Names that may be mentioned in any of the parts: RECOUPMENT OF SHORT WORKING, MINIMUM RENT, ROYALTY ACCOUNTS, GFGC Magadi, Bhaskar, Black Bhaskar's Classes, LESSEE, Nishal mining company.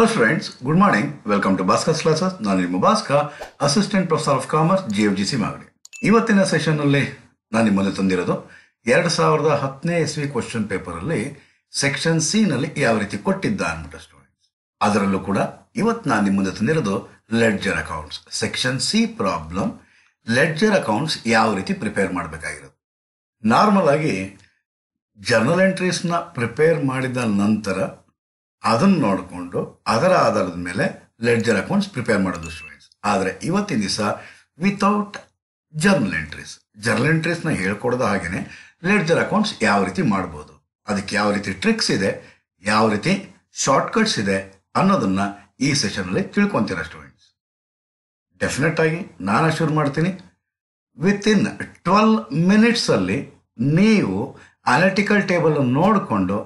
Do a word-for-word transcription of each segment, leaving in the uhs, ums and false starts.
Hello friends, good morning. Welcome to Bhaskar's Classes. I am Bhaskar, Assistant Professor of Commerce, G F G C Magadi. In this session, I am going to do two thousand ten question paper, Section C, I am going to do the students. That's why I am going to do Ledger Accounts. Section C problem, Ledger Accounts, I am going to prepare. Normally, Journal Entries prepare Nantara. Adhan Nodkondo, other other mele, ledger accounts prepare Madhu students. Adre Ivatinisa without journal entries. Journal entries na here code the Hagene, ledger accounts Yavriti Madbodo. Adikiavriti tricks ide, Yavriti shortcuts ide, another e session le Tilkontira students. Definitely Nana Shur Martini within twelve minutes early, Neo analytical table of Nodkondo.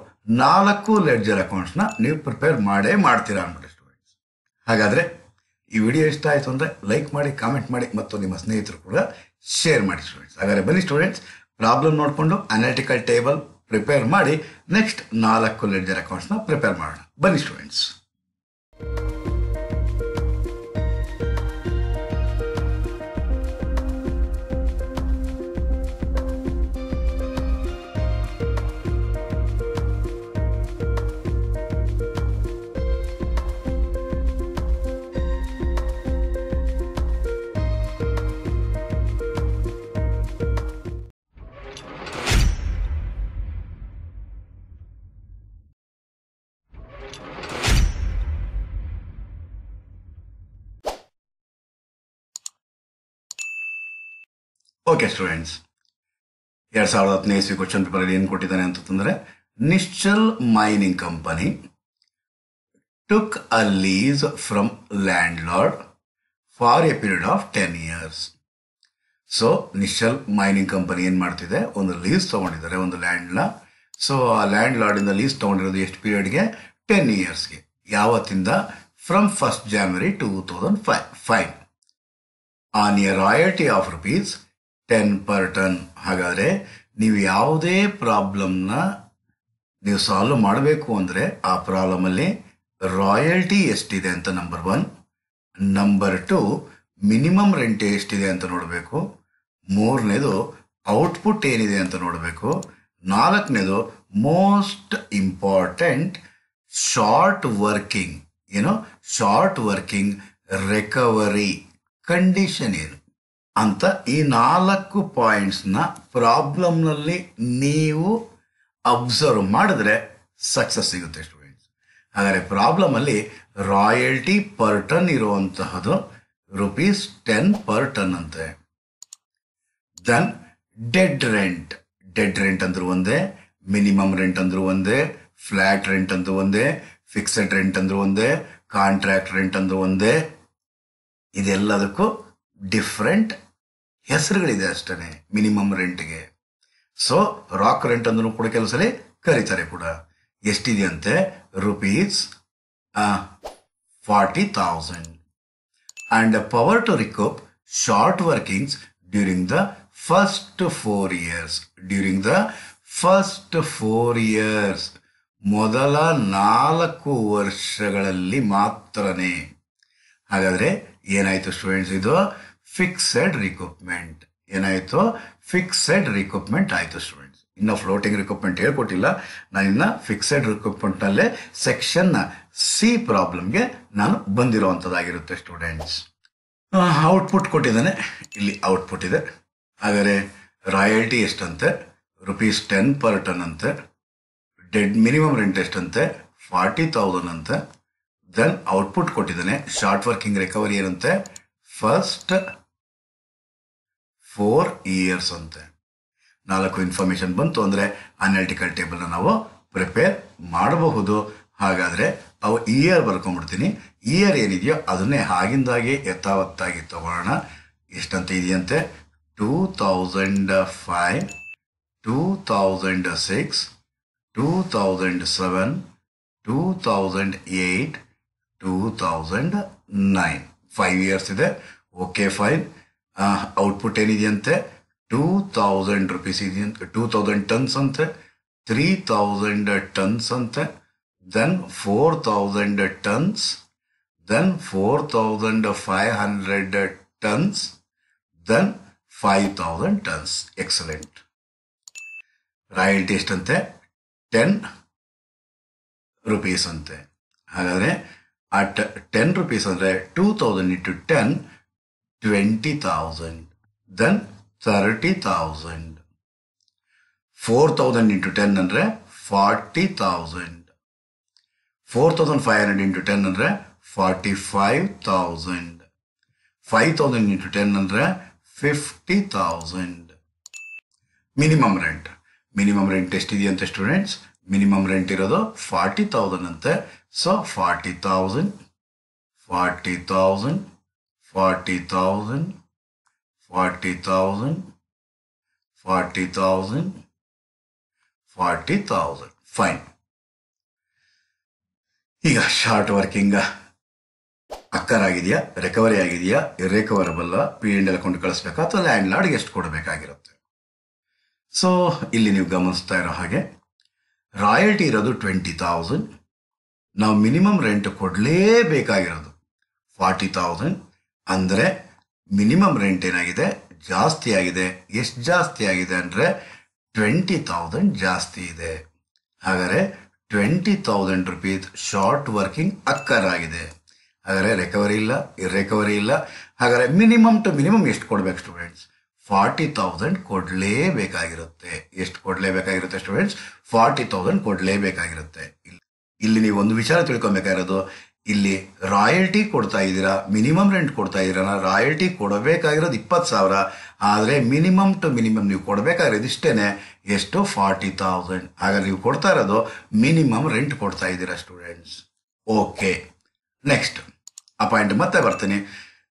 four ledger accounts na you prepare made martira andu students hagadre ee video ishta aitu andre like madi comment madi mattu nimma snehitru kuda share madi students hagadre bani students problem nodkondo analytical table prepare madi next four ledger accounts na prepare madona bani students. Okay students, here is our question paper in Kotitan. Nishal Mining Company took a lease from landlord for a period of ten years. So, Nishal Mining Company in Martide on the lease sound is on the landlord. So, a landlord in the lease sound is the period ten years. Yavatinda from first January two thousand five. Fine. On a royalty of rupees ten per ton. Hagadre, you have problem na, you solve madbeku andre, a problem alli royalty estide anta number one, number two, minimum rent estide anta nodbeku, moornedu output enide anta nodbeku, nalaknedu most important short working, you know, short working recovery condition in. Anta ee four points na problem nalli neevu observe madidre success siguthe students. Hagare problem alli royalty per ton iruvanthahadu rupees ten per ton ante. Then dead rent, dead rent andru onde, minimum rent andru onde, flat rent andru onde, fixed rent andru onde, contract rent andru onde. Idelladakku different ಹೆಸರುಗಳಿದೆ ಅಷ್ಟನೇ minimum rent ಗೆ. So rock rent ಅಂದ್ರು ಕೂಡ ಕೆಲಸಲೇ ಕರೀತಾರೆ ಕೂಡ. ಎಷ್ಟಿದೆ ಅಂತೆ rupees forty thousand. And the power to recoup short workings during the first four years. During the first four years. ಮೊದಲ ನಾಲ್ಕು ವರ್ಷಗಳಲ್ಲಿ ಮಾತ್ರನೇ. ಹಾಗಾದ್ರೆ ಏನಾಯ್ತು ಸ್ಟೂಡೆಂಟ್ಸ್ ಇದು Fixed recoupment. Yenaito fixed recoupment aito students. Inna floating recoupment here kotilla. Nanina fixed recoupment nalle section C problem ge nanu bandiro antadagirutte students. Uh, output kotidane illi output ide. Agare royalty estante rupees ten per ton ante. Dead minimum rent estante forty thousand ante. Then output kotidane short working recovery enante first. Four years on the Nalaku information Bantu andre analytical table and prepare Madabahudo Hagadre our year Barcomutini year enidio Adune Hagindage Etavatagi Tavarna Istantidiente two thousand five, two thousand six, two thousand seven, two thousand eight, two thousand nine. Five years there, okay, fine. Uh, output enidiyante two thousand rupees, two thousand tons ante, three thousand tons ante, then four thousand tons, then four thousand five hundred tons, then five thousand tons. Excellent. Royalty eಷ್ಟಂತೆ ten rupees ಅಂತೆ. ಹಾಗಾದ್ರೆ at ten rupees ಅಂದ್ರೆ two thousand into ten twenty thousand, then thirty thousand, four thousand into ten ಅಂದ್ರೆ forty thousand, four thousand five hundred into ten ಅಂದ್ರೆ forty-five thousand, five thousand into ten ಅಂದ್ರೆ fifty thousand. Minimum rent. Minimum rent test is the students. Minimum rent is forty thousand. So forty thousand, forty thousand, forty thousand, forty thousand, forty thousand, forty thousand. Fine. Here short working. Akkar agidya, recovery agidya, irrecoverable, P and L account kalasbeka, atha landlord ge estu kodabekagirutte. So illi neevu gamanistha iro hage royalty irodu twenty thousand, now minimum rent kodlebekagirodu forty thousand, andre minimum rent enagide ಜಾಸ್ತಿ ಆಗಿದೆ. ಎಷ್ಟು ಜಾಸ್ತಿ ಆಗಿದೆ ಅಂದ್ರೆ twenty thousand ಜಾಸ್ತಿ ಇದೆ. ಹಾಗಾದರೆ twenty thousand rupees short working akkar agide. Hagare recovery illa, irrecovery illa. Hagare minimum to minimum est kodbek students. forty thousand kodle bekagirutte. Est kodle bekagirutte students. forty thousand kodle bekagirutte. Illi neevu ondu vichara tilikombekirodu illi royalty kodta idira, minimum rent kodta idira na royalty kodbekagirodu twenty thousand. Adre minimum to minimum neevu kodbekagirodu ishtene estu forty thousand. Hagare neevu kodta irodu minimum rent kodta idira students. Okay. Next. Appoint matte bartene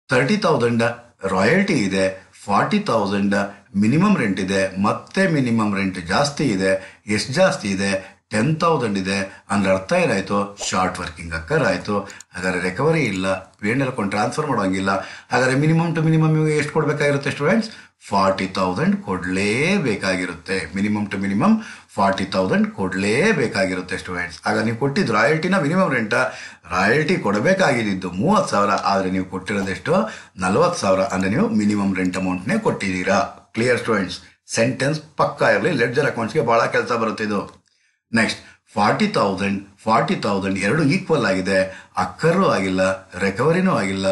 thirty thousand royalty ide, forty thousand minimum rent ide, matte minimum rent jaasti ide, esh jaasti ide, ten thousand ide andre artha iraytu short working akkar aytu. Hagare recovery illa, P and L kon transfer madangilla. Hagare minimum to minimum esh kodbekagirutte students, forty thousand kodle bekagirutte. Minimum to minimum forty thousand kodle bekagirutte students. Aga neevu kottid royalty na minimum rent a royalty kodbekagididdu thirty thousand, ಆದರೆ ನೀವು ಕೊಟ್ಟಿರೋದೆಷ್ಟು forty thousand, ಅಂದ್ರೆ ನೀವು minimum rent amount ನೇ ಕೊಟ್ಟಿದ್ದೀರಾ. Clear students? Sentence ಪಕ್ಕಾ ಇರಲಿ, ledger accounts ಗೆ ಬಹಳ ಕೆಲಸ ಬರುತ್ತೆ ಇದು. Next forty thousand forty thousand ಎರಡು ಈಕ್ವಲ್ ಆಗಿದೆ, ಅಕ್ಕರೂ ಆಗಿಲ್ಲ, ರಿಕವರಿನೂ ಆಗಿಲ್ಲ.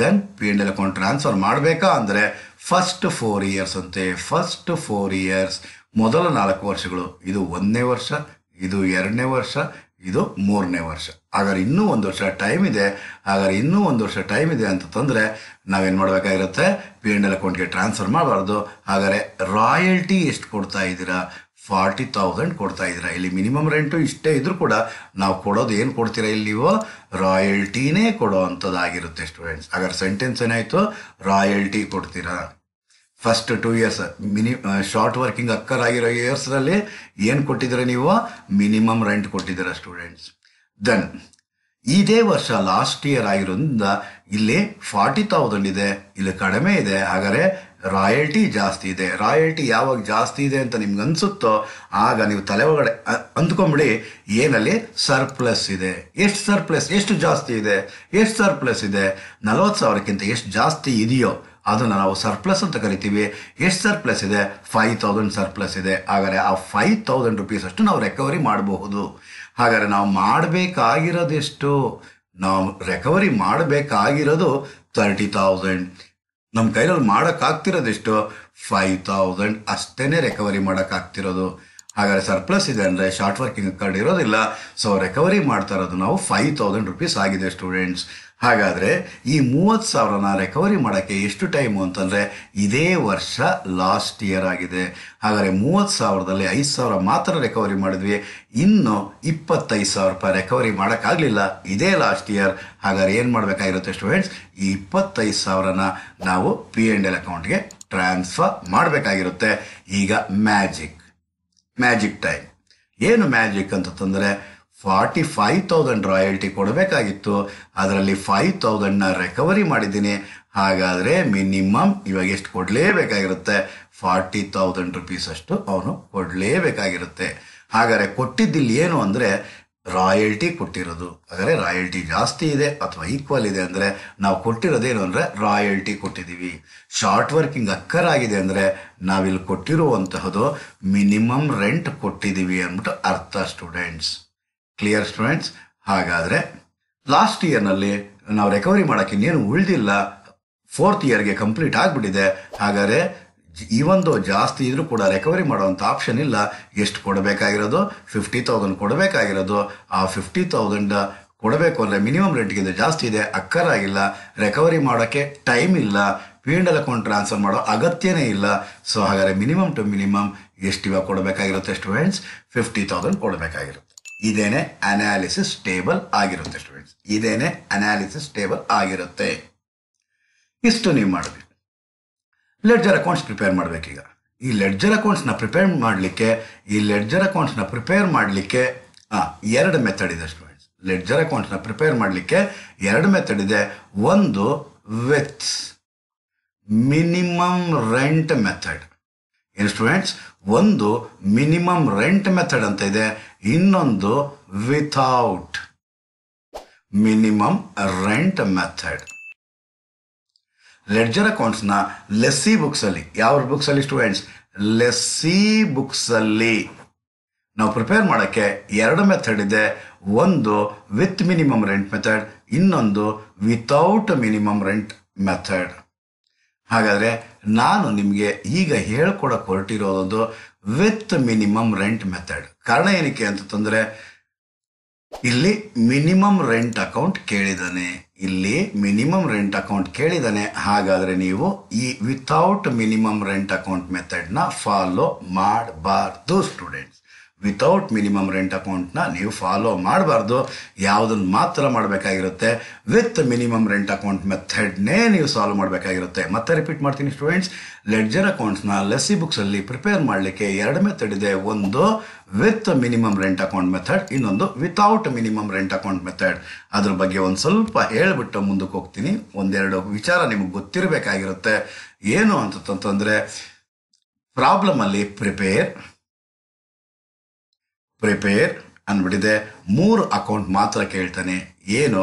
Then P and L account transfer ಮಾಡಬೇಕಾ ಅಂದ್ರೆ ಫಸ್ಟ್ ಫೋರ್ ಇಯರ್ಸ್ ಅಂತೆ. ಫಸ್ಟ್ ಫೋರ್ ಇಯರ್ಸ್ ಮೊದಲ ನಾಲ್ಕು ವರ್ಷಗಳು. ಇದು ಒಂದನೇ ವರ್ಷ, ಇದು ಎರಡನೇ ವರ್ಷ, ಇದು ಮೂರನೇ ವರ್ಷ. ಹಾಗಾದ್ರೆ ಇನ್ನೂ ಒಂದು ವರ್ಷ ಟೈಮ್ ಇದೆ. ಹಾಗಾದ್ರೆ ಇನ್ನೂ ಒಂದು ವರ್ಷ ಟೈಮ್ ಇದೆ ಅಂತಂದ್ರೆ ನಾವೇನು ಮಾಡಬೇಕಾಗಿರುತ್ತೆ? P and L ಅಕೌಂಟ್ಗೆ ಟ್ರಾನ್ಸ್ಫರ್ ಮಾಡಬಾರ್ದು. ಹಾಗಾದ್ರೆ ರಾಯಲ್ಟಿ ಎಷ್ಟು ಕೊಡ್ತಾ ಇದ್ದೀರಾ? ಫಾರ್ಟಿ ತೌಸಂಡ್ ಕೊಡ್ತಾ ಇದ್ದೀರಾ. ಇಲ್ಲಿ ಮಿನಿಮಮ್ ರೆಂಟು ಇಷ್ಟೇ ಇದ್ರೂ ಕೂಡ ನಾವು ಕೊಡೋದು ಏನು ಕೊಡ್ತೀರಾ? ಇಲ್ಲಿ ರಾಯಲ್ಟಿನೇ ಕೊಡೋ ಅಂಥದ್ದಾಗಿರುತ್ತೆ ಸ್ಟೂಡೆಂಟ್ಸ್. ಹಾಗಾದ್ರೆ ಸೆಂಟೆನ್ಸ್ ಏನಾಯಿತು? ರಾಯಲ್ಟಿ ಕೊಡ್ತೀರಾ. First two years mini short working occur ಆಗಿರೋ ಇಯರ್ಸ್ನಲ್ಲಿ ಏನು ಕೊಟ್ಟಿದ್ದೀರಾ ನೀವು? ಮಿನಿಮಮ್ ರೆಂಟ್ ಕೊಟ್ಟಿದ್ದೀರಾ ಸ್ಟೂಡೆಂಟ್ಸ್. ದೆನ್ ಇದೇ ವರ್ಷ ಲಾಸ್ಟ್ ಇಯರ್ ಆಗಿರೋದ್ರಿಂದ ಇಲ್ಲಿ ಫಾರ್ಟಿ ತೌಸಂಡ್ ಇದೆ, ಇಲ್ಲಿ ಕಡಿಮೆ ಇದೆ. ಹಾಗಾದರೆ ರಾಯಲ್ಟಿ ಜಾಸ್ತಿ ಇದೆ. ರಾಯಲ್ಟಿ ಯಾವಾಗ ಜಾಸ್ತಿ ಇದೆ ಅಂತ ನಿಮ್ಗೆ ಅನಿಸುತ್ತೋ ಆಗ ನೀವು ತಲೆ ಒಳಗಡೆ ಅಂದ್ಕೊಂಬಿಡಿ ಏನಲ್ಲಿ ಸರ್ಪ್ಲಸ್ ಇದೆ. ಎಷ್ಟು ಸರ್ಪ್ಲಸ್, ಎಷ್ಟು ಜಾಸ್ತಿ ಇದೆ, ಎಷ್ಟು ಸರ್ಪ್ಲಸ್ ಇದೆ? ನಲವತ್ತು ಸಾವಿರಕ್ಕಿಂತ ಎಷ್ಟು ಜಾಸ್ತಿ ಇದೆಯೋ ಅದನ್ನು ನಾವು ಸರ್ಪ್ಲಸ್ ಅಂತ ಕರಿತೀವಿ. ಎಷ್ಟು ಸರ್ಪ್ಲಸ್ ಇದೆ? ಫೈವ್ ತೌಸಂಡ್ ಸರ್ಪ್ಲಸ್ ಇದೆ. ಹಾಗಾದರೆ ಆ ಫೈವ್ ತೌಸಂಡ್ ರುಪೀಸ್ ಅಷ್ಟು ನಾವು ರೆಕವರಿ ಮಾಡಬಹುದು. ಹಾಗಾದರೆ ನಾವು ಮಾಡಬೇಕಾಗಿರೋದೆಷ್ಟು? ನಾವು ರೆಕವರಿ ಮಾಡಬೇಕಾಗಿರೋದು ತರ್ಟಿ ತೌಸಂಡ್. ನಮ್ಮ ಕೈಯಲ್ಲಿ ಮಾಡೋಕ್ಕಾಗ್ತಿರೋದೆಷ್ಟು? ಫೈವ್ ತೌಸಂಡ್ ಅಷ್ಟೇ ರೆಕವರಿ ಮಾಡೋಕ್ಕಾಗ್ತಿರೋದು. ಹಾಗಾದರೆ ಸರ್ಪ್ಲಸ್ ಇದೆ ಅಂದರೆ ಶಾರ್ಟ್ ವರ್ಕಿಂಗ್ ಕಾರ್ಡ್ ಇರೋದಿಲ್ಲ. ಸೊ ರೆಕವರಿ ಮಾಡ್ತಾ ಇರೋದು ನಾವು ಫೈವ್ ತೌಸಂಡ್ ರುಪೀಸ್ ಆಗಿದೆ ಸ್ಟೂಡೆಂಟ್ಸ್. ಹಾಗಾದರೆ ಈ ಮೂವತ್ತು ಸಾವಿರನ ರೆಕವರಿ ಮಾಡೋಕ್ಕೆ ಎಷ್ಟು ಟೈಮು ಅಂತಂದರೆ ಇದೇ ವರ್ಷ ಲಾಸ್ಟ್ ಇಯರ್ ಆಗಿದೆ. ಹಾಗಾದರೆ ಮೂವತ್ತು ಸಾವಿರದಲ್ಲಿ ಐದು ಸಾವಿರ ಮಾತ್ರ ರೆಕವರಿ ಮಾಡಿದ್ವಿ, ಇನ್ನು ಇಪ್ಪತ್ತೈದು ಸಾವಿರ ರೂಪಾಯಿ ರೆಕವರಿ ಮಾಡೋಕ್ಕಾಗಲಿಲ್ಲ ಇದೇ ಲಾಸ್ಟ್ ಇಯರ್. ಹಾಗಾದರೆ ಏನು ಮಾಡಬೇಕಾಗಿರುತ್ತೆ ಸ್ಟೂಡೆಂಟ್ಸ್? ಈ ಇಪ್ಪತ್ತೈದು ಸಾವಿರನ ನಾವು ಪಿ ಆ್ಯಂಡ್ ಎಲ್ ಅಕೌಂಟ್ಗೆ ಟ್ರಾನ್ಸ್ಫರ್ ಮಾಡಬೇಕಾಗಿರುತ್ತೆ. ಈಗ ಮ್ಯಾಜಿಕ್ ಮ್ಯಾಜಿಕ್ ಟೈಮ್. ಏನು ಮ್ಯಾಜಿಕ್ ಅಂತಂದರೆ ಫಾರ್ಟಿ ಫೈವ್ ತೌಸಂಡ್ ರಾಯಲ್ಟಿ ಕೊಡಬೇಕಾಗಿತ್ತು, ಅದರಲ್ಲಿ ಫೈವ್ ತೌಸಂಡ್ನ ರೆಕವರಿ ಮಾಡಿದ್ದೀನಿ. ಹಾಗಾದರೆ ಮಿನಿಮಮ್ ಇವಾಗ ಎಷ್ಟು ಕೊಡಲೇಬೇಕಾಗಿರುತ್ತೆ? ಫಾರ್ಟಿ ತೌಸಂಡ್ ರುಪೀಸ್ ಅಷ್ಟು ಅವನು ಕೊಡಲೇಬೇಕಾಗಿರುತ್ತೆ. ಹಾಗಾದರೆ ಕೊಟ್ಟಿದ್ದಿಲ್ಲ ಏನು ಅಂದರೆ Royalty Kutirudu. Agare royalty jasti ide athwa equal ide andre now kotiradeno andre royalty kotidivi. Short working akkaragide andre navil kotiruvanthahadu minimum rent kotidivi anbitu artha students. Clear students? Hagadre last year nalli now recovery madakke nenu uldilla fourth year ge complete agbidide. Hagare even though Jasti idru kuda recovery madavanta option illa ಎಷ್ಟು ಕೊಡಬೇಕಾಗಿರೋದು fifty thousand ಕೊಡಬೇಕಾಗಿರೋದು ಆ fifty thousand ಕೊಡಬೇಕು ಅಂದ್ರೆ minimum rate ಗಿಂತ ಜಾಸ್ತಿ ಇದೆ ಅಕ್ಕರಾಗಿಲ್ಲ recovery ಮಾಡೋಕೆ time ಇಲ್ಲ ಪಿಎಂಎಲ್ ಅಕೌಂಟ್ ಟ್ರಾನ್ಸ್‌ಫರ್ ಮಾಡೋ ಅಗತ್ಯನೇ ಇಲ್ಲ ಸೋ ಹಾಗಾದ್ರೆ ಮಿನಿಮಂ ಟು ಮಿನಿಮಂ ಎಷ್ಟು ಇವಾಗ ಕೊಡಬೇಕಾಗಿರುತ್ತೆ ಸ್ಟೂಡೆಂಟ್ಸ್ fifty thousand ಕೊಡಬೇಕಾಗಿರುತ್ತೆ ಇದೇನೇ ಅನಾಲಿಸಿಸ್ ಟೇಬಲ್ ಆಗಿರುತ್ತೆ ಸ್ಟೂಡೆಂಟ್ಸ್ ಇದೇನೇ ಅನಾಲಿಸಿಸ್ ಟೇಬಲ್ ಆಗಿರುತ್ತೆ ಇಷ್ಟು ನೀವು ಮಾಡ್ತೀವಿ Ledger accounts prepare madbekiga. E ledger accounts na prepare madlike, e ledger accounts na prepare madlike, ah, eradu method ide students. Ledger accounts na prepare madlike, eradu method ide, ondu with minimum rent method. In students, ondu minimum rent method anta ide, innondu without minimum rent method. Ledger accounts na lessee books alli. Yavar books alli students? Lessee books alli. Now prepare madake eradu method ide. Ondu with minimum rent method. Innondu without minimum rent method. Hagadre nanu nimge eega helkoda hortirodondu with minimum rent method. Karana enike antandre illi minimum rent account kelidane. ಇಲ್ಲಿ minimum rent account ಕೇಳಿದಾನೆ ಹಾಗಾದ್ರೆ ನೀವು ಈ without minimum rent account method ನ follow ಮಾಡಬಾರದು students without minimum rent account ನ ನೀವು follow ಮಾಡಬಾರದು ಯಾವುದನ್ನ ಮಾತ್ರ ಮಾಡಬೇಕಾಗಿರುತ್ತೆ with minimum rent account method ನೇ ನೀವು ಸಾಲ್ವ್ ಮಾಡಬೇಕಾಗಿರುತ್ತೆ ಮತ್ತೆ ರಿಪೀಟ್ ಮಾಡ್ತೀನಿ ಸ್ಟೂಡೆಂಟ್ಸ್ ಲೆಡ್ಜರ್ ಅಕೌಂಟ್ಸ್ ನ ಲೆಸ್ಸಿ ಬುಕ್ಸ್ ಅಲ್ಲಿ ಪ್ರಿಪೇರ್ ಮಾಡಲಿಕ್ಕೆ ಎರಡು ಮೆಥಡ್ ಇದೆ ಒಂದು with minimum rent account method ಇನ್ನೊಂದು without minimum rent account method ಅದರ ಬಗ್ಗೆ ಒಂದು ಸ್ವಲ್ಪ ಹೇಳಿಬಿಟ್ಟು ಮುಂದಕ್ಕೆ ಹೋಗ್ತೀನಿ ಒಂದೆರಡು ವಿಚಾರ ನಿಮಗೆ ಗೊತ್ತಿರಬೇಕಾಗಿರುತ್ತೆ ಏನು ಅಂತಂತಂದ್ರೆ ಪ್ರಾಬ್ಲಮ್ ಅಲ್ಲಿ ಪ್ರಿಪೇರ್ ಪ್ರಿಪೇರ್ ಅನ್ಬಿಡಿದೆ ಮೂರು ಅಕೌಂಟ್ ಮಾತ್ರ ಕೇಳ್ತಾನೆ ಏನು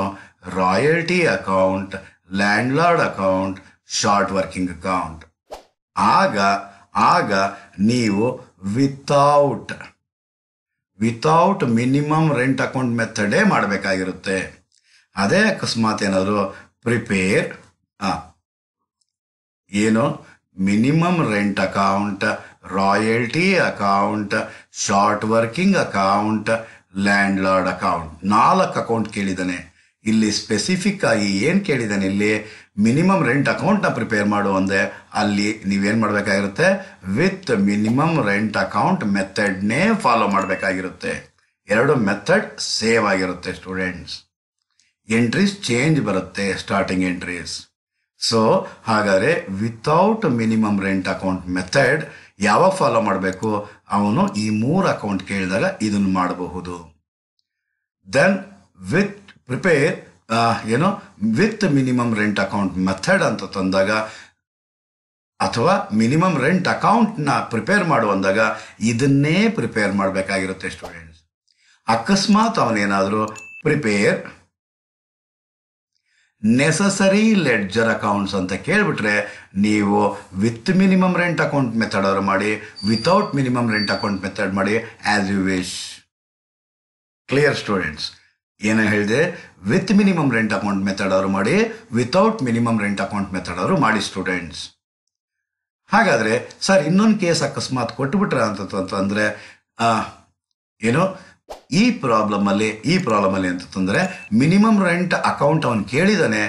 royalty account land lord account short working account ಆಗ ಆಗ ನೀವು without without minimum rent account method e madbekagirutte ade akasmat enadru prepare ah yeno minimum rent account royalty account short working account landlord account nalak account kelidane illi specific aagi yen kelidane illi minimum rent account na prepare madu andre alli neevu yen madbekagirutte with minimum rent account method ne follow madbekagirutte eradu method save agirutte students entries change barutte starting entries so hagare without minimum rent account method yava follow madbeku avunu ee moor account kelidaga idunu madabahudu then with prepare Uh, you know, with the minimum rent account method anta tandaga, athwa minimum rent account na prepare maduvandaga, idanne prepare madbekagirutte students. Akasmat avane enadru prepare necessary ledger accounts anta kelibitre neevu with minimum rent account method avaru madi, without minimum rent account method madi as you wish. Clear students. ಏನು ಹೇಳಿದೆ with minimum rent account method ಅವರು ಮಾಡಿ without minimum rent account method ಅವರು ಮಾಡಿ students ಹಾಗಾದ್ರೆ sir ಇನ್ನೊಂದು case ಅಕಸ್ಮಾತ್ ಕೊಟ್ಟುಬಿಟ್ರಾ ಅಂತಂತಂದ್ರೆ ಏನು ಈ ಪ್ರಾಬ್ಲಮ್ ಅಲ್ಲಿ ಈ ಪ್ರಾಬ್ಲಮ್ ಅಲ್ಲಿ ಅಂತಂತಂದ್ರೆ minimum rent account ಅವನು ಕೇಳಿದಾನೆ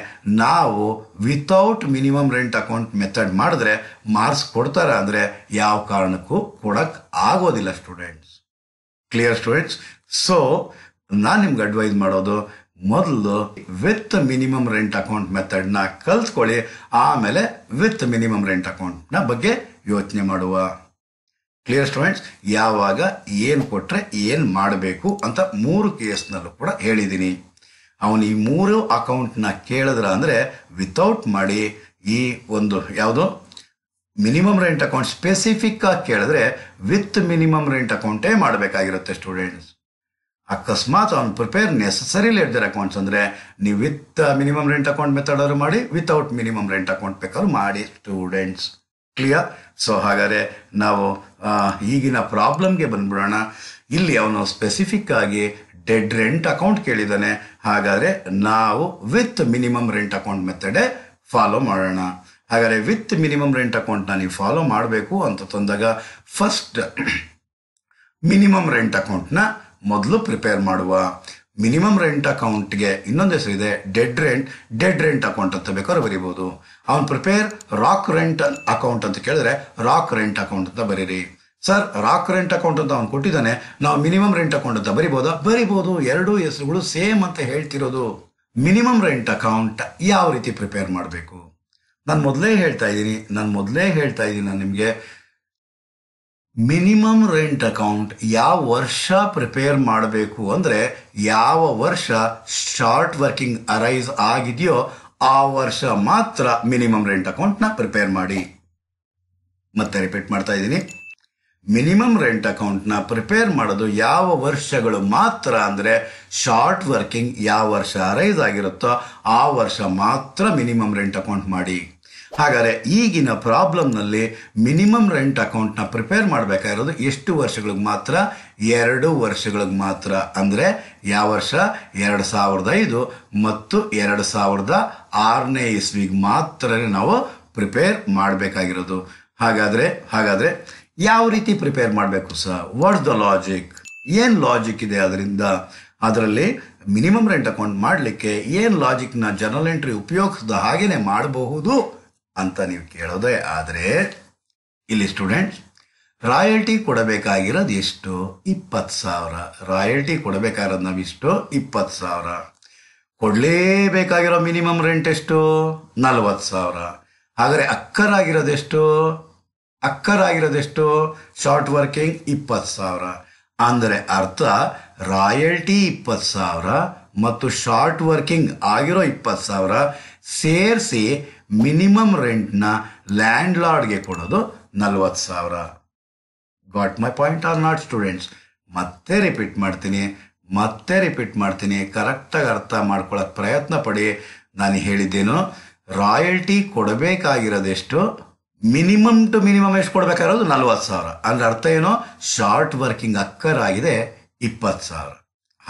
ನಾವು without minimum rent account method ಮಾಡಿದ್ರೆ ಮಾರ್ಕ್ಸ್ ಕೊಡ್ತಾರಾ ಅಂದ್ರೆ ಯಾವ ಕಾರಣಕ್ಕೂ ಕೊಡಕ ಆಗೋದಿಲ್ಲ ಸ್ಟೂಡೆಂಟ್ಸ್ ಕ್ಲಿಯರ್ ಸ್ಟೂಡೆಂಟ್ಸ್ ಸೋ ನಾನು ನಿಮಗೆ ಅಡ್ವೈಸ್ ಮಾಡೋದು ಮೊದಲು with minimum rent account method ನ ಕಲ್ತ್ಕೊಳ್ಳಿ ಆಮೇಲೆ with minimum rent account ನ ಬಗ್ಗೆ ಯೋಚನೆ ಮಾಡುವ ಕ್ಲಿಯರ್ ಸ್ಟೂಡೆಂಟ್ಸ್ ಯಾವಾಗ ಏನು ಕೊಟ್ರೆ ಏನು ಮಾಡಬೇಕು ಅಂತ ಮೂರು ಕೇಸ್ ನಲ್ಲೂ ಕೂಡ ಹೇಳಿದಿನಿ ಅವನು ಈ ಮೂರು ಅಕೌಂಟ್ ನ ಕೇಳಿದ್ರ ಅಂದ್ರೆ without ಮಾಡಿ ಈ ಒಂದು ಯಾವುದು minimum rent account specific ಆಗಿ ಕೇಳಿದ್ರೆ with minimum rent account ಏ ಮಾಡಬೇಕಾಗಿರುತ್ತೆ students Akasmat on prepare necessary ledger accounts andre ni with minimum rent account method or madi without minimum rent account pekar madi students clear. So hagare now uh higina problem ge banbidona illi avanu specific agi dead rent account kelidane hagare now with minimum rent account method follow marana. Hagare with minimum rent account nani follow marbeku anta tandaga first minimum rent account na Modlu prepare Madua minimum rent account ge innondu hesaru ide dead rent dead rent account anta bekare baribodu avanu prepare rock rent account anta kelidre rock rent account anta bariri sir rock rent account anta avanu kottidane now minimum rent account anta baribodu baribodu eradu hesarugalu same anta heltirodu minimum rent account yav riti prepare madbeku nan modle helta idini nan modle helta idini nimge minimum rent account ಯಾವ ವರ್ಷ prepare ಮಾಡಬೇಕು ಅಂದ್ರೆ ಯಾವ ವರ್ಷ short working arise ಆಗಿದೆಯೋ ಆ ವರ್ಷ ಮಾತ್ರ minimum rent account ನ prepare ಮಾಡಿ ಮತ್ತೆ ರಿಪೀಟ್ ಮಾಡ್ತಾ ಇದೀನಿ minimum rent account ನ prepare ಮಾಡೋದು ಯಾವ ವರ್ಷಗಳು ಮಾತ್ರ ಅಂದ್ರೆ short working ಯಾವ ವರ್ಷ arise ಆಗಿರುತ್ತೋ ಆ ವರ್ಷ ಮಾತ್ರ minimum rent account ಮಾಡಿ ಹಾಗಾದರೆ ಈಗಿನ ಪ್ರಾಬ್ಲಮ್ ನಲ್ಲಿ ಮಿನಿಮಂ ರೆಂಟ್ ಅಕೌಂಟ್ ನ ಪ್ರಿಪೇರ್ ಮಾಡಬೇಕಾಗಿರೋದು ಎಷ್ಟು ವರ್ಷಗಳಿಗೆ ಮಾತ್ರ ಎರಡು ವರ್ಷಗಳಿಗೆ ಮಾತ್ರ ಅಂದ್ರೆ ಯಾವ ವರ್ಷ ಎರಡು ಸಾವಿರದ ಐದು ಮತ್ತು ಎರಡು ಸಾವಿರದ ಆರು ನೇ ಇಸ್ವಿಗೆ ಮಾತ್ರನೇ ನಾವು ಪ್ರಿಪೇರ್ ಮಾಡಬೇಕಾಗಿರೋದು ಹಾಗಾದರೆ ಹಾಗಾದರೆ ಯಾವ ರೀತಿ ಪ್ರಿಪೇರ್ ಮಾಡಬೇಕು ಸರ್ ವಾಟ್ಸ್ ದ ಲಾಜಿಕ್ ಏನು ಲಾಜಿಕ್ ಇದೆ ಅದರಿಂದ ಅದರಲ್ಲಿ ಮಿನಿಮಂ ರೆಂಟ್ ಅಕೌಂಟ್ ಮಾಡಲಿಕ್ಕೆ ಏನು ಲಾಜಿಕ್ ನ ಜರ್ನಲ್ ಎಂಟ್ರಿ ಉಪಯೋಗಿಸದ ಹಾಗೇನೇ ಮಾಡಬಹುದು ಅಂತ ನೀವು ಕೇಳೋದೇ ಆದರೆ ಇಲ್ಲಿ ಸ್ಟೂಡೆಂಟ್ಸ್ ರಾಯಲ್ಟಿ ಕೊಡಬೇಕಾಗಿರೋದು ಎಷ್ಟು ಇಪ್ಪತ್ತು ಸಾವಿರ ರಾಯಲ್ಟಿ ಕೊಡಬೇಕಾಗಿರೋದು ನಾವು ಇಷ್ಟು ಇಪ್ಪತ್ತು ಸಾವಿರ ಕೊಡಲೇಬೇಕಾಗಿರೋ ಮಿನಿಮಮ್ ರೆಂಟ್ ಎಷ್ಟು ನಲವತ್ತು ಸಾವಿರ ಆದರೆ ಅಕ್ಕರಾಗಿರೋದು ಎಷ್ಟು ಅಕ್ಕರಾಗಿರೋದು ಎಷ್ಟು ಶಾರ್ಟ್ ವರ್ಕಿಂಗ್ ಇಪ್ಪತ್ತು ಸಾವಿರ ಅಂದರೆ ಅರ್ಥ ರಾಯಲ್ಟಿ ಇಪ್ಪತ್ತು ಸಾವಿರ ಮತ್ತು ಶಾರ್ಟ್ ವರ್ಕಿಂಗ್ ಆಗಿರೋ ಇಪ್ಪತ್ತು ಸಾವಿರ ಸೇರಿಸಿ ಮಿನಿಮಮ್ ರೆಂಟ್ ನ ಲ್ಯಾಂಡ್ ಲಾರ್ಡ್ ಗೆ ಕೊಡೋದು ನಲವತ್ತು ಸಾವಿರ got my point R not students ಮತ್ತೆ ರಿಪೀಟ್ ಮಾಡ್ತೀನಿ ಮತ್ತೆ ರಿಪೀಟ್ ಮಾಡ್ತೀನಿ ಕರೆಕ್ಟ್ ಆಗಿ ಅರ್ಥ ಮಾಡ್ಕೊಳ್ಳೋಕೆ ಪ್ರಯತ್ನ ಪಡಿ ನಾನು ಹೇಳಿದ್ದೇನು ರಾಯಲ್ಟಿ ಕೊಡಬೇಕಾಗಿರೋದು ಎಷ್ಟು ಮಿನಿಮಮ್ ಟು ಮಿನಿಮಮ್ ಎಷ್ಟು ಕೊಡಬೇಕಾಗಿರೋದು ನಲವತ್ತು ಸಾವಿರ ಅಂದ್ರೆ ಅರ್ಥ ಏನು ಶಾರ್ಟ್ ವರ್ಕಿಂಗ್ ಅಕ್ಕರಾಗಿದೆ ಇಪ್ಪತ್ತು ಸಾವಿರ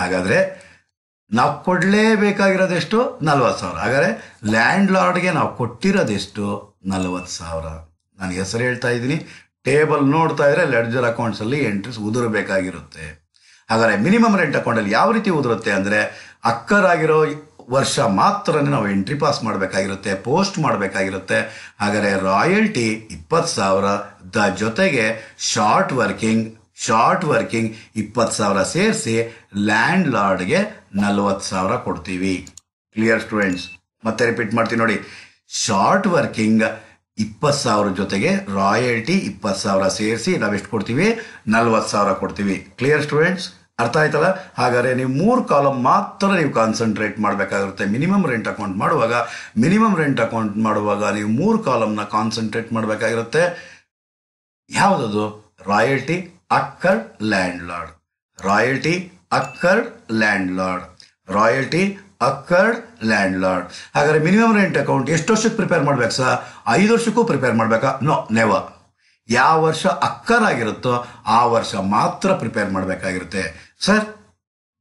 ಹಾಗಾದ್ರೆ ನಾವು ಕೊಡಲೇಬೇಕಾಗಿರೋದು ಎಷ್ಟು ನಲವತ್ತು ಸಾವಿರ ಹಾಗಾದರೆ ಲ್ಯಾಂಡ್ ಲಾರ್ಡ್ಗೆ ನಾವು ಕೊಟ್ಟಿರೋದು ಎಷ್ಟು ನಲವತ್ತು ಸಾವಿರ ನಾನು ಹೆಸರು ಹೇಳ್ತಾ ಇದ್ದೀನಿ ಟೇಬಲ್ ನೋಡ್ತಾ ಇದ್ರೆ ಲೆಡ್ಜರ್ ಅಕೌಂಟ್ಸಲ್ಲಿ ಎಂಟ್ರೀಸ್ ಉದುರಬೇಕಾಗಿರುತ್ತೆ ಹಾಗಾದರೆ ಮಿನಿಮಮ್ ರೆಂಟ್ ಅಕೌಂಟಲ್ಲಿ ಯಾವ ರೀತಿ ಉದುರುತ್ತೆ ಅಂದರೆ ಅಕ್ಕರಾಗಿರೋ ವರ್ಷ ಮಾತ್ರನೇ ನಾವು ಎಂಟ್ರಿ ಪಾಸ್ ಮಾಡಬೇಕಾಗಿರುತ್ತೆ ಪೋಸ್ಟ್ ಮಾಡಬೇಕಾಗಿರುತ್ತೆ ಹಾಗಾದರೆ ರಾಯಲ್ಟಿ ಇಪ್ಪತ್ತು ಸಾವಿರ ದ ಜೊತೆಗೆ ಶಾರ್ಟ್ ವರ್ಕಿಂಗ್ ಶಾರ್ಟ್ ವರ್ಕಿಂಗ್ ಇಪ್ಪತ್ತು ಸಾವಿರ ಸೇರಿಸಿ ಲ್ಯಾಂಡ್ ಲಾರ್ಡ್ಗೆ ನಲವತ್ತು ಸಾವಿರ ಕೊಡ್ತೀವಿ ಕ್ಲಿಯರ್ ಸ್ಟೂಡೆಂಟ್ಸ್ ಮತ್ತೆ ರಿಪೀಟ್ ಮಾಡ್ತೀನಿ ನೋಡಿ ಶಾರ್ಟ್ ವರ್ಕಿಂಗ್ ಇಪ್ಪತ್ತು ಸಾವಿರ ಜೊತೆಗೆ ರಾಯಲ್ಟಿ ಇಪ್ಪತ್ತು ಸಾವಿರ ಸೇರಿಸಿ ನಾವೆಷ್ಟು ಕೊಡ್ತೀವಿ ನಲವತ್ತು ಸಾವಿರ ಕೊಡ್ತೀವಿ ಕ್ಲಿಯರ್ ಸ್ಟೂಡೆಂಟ್ಸ್ ಅರ್ಥ ಆಯ್ತಲ್ಲ ಹಾಗಾದರೆ ನೀವು ಮೂರು ಕಾಲಮ್ ಮಾತ್ರ ನೀವು ಕಾನ್ಸಂಟ್ರೇಟ್ ಮಾಡಬೇಕಾಗಿರುತ್ತೆ ಮಿನಿಮಮ್ ರೆಂಟ್ ಅಕೌಂಟ್ ಮಾಡುವಾಗ ಮಿನಿಮಮ್ ರೆಂಟ್ ಅಕೌಂಟ್ ಮಾಡುವಾಗ ನೀವು ಮೂರು ಕಾಲಮ್ನ ಕಾನ್ಸಂಟ್ರೇಟ್ ಮಾಡಬೇಕಾಗಿರುತ್ತೆ ಯಾವುದದು royalty occurred landlord royalty occurred landlord royalty occurred landlord ಹಾಗಾದರೆ ಮಿನಿಮಮ್ ರೆಂಟ್ ಅಕೌಂಟ್ ಎಷ್ಟು ವರ್ಷಕ್ಕೆ ಪ್ರಿಪೇರ್ ಮಾಡ್ಬೇಕು ಸರ್ ಐದು ವರ್ಷಕ್ಕೂ ಪ್ರಿಪೇರ್ ಮಾಡಬೇಕಾ ನೋ ನೆವರ್ ಯಾವ ವರ್ಷ ಅಕ್ಕರ್ ಆಗಿರುತ್ತೋ ಆ ವರ್ಷ ಮಾತ್ರ ಪ್ರಿಪೇರ್ ಮಾಡಬೇಕಾಗಿರುತ್ತೆ ಸರ್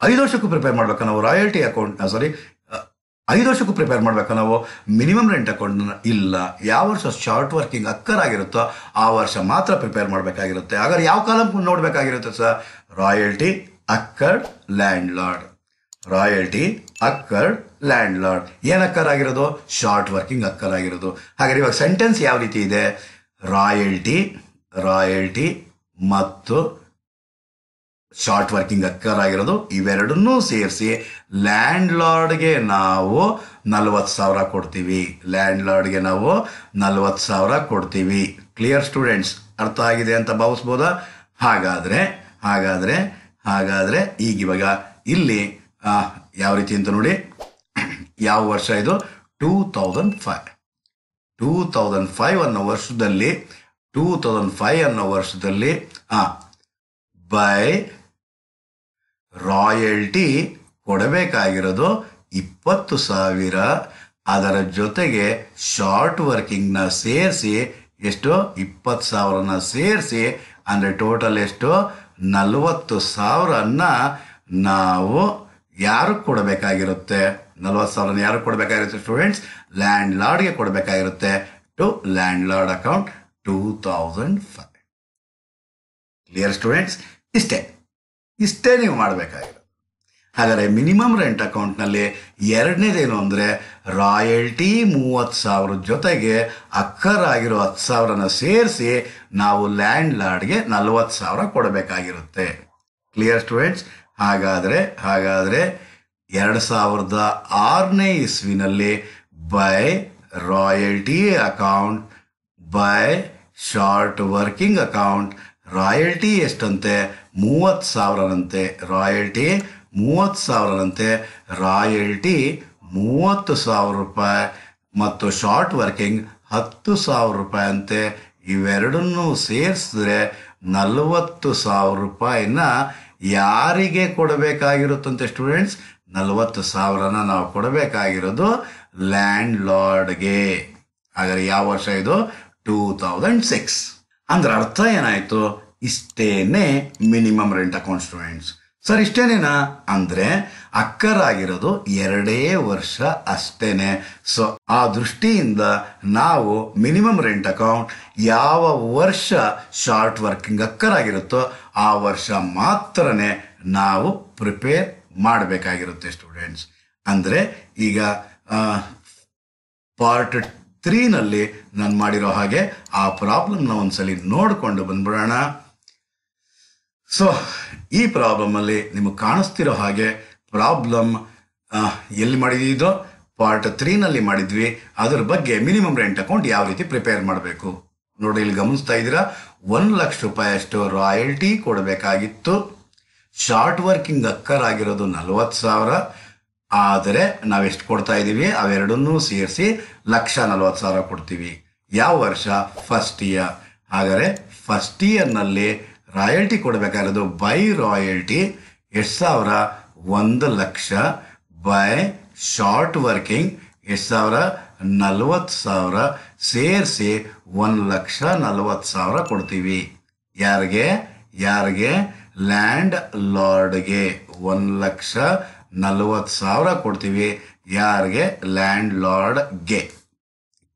ಐದು ವರ್ಷಕ್ಕೂ ಪ್ರಿಪೇರ್ ಮಾಡಬೇಕಾ ನಾವು ರಾಯಲ್ಟಿ ಅಕೌಂಟ್ನ ಸಾರಿ ಐದು ವರ್ಷಕ್ಕೂ ಪ್ರಿಪೇರ್ ಮಾಡಬೇಕಾ ನಾವು ಮಿನಿಮಮ್ ರೆಂಟ್ ಅಕೌಂಟ್ನ ಇಲ್ಲ ಯಾವ ವರ್ಷ ಶಾರ್ಟ್ ವರ್ಕಿಂಗ್ ಅಕ್ಕರ್ ಆಗಿರುತ್ತೋ ಆ ವರ್ಷ ಮಾತ್ರ ಪ್ರಿಪೇರ್ ಮಾಡಬೇಕಾಗಿರುತ್ತೆ ಹಾಗಾದ್ರೆ ಯಾವ ಕಾಲಂ ನೋಡಬೇಕಾಗಿರುತ್ತೆ sir royalty occurred landlord royalty occurred landlord ಏನು ಅಕ್ಕರ್ ಆಗಿರೋದು ಶಾರ್ಟ್ ವರ್ಕಿಂಗ್ ಅಕ್ಕರ್ ಆಗಿರೋದು ಹಾಗಾದ್ರೆ ಇವಾಗ ಸೆಂಟೆನ್ಸ್ ಯಾವ ರೀತಿ ಇದೆ ರಾಯಲ್ಟಿ ರಾಯಲ್ಟಿ ಮತ್ತು ಶಾರ್ಟ್ ವರ್ಕಿಂಗ್ ಅಕ್ಕರ್ ಆಗಿರೋದು ಇವೆರಡನ್ನೂ ಸೇರಿಸಿ ಲ್ಯಾಂಡ್ ಲಾರ್ಡ್ಗೆ ನಾವು ನಲವತ್ತು ಸಾವಿರ ಕೊಡ್ತೀವಿ ಲ್ಯಾಂಡ್ ಲಾರ್ಡ್ಗೆ ನಾವು ನಲವತ್ತು ಸಾವಿರ ಕೊಡ್ತೀವಿ ಕ್ಲಿಯರ್ ಸ್ಟೂಡೆಂಟ್ಸ್ ಅರ್ಥ ಆಗಿದೆ ಅಂತ ಭಾವಿಸ್ಬೋದಾ ಹಾಗಾದರೆ ಹಾಗಾದರೆ ಹಾಗಾದರೆ ಈಗಿವಾಗ ಇಲ್ಲಿ ಯಾವ ರೀತಿ ಅಂತ ನೋಡಿ ಯಾವ ವರ್ಷ ಇದು two thousand five two thousand five ಅನ್ನೋ ವರ್ಷದಲ್ಲಿ ಟೂ ತೌಸಂಡ್ ಫೈವ್ ಅನ್ನೋ ವರ್ಷದಲ್ಲಿ ಬೈ ರಾಯಲ್ಟಿ ಕೊಡಬೇಕಾಗಿರೋದು ಇಪ್ಪತ್ತು ಸಾವಿರ. ಅದರ ಜೊತೆಗೆ ಶಾರ್ಟ್ ವರ್ಕಿಂಗ್ನ ಸೇರಿಸಿ ಎಷ್ಟು ಇಪ್ಪತ್ತು ಸಾವಿರನ ಸೇರಿಸಿ ಅಂದರೆ ಟೋಟಲ್ ಎಷ್ಟು ನಲವತ್ತು ಸಾವಿರನ್ನ ನಾವು ಯಾರು ಕೊಡಬೇಕಾಗಿರುತ್ತೆ? ನಲ್ವತ್ತು ಸಾವಿರನ ಯಾರು ಕೊಡಬೇಕಾಗಿರುತ್ತೆ ಸ್ಟೂಡೆಂಟ್ಸ್? ಲ್ಯಾಂಡ್ ಲಾರ್ಡ್ಗೆ ಕೊಡಬೇಕಾಗಿರುತ್ತೆ. To land lord account two thousand five. Clear students? ಇಷ್ಟೇ ಇಷ್ಟೇ ನೀವು ಮಾಡಬೇಕಾಗಿರೋದು. ಹಾಗಾದರೆ ಮಿನಿಮಮ್ ರೆಂಟ್ ಅಕೌಂಟ್ನಲ್ಲಿ ಎರಡನೇದೇನು ಅಂದರೆ ರಾಯಲ್ಟಿ ಮೂವತ್ತು ಸಾವಿರದ ಜೊತೆಗೆ ಅಕ್ಕರ್ ಆಗಿರೋ ಹತ್ತು ಸಾವಿರನ ಸೇರಿಸಿ ನಾವು ಲ್ಯಾಂಡ್ ಲಾರ್ಡ್ಗೆ ನಲ್ವತ್ತು ಸಾವಿರ ಕೊಡಬೇಕಾಗಿರುತ್ತೆ. Clear students? ಹಾಗಾದರೆ ಹಾಗಾದರೆ ಎರಡು ಸಾವಿರದ ಆರನೇ ಇಸ್ವಿನಲ್ಲಿ by royalty account by short working account royalty ಎಷ್ಟಂತೆ? ಮೂವತ್ತು ಸಾವಿರನಂತೆ. ರಾಯಲ್ಟಿ ಮೂವತ್ತು ಸಾವಿರನಂತೆ. ರಾಯಲ್ಟಿ ಮೂವತ್ತು ಸಾವಿರ ರೂಪಾಯಿ ಮತ್ತು ಶಾರ್ಟ್ ವರ್ಕಿಂಗ್ ಹತ್ತು ಸಾವಿರ ರೂಪಾಯಿ ಅಂತೆ. ಇವೆರಡನ್ನೂ ಸೇರಿಸಿದ್ರೆ ನಲವತ್ತು ಸಾವಿರ ರೂಪಾಯಿನ ಯಾರಿಗೆ ಕೊಡಬೇಕಾಗಿರುತ್ತಂತೆ ಸ್ಟೂಡೆಂಟ್ಸ್? ನಲವತ್ತು ಸಾವಿರನ ನಾವು ಕೊಡಬೇಕಾಗಿರೋದು ಲ್ಯಾಂಡ್ ಲಾರ್ಡ್ಗೆ. ಹಾಗಾದರೆ ಯಾವ ವರ್ಷ ಇದು? Two thousand six. ಅಂದ್ರೆ ಅರ್ಥ ಏನಾಯಿತು? ಇಷ್ಟೇನೆ minimum rent account students. Sir ಇಷ್ಟೇನೇನಾ ಅಂದರೆ ಅಕ್ಕರಾಗಿರೋದು ಎರಡೇ ವರ್ಷ ಅಷ್ಟೇನೆ. ಸೊ ಆ ದೃಷ್ಟಿಯಿಂದ ನಾವು ಮಿನಿಮಮ್ ರೆಂಟ್ ಅಕೌಂಟ್ ಯಾವ ವರ್ಷ ಶಾರ್ಟ್ ವರ್ಕಿಂಗ್ ಅಕ್ಕರಾಗಿರುತ್ತೋ ಆ ವರ್ಷ ಮಾತ್ರ ನಾವು ಪ್ರಿಪೇರ್ ಮಾಡಬೇಕಾಗಿರುತ್ತೆ ಸ್ಟೂಡೆಂಟ್ಸ್. ಅಂದರೆ ಈಗ ಪಾರ್ಟ್ ತ್ರೀನಲ್ಲಿ ನಾನು ಮಾಡಿರೋ ಹಾಗೆ ಆ ಪ್ರಾಬ್ಲಮ್ನ ಒಂದ್ಸಲಿ ನೋಡಿಕೊಂಡು ಬಂದ್ಬಿಡೋಣ. ಸೊ ಈ ಪ್ರಾಬ್ಲಮಲ್ಲಿ ನಿಮಗೆ ಕಾಣಿಸ್ತಿರೋ ಹಾಗೆ ಪ್ರಾಬ್ಲಮ್ ಎಲ್ಲಿ ಮಾಡಿದ್ದು? ಪಾರ್ಟ್ ತ್ರೀನಲ್ಲಿ ಮಾಡಿದ್ವಿ. ಅದ್ರ ಬಗ್ಗೆ ಮಿನಿಮಮ್ ರೆಂಟ್ ಅಕೌಂಟ್ ಯಾವ ರೀತಿ ಪ್ರಿಪೇರ್ ಮಾಡಬೇಕು ನೋಡಿ. ಇಲ್ಲಿ ಗಮನಿಸ್ತಾ ಇದ್ದೀರಾ, ಒಂದು ಲಕ್ಷ ರೂಪಾಯಿಯಷ್ಟು ರಾಯಲ್ಟಿ ಕೊಡಬೇಕಾಗಿತ್ತು. ಶಾರ್ಟ್ ವರ್ಕಿಂಗ್ ಅಕ್ಕರಾಗಿರೋದು ನಲ್ವತ್ತು ಸಾವಿರ. ಆದರೆ ನಾವೆಷ್ಟು ಕೊಡ್ತಾ ಇದ್ದೀವಿ? ಅವೆರಡನ್ನೂ ಸೇರಿಸಿ ಲಕ್ಷ ನಲ್ವತ್ತು ಸಾವಿರ ಕೊಡ್ತೀವಿ. ಯಾವ ವರ್ಷ? First year. ಆದರೆ ಫಸ್ಟ್ ಇಯರ್ನಲ್ಲಿ ರಾಯಲ್ಟಿ ಕೊಡಬೇಕಾಗಿರೋದು ಬೈ ರಾಯಲ್ಟಿ ಎಷ್ಟು ಸಾವಿರ? ಒಂದು ಲಕ್ಷ. ಬೈ ಶಾರ್ಟ್ ವರ್ಕಿಂಗ್ ಎಷ್ಟು ಸಾವಿರ? ನಲ್ವತ್ತು ಸಾವಿರ. ಸೇರಿಸಿ ಒಂದು ಲಕ್ಷ ನಲ್ವತ್ತು ಸಾವಿರ ಕೊಡ್ತೀವಿ. ಯಾರಿಗೆ? ಯಾರಿಗೆ? ಲ್ಯಾಂಡ್ ಲಾರ್ಡ್ಗೆ ಒಂದು ಲಕ್ಷ ನಲ್ವತ್ತು ಸಾವಿರ ಕೊಡ್ತೀವಿ. ಯಾರಿಗೆ? ಲ್ಯಾಂಡ್ ಲಾರ್ಡ್ಗೆ.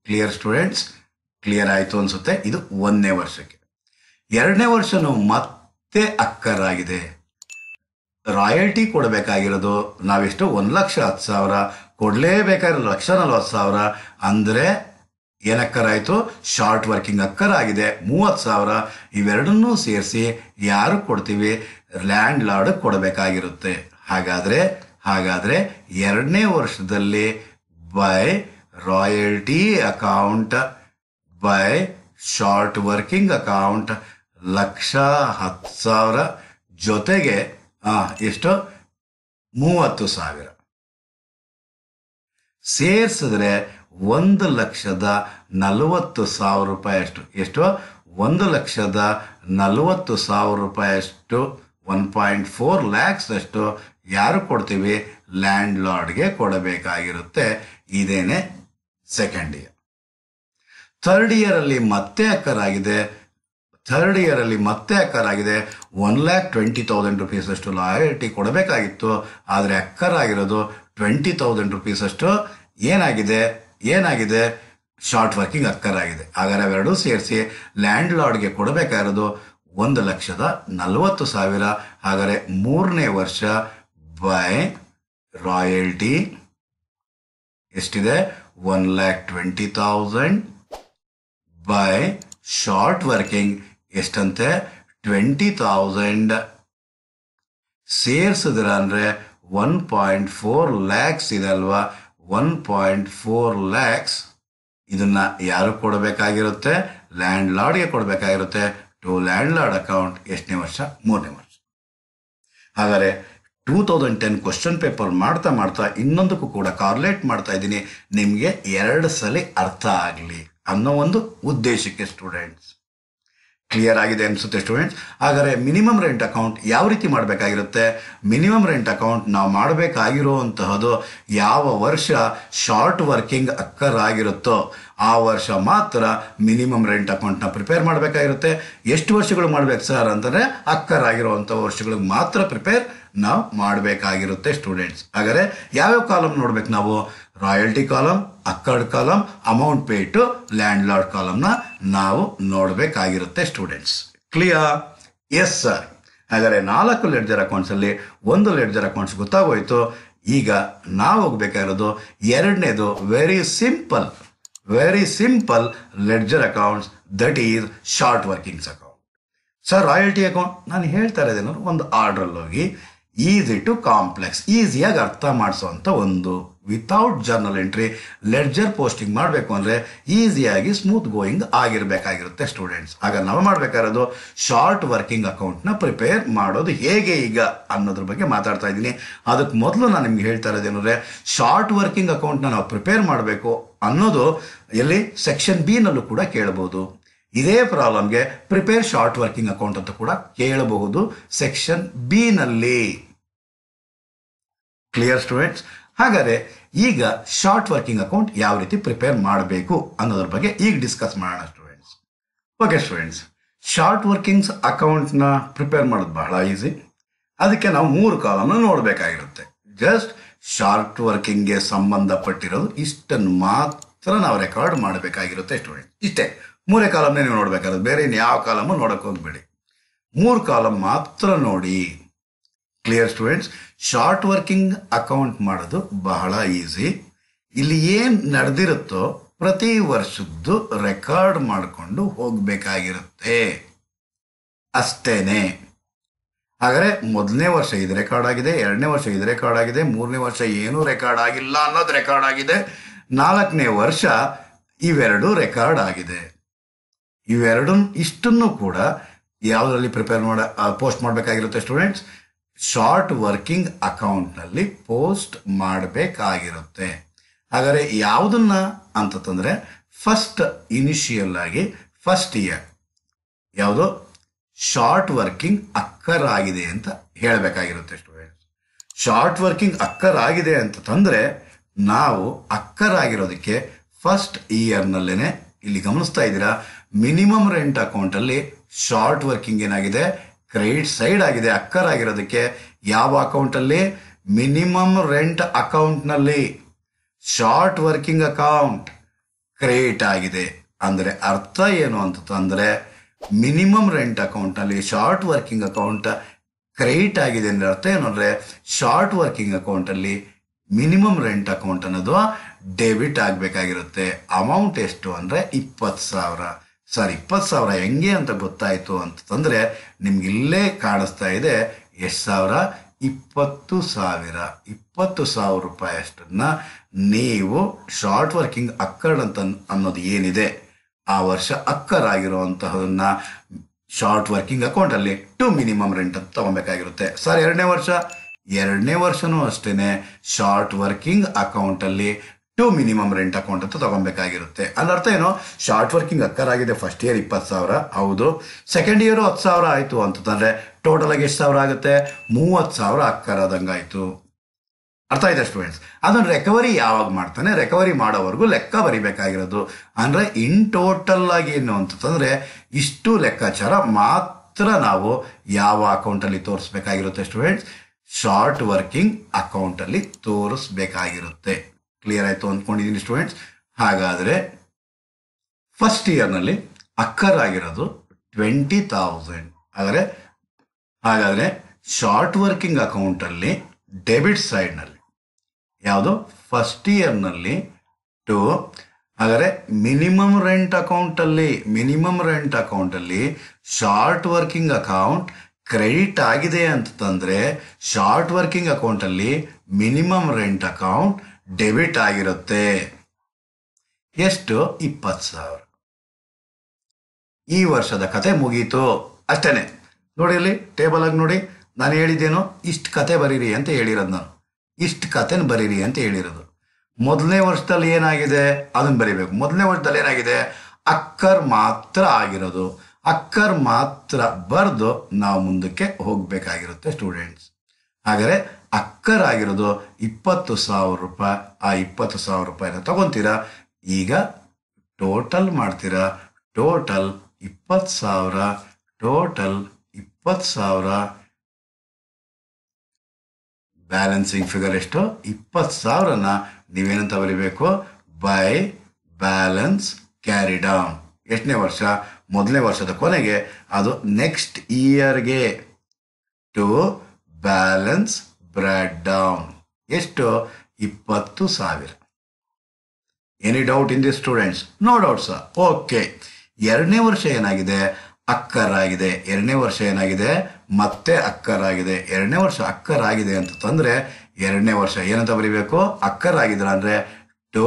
Clear students? ಕ್ಲಿಯರ್ ಆಯಿತು ಅನಿಸುತ್ತೆ. ಇದು ಒಂದನೇ ವರ್ಷಕ್ಕೆ. ಎರಡನೇ ವರ್ಷನೂ ಮತ್ತೆ ಅಕ್ಕರಾಗಿದೆ. ರಾಯಲ್ಟಿ ಕೊಡಬೇಕಾಗಿರೋದು ನಾವೆಷ್ಟು? ಒಂದು ಲಕ್ಷ ಹತ್ತು ಸಾವಿರ. ಕೊಡಲೇಬೇಕಾಗಿರೋದು ಲಕ್ಷ ನಲ್ವತ್ತು ಸಾವಿರ. ಅಂದರೆ ಏನಕ್ಕರಾಯಿತು? ಶಾರ್ಟ್ ವರ್ಕಿಂಗ್ ಅಕ್ಕರಾಗಿದೆ ಮೂವತ್ತು ಸಾವಿರ. ಇವೆರಡನ್ನೂ ಸೇರಿಸಿ ಯಾರು ಕೊಡ್ತೀವಿ? ಲ್ಯಾಂಡ್ ಲಾರ್ಡ್ ಕೊಡಬೇಕಾಗಿರುತ್ತೆ. ಹಾಗಾದರೆ ಹಾಗಾದರೆ ಎರಡನೇ ವರ್ಷದಲ್ಲಿ by royalty account by short working account lakh ಹತ್ತು ಸಾವಿರ ಜೊತೆಗೆ ಎಷ್ಟು? ಮೂವತ್ತು ಸಾವಿರ ಸೇರಿಸಿದ್ರೆ ಒಂದು ಲಕ್ಷದ ನಲವತ್ತು ಸಾವಿರ ರೂಪಾಯಿ ಅಷ್ಟು. ಎಷ್ಟು? ಒಂದು ಲಕ್ಷದ ನಲವತ್ತು ಸಾವಿರ ರೂಪಾಯಿ ಅಷ್ಟು, ಒನ್ ಪಾಯಿಂಟ್ ಫೋರ್ ಲ್ಯಾಕ್ಸ್ ಅಷ್ಟು ಯಾರು ಕೊಡ್ತೀವಿ? ಲ್ಯಾಂಡ್ ಲಾರ್ಡ್ಗೆ ಕೊಡಬೇಕಾಗಿರುತ್ತೆ. ಇದೇನೆ ಸೆಕೆಂಡ್ ಇಯರ್. ಥರ್ಡ್ ಇಯರಲ್ಲಿ ಮತ್ತೆ ಅಕ್ಕರಾಗಿದೆ. ಥರ್ಡ್ ಇಯರಲ್ಲಿ ಮತ್ತೆ ಅಕ್ಕರಾಗಿದೆ. One lakh twenty thousand rupees ಅಷ್ಟು ರಾಯಲ್ಟಿ ಕೊಡಬೇಕಾಗಿತ್ತು. ಆದರೆ ಅಕ್ಕರಾಗಿರೋದು ಟ್ವೆಂಟಿ ತೌಸಂಡ್ ರುಪೀಸ್ ಅಷ್ಟು ಏನಾಗಿದೆ ಏನಾಗಿದೆ ಶಾರ್ಟ್ ವರ್ಕಿಂಗ್ ಅಕ್ಕರಾಗಿದೆ. ಹಾಗಾದರೆ ಅವೆರಡೂ ಸೇರಿಸಿ ಲ್ಯಾಂಡ್ ಲಾರ್ಡ್ಗೆ ಕೊಡಬೇಕಾಗಿರೋದು ಒಂದು ಲಕ್ಷದ ನಲವತ್ತು ಸಾವಿರ. ಹಾಗಾದರೆ ಮೂರನೇ ವರ್ಷ ಬೈ ರಾಯಲ್ಟಿ ಎಷ್ಟಿದೆ? One lakh twenty thousand by short working ಎಷ್ಟಂತೆ? ಟ್ವೆಂಟಿ ತೌಸಂಡ್ ಸೇರಿಸಿದ್ರ ಅಂದರೆ ಒನ್ ಪಾಯಿಂಟ್ ಫೋರ್ ಲ್ಯಾಕ್ಸ್ ಇದೆ ಅಲ್ವಾ? ಒನ್ ಪಾಯಿಂಟ್ ಫೋರ್ ಲ್ಯಾಕ್ಸ್ ಇದನ್ನು ಯಾರು ಕೊಡಬೇಕಾಗಿರುತ್ತೆ? ಲ್ಯಾಂಡ್ ಲಾರ್ಡ್ಗೆ ಕೊಡಬೇಕಾಗಿರುತ್ತೆ. To land lord account. ಎಷ್ಟನೇ ವರ್ಷ? ಮೂರನೇ ವರ್ಷ. ಹಾಗಾದರೆ two thousand ten question paper ಮಾಡ್ತಾ ಮಾಡ್ತಾ ಇನ್ನೊಂದಕ್ಕೂ ಕೂಡ ಕಾರ್ಲೇಟ್ ಮಾಡ್ತಾ ಇದ್ದೀನಿ, ನಿಮಗೆ ಎರಡು ಸಲ ಅರ್ಥ ಆಗಲಿ ಅನ್ನೋ ಒಂದು ಉದ್ದೇಶಕ್ಕೆ ಸ್ಟೂಡೆಂಟ್ಸ್. clear agide ಅನ್ಸುತ್ತೆ ಸ್ಟೂಡೆಂಟ್ಸ್. ಹಾಗಾದರೆ ಮಿನಿಮಮ್ ರೆಂಟ್ ಅಕೌಂಟ್ ಯಾವ ರೀತಿ ಮಾಡಬೇಕಾಗಿರುತ್ತೆ? ಮಿನಿಮಮ್ ರೆಂಟ್ ಅಕೌಂಟ್ ನಾವು ಮಾಡಬೇಕಾಗಿರುವಂತಹದು ಯಾವ ವರ್ಷ ಶಾರ್ಟ್ ವರ್ಕಿಂಗ್ ಅಕ್ಕರ್ ಆಗಿರುತ್ತೋ ಆ ವರ್ಷ ಮಾತ್ರ ಮಿನಿಮಮ್ ರೆಂಟ್ ಅಕೌಂಟ್ನ ಪ್ರಿಪೇರ್ ಮಾಡಬೇಕಾಗಿರುತ್ತೆ. ಎಷ್ಟು ವರ್ಷಗಳು ಮಾಡಬೇಕು ಸರ್ ಅಂತಂದರೆ ಅಕ್ಕರ್ ಆಗಿರುವಂಥ ವರ್ಷಗಳಿಗೆ ಮಾತ್ರ ಪ್ರಿಪೇರ್ ನಾವು ಮಾಡಬೇಕಾಗಿರುತ್ತೆ ಸ್ಟೂಡೆಂಟ್ಸ್. ಹಾಗಾದರೆ ಯಾವ್ಯಾವ ಕಾಲಮ್ ನೋಡ್ಬೇಕು ನಾವು? Royalty column, occurred column, amount pay to land lord ಕಾಲಮ್ನ ನಾವು ನೋಡಬೇಕಾಗಿರುತ್ತೆ ಸ್ಟೂಡೆಂಟ್ಸ್. ಕ್ಲಿಯರ್? Yes sir. ಹಾಗಾದರೆ ನಾಲ್ಕು ಲೆಡ್ಜರ್ ಅಕೌಂಟ್ಸಲ್ಲಿ ಒಂದು ಲೆಡ್ಜರ್ ಅಕೌಂಟ್ಸ್ ಗೊತ್ತಾಗೋಯ್ತು. ಈಗ ನಾವು ಹೋಗ್ಬೇಕಾಗಿರೋದು ಎರಡನೇದು very simple very simple ledger accounts, that is short workings account. Sir royalty account ನಾನು ಹೇಳ್ತಾ ಇರೋದೇನೋ ಒಂದು ಆರ್ಡ್ರಲ್ಲಿ ಹೋಗಿ ಈಸಿ ಟು ಕಾಂಪ್ಲೆಕ್ಸ್, ಈಸಿಯಾಗಿ ಅರ್ಥ ಮಾಡಿಸೋವಂಥ ಒಂದು without journal entry ledger posting ಮಾಡಬೇಕು ಅಂದರೆ ಈಸಿಯಾಗಿ ಸ್ಮೂತ್ ಗೋಯಿಂಗ್ ಆಗಿರಬೇಕಾಗಿರುತ್ತೆ ಸ್ಟೂಡೆಂಟ್ಸ್. ಆಗ ನಾವು ಮಾಡಬೇಕಾಗಿರೋದು ಶಾರ್ಟ್ ವರ್ಕಿಂಗ್ ಅಕೌಂಟ್ನ ಪ್ರಿಪೇರ್ ಮಾಡೋದು ಹೇಗೆ ಈಗ ಅನ್ನೋದ್ರ ಬಗ್ಗೆ ಮಾತಾಡ್ತಾ ಇದ್ದೀನಿ. ಅದಕ್ಕೆ ಮೊದಲು ನಾನು ನಿಮ್ಗೆ ಹೇಳ್ತಾ ಇರೋದೇನು ಅಂದರೆ, ಶಾರ್ಟ್ ವರ್ಕಿಂಗ್ ಅಕೌಂಟ್ನ ನಾವು ಪ್ರಿಪೇರ್ ಮಾಡಬೇಕು ಅನ್ನೋದು ಎಲ್ಲಿ ಸೆಕ್ಷನ್ ಬಿ ನಲ್ಲೂ ಕೂಡ ಕೇಳಬಹುದು. ಇದೇ ಪ್ರಾಬ್ಲಮ್ಗೆ ಪ್ರಿಪೇರ್ ಶಾರ್ಟ್ ವರ್ಕಿಂಗ್ ಅಕೌಂಟ್ ಅಂತ ಕೂಡ ಕೇಳಬಹುದು ಸೆಕ್ಷನ್ ಬಿ ನಲ್ಲಿ. Clear students? ಹಾಗಾದರೆ ಈಗ ಶಾರ್ಟ್ ವರ್ಕಿಂಗ್ ಅಕೌಂಟ್ ಯಾವ ರೀತಿ ಪ್ರಿಪೇರ್ ಮಾಡಬೇಕು ಅನ್ನೋದ್ರ ಬಗ್ಗೆ ಈಗ ಡಿಸ್ಕಸ್ ಮಾಡೋಣ students. Okay students, short workings ಅಕೌಂಟ್ನ ಪ್ರಿಪೇರ್ ಮಾಡೋದು ಬಹಳ ಈಸಿ. ಅದಕ್ಕೆ ನಾವು ಮೂರು ಕಾಲಮ್ನ ನೋಡಬೇಕಾಗಿರುತ್ತೆ. ಜಸ್ಟ್ ಶಾರ್ಟ್ ವರ್ಕಿಂಗ್ಗೆ ಸಂಬಂಧಪಟ್ಟಿರೋದು ಇಷ್ಟನ್ನು ಮಾತ್ರ ನಾವು ರೆಕಾರ್ಡ್ ಮಾಡಬೇಕಾಗಿರುತ್ತೆ ಸ್ಟೂಡೆಂಟ್. ಇಷ್ಟೇ ಮೂರೇ ಕಾಲಮ್ನೇ ನೀವು ನೋಡಬೇಕಾದ್ರೆ, ಬೇರೆ ಇನ್ನು ಯಾವ ಕಾಲಮು ನೋಡಕ್ಕೆ ಹೋಗ್ಬೇಡಿ, ಮೂರು ಕಾಲಮ್ ಮಾತ್ರ ನೋಡಿ. Clear students? Short working account ಮಾಡೋದು ಬಹಳ ಈಸಿ. ಇಲ್ಲಿ ಏನು ನಡೆದಿರುತ್ತೋ ಪ್ರತಿ ವರ್ಷದ್ದು ರೆಕಾರ್ಡ್ ಮಾಡಿಕೊಂಡು ಹೋಗಬೇಕಾಗಿರುತ್ತೆ ಅಷ್ಟೇನೆ. ಹಾಗಾದರೆ ಮೊದಲನೇ ವರ್ಷ ಇದು ರೆಕಾರ್ಡ್ ಆಗಿದೆ, ಎರಡನೇ ವರ್ಷ ಇದು ರೆಕಾರ್ಡ್ ಆಗಿದೆ, ಮೂರನೇ ವರ್ಷ ಏನೂ ರೆಕಾರ್ಡ್ ಆಗಿಲ್ಲ ಅನ್ನೋದು ರೆಕಾರ್ಡ್ ಆಗಿದೆ, ನಾಲ್ಕನೇ ವರ್ಷ ಇವೆರಡೂ ರೆಕಾರ್ಡ್ ಆಗಿದೆ. ಇವೆರಡೂ ಇಷ್ಟನ್ನು ಕೂಡ ಯಾವುದರಲ್ಲಿ ಪ್ರಿಪೇರ್ ಮಾಡ ಪೋಸ್ಟ್ ಮಾಡಬೇಕಾಗಿರುತ್ತೆ ಸ್ಟೂಡೆಂಟ್ಸ್? ಶಾರ್ಟ್ ವರ್ಕಿಂಗ್ ಅಕೌಂಟ್ನಲ್ಲಿ ಪೋಸ್ಟ್ ಮಾಡಬೇಕಾಗಿರುತ್ತೆ. ಹಾಗಾದರೆ ಯಾವುದನ್ನು ಅಂತಂದರೆ, ಫಸ್ಟ್ ಇನಿಷಿಯಲ್ ಆಗಿ ಫಸ್ಟ್ ಇಯರ್ ಯಾವುದು ಶಾರ್ಟ್ ವರ್ಕಿಂಗ್ ಅಕ್ಕರ್ ಆಗಿದೆ ಅಂತ ಹೇಳಬೇಕಾಗಿರುತ್ತೆ ಸ್ಟೂಡೆಂಟ್ಸ್. ಶಾರ್ಟ್ ವರ್ಕಿಂಗ್ ಅಕ್ಕರ್ ಆಗಿದೆ ಅಂತಂದರೆ ನಾವು ಅಕ್ಕರ್ ಆಗಿರೋದಕ್ಕೆ ಫಸ್ಟ್ ಇಯರ್ನಲ್ಲೇ, ಇಲ್ಲಿ ಗಮನಿಸ್ತಾ ಇದ್ದೀರಾ, ಮಿನಿಮಮ್ ರೆಂಟ್ ಅಕೌಂಟಲ್ಲಿ ಶಾರ್ಟ್ ವರ್ಕಿಂಗ್ ಏನಾಗಿದೆ ಕ್ರೆಡಿಟ್ ಸೈಡ್ ಆಗಿದೆ. ಅಕ್ಕರ್ ಆಗಿರೋದಕ್ಕೆ ಯಾವ ಅಕೌಂಟಲ್ಲಿ? ಮಿನಿಮಮ್ ರೆಂಟ್ ಅಕೌಂಟ್ನಲ್ಲಿ ಶಾರ್ಟ್ ವರ್ಕಿಂಗ್ ಅಕೌಂಟ್ ಕ್ರಿಯೇಟ್ ಆಗಿದೆ. ಅಂದರೆ ಅರ್ಥ ಏನು ಅಂತಂದರೆ, ಮಿನಿಮಮ್ ರೆಂಟ್ ಅಕೌಂಟ್ನಲ್ಲಿ ಶಾರ್ಟ್ ವರ್ಕಿಂಗ್ ಅಕೌಂಟ್ ಕ್ರಿಯೇಟ್ ಆಗಿದೆ ಅಂದರೆ ಅರ್ಥ ಏನು ಅಂದರೆ, ಶಾರ್ಟ್ ವರ್ಕಿಂಗ್ ಅಕೌಂಟಲ್ಲಿ ಮಿನಿಮಮ್ ರೆಂಟ್ ಅಕೌಂಟ್ ಅನ್ನೋದು ಡೆಬಿಟ್ ಆಗಬೇಕಾಗಿರುತ್ತೆ. ಅಮೌಂಟ್ ಎಷ್ಟು ಅಂದರೆ ಇಪ್ಪತ್ತು ಸಾವಿರ ಸರ್ ಇಪ್ಪತ್ತು ಸಾವಿರ ಹೆಂಗೆ ಅಂತ ಗೊತ್ತಾಯಿತು ಅಂತಂದರೆ, ನಿಮ್ಗೆ ಇಲ್ಲೇ ಕಾಣಿಸ್ತಾ ಇದೆ, ಎಷ್ಟು ಸಾವಿರ? ಇಪ್ಪತ್ತು ಸಾವಿರ ಇಪ್ಪತ್ತು ಸಾವಿರ ರೂಪಾಯಿ ಅಷ್ಟನ್ನು ನೀವು ಶಾರ್ಟ್ ವರ್ಕಿಂಗ್ ಅಕ್ಕರ್ ಅಂತ ಅನ್ನೋದು ಏನಿದೆ ಆ ವರ್ಷ ಅಕ್ಕರ್ ಆಗಿರುವಂತಹದನ್ನು ಶಾರ್ಟ್ ವರ್ಕಿಂಗ್ ಅಕೌಂಟಲ್ಲಿ ಟು ಮಿನಿಮಮ್ ರೆಂಟ್ ಅಂತ ತೊಗೊಬೇಕಾಗಿರುತ್ತೆ. ಸರ್ ಎರಡನೇ ವರ್ಷ ಎರಡನೇ ವರ್ಷವೂ ಅಷ್ಟೇ ಶಾರ್ಟ್ ವರ್ಕಿಂಗ್ ಅಕೌಂಟಲ್ಲಿ ಟು ಮಿನಿಮಮ್ ರೆಂಟ್ ಅಕೌಂಟ್ ಅಂತ ತೊಗೊಬೇಕಾಗಿರುತ್ತೆ. ಅದರ್ಥ ಏನು? ಶಾರ್ಟ್ ವರ್ಕಿಂಗ್ ಅಕ್ಕರ್ ಆಗಿದೆ ಫಸ್ಟ್ ಇಯರ್ ಇಪ್ಪತ್ತು ಸಾವಿರ ಹೌದು, ಸೆಕೆಂಡ್ ಇಯರು ಹತ್ತು ಸಾವಿರ ಆಯಿತು ಅಂತಂದರೆ ಟೋಟಲ್ ಆಗಿ ಎಷ್ಟು ಸಾವಿರ ಆಗುತ್ತೆ? ಮೂವತ್ತು ಸಾವಿರ ಅಕ್ಕರ್ ಆದಂಗಾಯಿತು. ಅರ್ಥ ಆಯ್ತಾ ಸ್ಟೂಡೆಂಟ್ಸ್? ಅದನ್ನು ರೆಕವರಿ ಯಾವಾಗ ಮಾಡ್ತಾನೆ, ರೆಕವರಿ ಮಾಡೋವರೆಗೂ ಲೆಕ್ಕ ಬರಿಬೇಕಾಗಿರೋದು. ಅಂದರೆ ಇನ್ ಟೋಟಲ್ ಆಗಿ ಏನು ಅಂತಂದರೆ ಇಷ್ಟು ಲೆಕ್ಕಾಚಾರ ಮಾತ್ರ ನಾವು ಯಾವ ಅಕೌಂಟಲ್ಲಿ ತೋರಿಸ್ಬೇಕಾಗಿರುತ್ತೆ ಸ್ಟೂಡೆಂಟ್ಸ್? ಶಾರ್ಟ್ ವರ್ಕಿಂಗ್ ಅಕೌಂಟಲ್ಲಿ ತೋರಿಸ್ಬೇಕಾಗಿರುತ್ತೆ. ಕ್ಲಿಯರ್ ಆಯಿತು ಅಂದ್ಕೊಂಡಿದ್ದೀನಿ ಸ್ಟೂಡೆಂಟ್ಸ್? ಹಾಗಾದರೆ ಫಸ್ಟ್ ಇಯರ್ನಲ್ಲಿ ಅಕ್ಕರ್ ಆಗಿರೋದು ಟ್ವೆಂಟಿ ತೌಸಂಡ್. ಆದರೆ ಹಾಗಾದರೆ ಶಾರ್ಟ್ ವರ್ಕಿಂಗ್ ಅಕೌಂಟಲ್ಲಿ ಡೆಬಿಟ್ ಸೈಡ್ನಲ್ಲಿ ಯಾವುದು? ಫಸ್ಟ್ ಇಯರ್ನಲ್ಲಿ ಟು. ಹಾಗಾದರೆ ಮಿನಿಮಮ್ ರೆಂಟ್ ಅಕೌಂಟಲ್ಲಿ ಮಿನಿಮಮ್ ರೆಂಟ್ ಅಕೌಂಟಲ್ಲಿ ಶಾರ್ಟ್ ವರ್ಕಿಂಗ್ ಅಕೌಂಟ್ ಕ್ರೆಡಿಟ್ ಆಗಿದೆ ಅಂತಂದರೆ ಶಾರ್ಟ್ ವರ್ಕಿಂಗ್ ಅಕೌಂಟಲ್ಲಿ ಮಿನಿಮಮ್ ರೆಂಟ್ ಅಕೌಂಟ್ ಡೆಬಿಟ್ ಆಗಿರುತ್ತೆ. ಎಷ್ಟು? ಇಪ್ಪತ್ತು ಸಾವಿರ. ಈ ವರ್ಷದ ಕತೆ ಮುಗೀತು ಅಷ್ಟೇ. ನೋಡಿ ಇಲ್ಲಿ ಟೇಬಲ್ ಆಗಿ ನೋಡಿ, ನಾನು ಹೇಳಿದ್ದೇನು? ಇಷ್ಟು ಕತೆ ಬರೀರಿ ಅಂತ ಹೇಳಿರೋದು, ನಾನು ಇಷ್ಟು ಕತೆನ ಬರೀರಿ ಅಂತ ಹೇಳಿರೋದು. ಮೊದಲನೇ ವರ್ಷದಲ್ಲಿ ಏನಾಗಿದೆ ಅದನ್ನು ಬರೀಬೇಕು. ಮೊದಲನೇ ವರ್ಷದಲ್ಲಿ ಏನಾಗಿದೆ? ಅಕ್ಕರ್ ಮಾತ್ರ ಆಗಿರೋದು. ಅಕ್ಕರ್ ಮಾತ್ರ ಬರೆದು ನಾವು ಮುಂದಕ್ಕೆ ಹೋಗಬೇಕಾಗಿರುತ್ತೆ ಸ್ಟೂಡೆಂಟ್ಸ್. ಹಾಗಾದರೆ ಅಕ್ಕರ್ ಆಗಿರೋದು ಇಪ್ಪತ್ತು ಸಾವಿರ ರೂಪಾಯಿ. ಆ ಇಪ್ಪತ್ತು ಸಾವಿರ ರೂಪಾಯಿನ ತಗೊತೀರಾ, ಈಗ ಟೋಟಲ್ ಮಾಡ್ತೀರಾ. ಟೋಟಲ್ ಇಪ್ಪತ್ತು ಸಾವಿರ, ಟೋಟಲ್ ಇಪ್ಪತ್ತು ಸಾವಿರ, ಬ್ಯಾಲೆನ್ಸಿಂಗ್ ಫಿಗರ್ ಎಷ್ಟು? ಇಪ್ಪತ್ತು ಸಾವಿರನ ನೀವೇನಂತ ಬರಿಬೇಕು? By balance carry down. ಎಷ್ಟನೇ ವರ್ಷ? ಮೊದಲನೇ ವರ್ಷದ ಕೊನೆಗೆ, ಅದು ನೆಕ್ಸ್ಟ್ ಇಯರ್ಗೆ. ಟು ಬ್ಯಾಲೆನ್ಸ್ ಬ್ರ್ಯಾಡ್ ಡೌನ್ ಎಷ್ಟು? ಇಪ್ಪತ್ತು ಸಾವಿರ. Any doubt in this students? No doubt sir. Okay, ಎರಡನೇ ವರ್ಷ ಏನಾಗಿದೆ? ಅಕ್ಕರಾಗಿದೆ. ಎರಡನೇ ವರ್ಷ ಏನಾಗಿದೆ? ಮತ್ತೆ ಅಕ್ಕರಾಗಿದೆ. ಎರಡನೇ ವರ್ಷ ಅಕ್ಕರಾಗಿದೆ ಅಂತಂದರೆ ಎರಡನೇ ವರ್ಷ ಏನಂತ ಬರೀಬೇಕು? ಅಕ್ಕರಾಗಿದ್ರ ಅಂದರೆ ಟು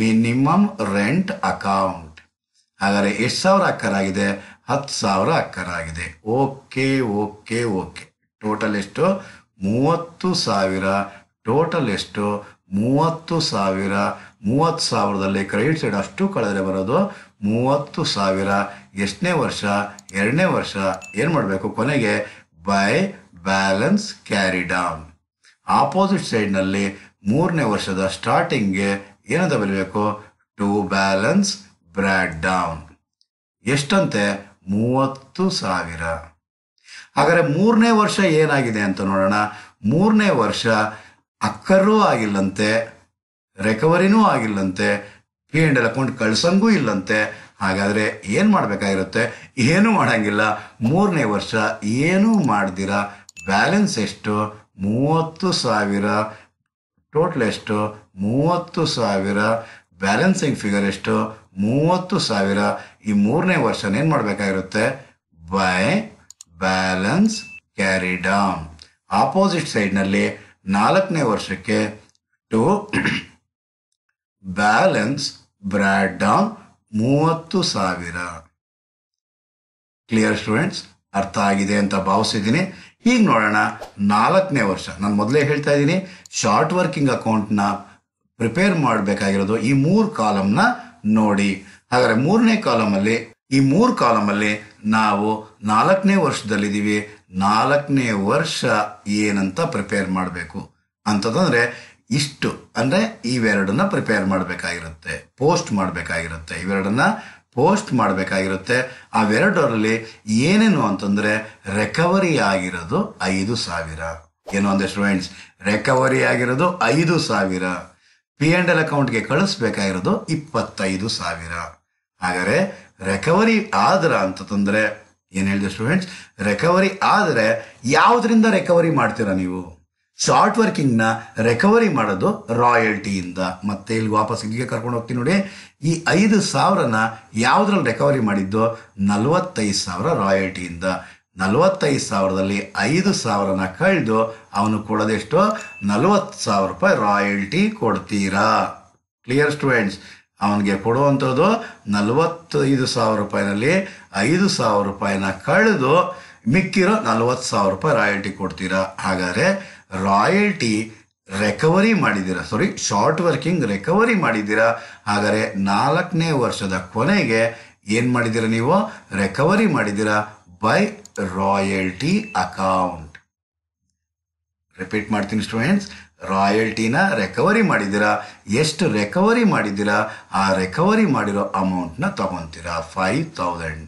ಮಿನಿಮಮ್ ರೆಂಟ್ ಅಕೌಂಟ್. ಹಾಗಾದರೆ ಎಷ್ಟು ಸಾವಿರ ಅಕ್ಕರಾಗಿದೆ? ಹತ್ತು ಸಾವಿರ ಅಕ್ಕರಾಗಿದೆ. Okay okay okay. ಟೋಟಲ್ ಎಷ್ಟು? ಮೂವತ್ತು ಸಾವಿರ. ಟೋಟಲ್ ಎಷ್ಟು? ಮೂವತ್ತು ಸಾವಿರ. ಮೂವತ್ತು ಸಾವಿರದಲ್ಲಿ ಕ್ರೆಡಿಟ್ ಸೈಡ್ ಅಷ್ಟು ಕಳೆದ್ರೆ ಬರೋದು ಮೂವತ್ತು ಸಾವಿರ. ಎಷ್ಟನೇ ವರ್ಷ? ಎರಡನೇ ವರ್ಷ. ಏನು ಮಾಡಬೇಕು ಕೊನೆಗೆ? By balance carry down. Opposite ಸೈಡ್ನಲ್ಲಿ ಮೂರನೇ ವರ್ಷದ ಸ್ಟಾರ್ಟಿಂಗ್ಗೆ ಏನಂತ ಬರಬೇಕು? To balance brought down. ಎಷ್ಟಂತೆ? ಮೂವತ್ತು ಸಾವಿರ. ಹಾಗಾದರೆ ಮೂರನೇ ವರ್ಷ ಏನಾಗಿದೆ ಅಂತ ನೋಡೋಣ. ಮೂರನೇ ವರ್ಷ ಅಕ್ಕರೂ ಆಗಿಲ್ಲಂತೆ, ರಿಕವರಿನೂ ಆಗಿಲ್ಲಂತೆ, ಪಿ ಆ್ಯಂಡ್ ಎಲ್ ಅಕೌಂಟ್ ಕಳ್ಸಂಗೂ ಇಲ್ಲಂತೆ. ಹಾಗಾದರೆ ಏನು ಮಾಡಬೇಕಾಗಿರುತ್ತೆ? ಏನೂ ಮಾಡೋಂಗಿಲ್ಲ. ಮೂರನೇ ವರ್ಷ ಏನೂ ಮಾಡ್ದಿರ ಬ್ಯಾಲೆನ್ಸ್ ಎಷ್ಟು? ಮೂವತ್ತು ಸಾವಿರ. ಟೋಟಲ್ ಎಷ್ಟು? ಮೂವತ್ತು ಸಾವಿರ. ಬ್ಯಾಲೆನ್ಸಿಂಗ್ ಫಿಗರ್ ಎಷ್ಟು? ಮೂವತ್ತು ಸಾವಿರ. ಈ ಮೂರನೇ ವರ್ಷನ ಏನು ಮಾಡಬೇಕಾಗಿರುತ್ತೆ? By balance carry down. Opposite ಸೈಡ್ನಲ್ಲಿ ನಾಲ್ಕನೇ ವರ್ಷಕ್ಕೆ ಟು ಬ್ಯಾಲೆನ್ಸ್ ಬ್ರ್ಯಾಡ್ ಡೌನ್ ಮೂವತ್ತು ಸಾವಿರ. Clear students? ಅರ್ಥ ಆಗಿದೆ ಅಂತ ಭಾವಿಸಿದ್ದೀನಿ. ಈಗ ನೋಡೋಣ ನಾಲ್ಕನೇ ವರ್ಷ. ನಾನು ಮೊದಲೇ ಹೇಳ್ತಾ ಇದ್ದೀನಿ, ಶಾರ್ಟ್ ವರ್ಕಿಂಗ್ ಅಕೌಂಟ್ನ ಪ್ರಿಪೇರ್ ಮಾಡಬೇಕಾಗಿರೋದು ಈ ಮೂರು ಕಾಲಮ್ನ ನೋಡಿ. ಹಾಗಾದರೆ ಮೂರನೇ ಕಾಲಮಲ್ಲಿ, ಈ ಮೂರು ಕಾಲಮಲ್ಲಿ ನಾವು ನಾಲ್ಕನೇ ವರ್ಷದಲ್ಲಿದ್ದೀವಿ. ನಾಲ್ಕನೇ ವರ್ಷ ಏನಂತ ಪ್ರಿಪೇರ್ ಮಾಡಬೇಕು ಅಂತಂದರೆ ಇಷ್ಟು, ಅಂದರೆ ಇವೆರಡನ್ನ ಪ್ರಿಪೇರ್ ಮಾಡಬೇಕಾಗಿರುತ್ತೆ, ಪೋಸ್ಟ್ ಮಾಡಬೇಕಾಗಿರುತ್ತೆ. ಇವೆರಡನ್ನ ಪೋಸ್ಟ್ ಮಾಡಬೇಕಾಗಿರುತ್ತೆ. ಅವೆರಡರಲ್ಲಿ ಏನೇನು ಅಂತಂದರೆ ರಿಕವರಿ ಆಗಿರೋದು ಐದು ಸಾವಿರ. ಏನು ಅಂದರೆ ಸ್ಟೂಡೆಂಟ್ಸ್, ರಿಕವರಿ ಆಗಿರೋದು ಐದು ಸಾವಿರ. ಪಿ ಆ್ಯಂಡ್ ಎಲ್ ಅಕೌಂಟ್ಗೆ ಕಳಿಸ್ಬೇಕಾಗಿರೋದು ಇಪ್ಪತ್ತೈದು ಸಾವಿರ. ಹಾಗಾದರೆ ರಿಕವರಿ ಆದ್ರ ಅಂತಂದರೆ ಏನು ಹೇಳಿದೆ ಸ್ಟೂಡೆಂಟ್ಸ್? ರಿಕವರಿ ಆದರೆ ಯಾವುದರಿಂದ ರಿಕವರಿ ಮಾಡ್ತೀರಾ ನೀವು? ಶಾರ್ಟ್ ವರ್ಕಿಂಗ್ನ ರಿಕವರಿ ಮಾಡೋದು ರಾಯಲ್ಟಿಯಿಂದ. ಮತ್ತೆ ಇಲ್ಲಿ ವಾಪಸ್ ಇಲ್ಲಿಗೆ ಕರ್ಕೊಂಡು ಹೋಗ್ತೀನಿ ನೋಡಿ. ಈ ಐದು ಸಾವಿರನ ಯಾವುದ್ರಲ್ಲಿ ರಿಕವರಿ ಮಾಡಿದ್ದು? ನಲವತ್ತೈದು ಸಾವಿರ ರಾಯಲ್ಟಿಯಿಂದ. ನಲವತ್ತೈದು ಸಾವಿರದಲ್ಲಿ ಐದು ಸಾವಿರನ ಕಳೆದು ಅವನು ಕೊಡೋದೆಷ್ಟು? ನಲವತ್ತು ಸಾವಿರ ರೂಪಾಯಿ ರಾಯಲ್ಟಿ ಕೊಡ್ತೀರಾ? Clear students? ಅವನಿಗೆ ಕೊಡುವಂಥದ್ದು ನಲವತ್ತೈದು ಸಾವಿರ ರೂಪಾಯಿನಲ್ಲಿ ಐದು ಸಾವಿರ ರೂಪಾಯಿನ ಕಳೆದು ಮಿಕ್ಕಿರೋ ನಲವತ್ತು ಸಾವಿರ ರೂಪಾಯಿ ರಾಯಲ್ಟಿ ಕೊಡ್ತೀರಾ. ಹಾಗಾದರೆ ರಾಯಲ್ಟಿ ರೆಕವರಿ ಮಾಡಿದ್ದೀರಾ, ಸಾರಿ ಶಾರ್ಟ್ ವರ್ಕಿಂಗ್ ರೆಕವರಿ ಮಾಡಿದ್ದೀರಾ. ಹಾಗಾದರೆ ನಾಲ್ಕನೇ ವರ್ಷದ ಕೊನೆಗೆ ಏನು ಮಾಡಿದ್ದೀರಾ ನೀವು? ರೆಕವರಿ ಮಾಡಿದ್ದೀರಾ ಬೈ ರಾಯಲ್ಟಿ ಅಕೌಂಟ್. ರಿಪೀಟ್ ಮಾಡ್ತೀನಿ ಸ್ಟೂಡೆಂಟ್ಸ್, ರಾಯಲ್ಟಿನ ರೆಕವರಿ ಮಾಡಿದ್ದೀರಾ. ಎಷ್ಟು ರೆಕವರಿ ಮಾಡಿದ್ದೀರಾ? ಆ ರೆಕವರಿ ಮಾಡಿರೋ ಅಮೌಂಟ್ನ ತಗೊತೀರಾ, five thousand.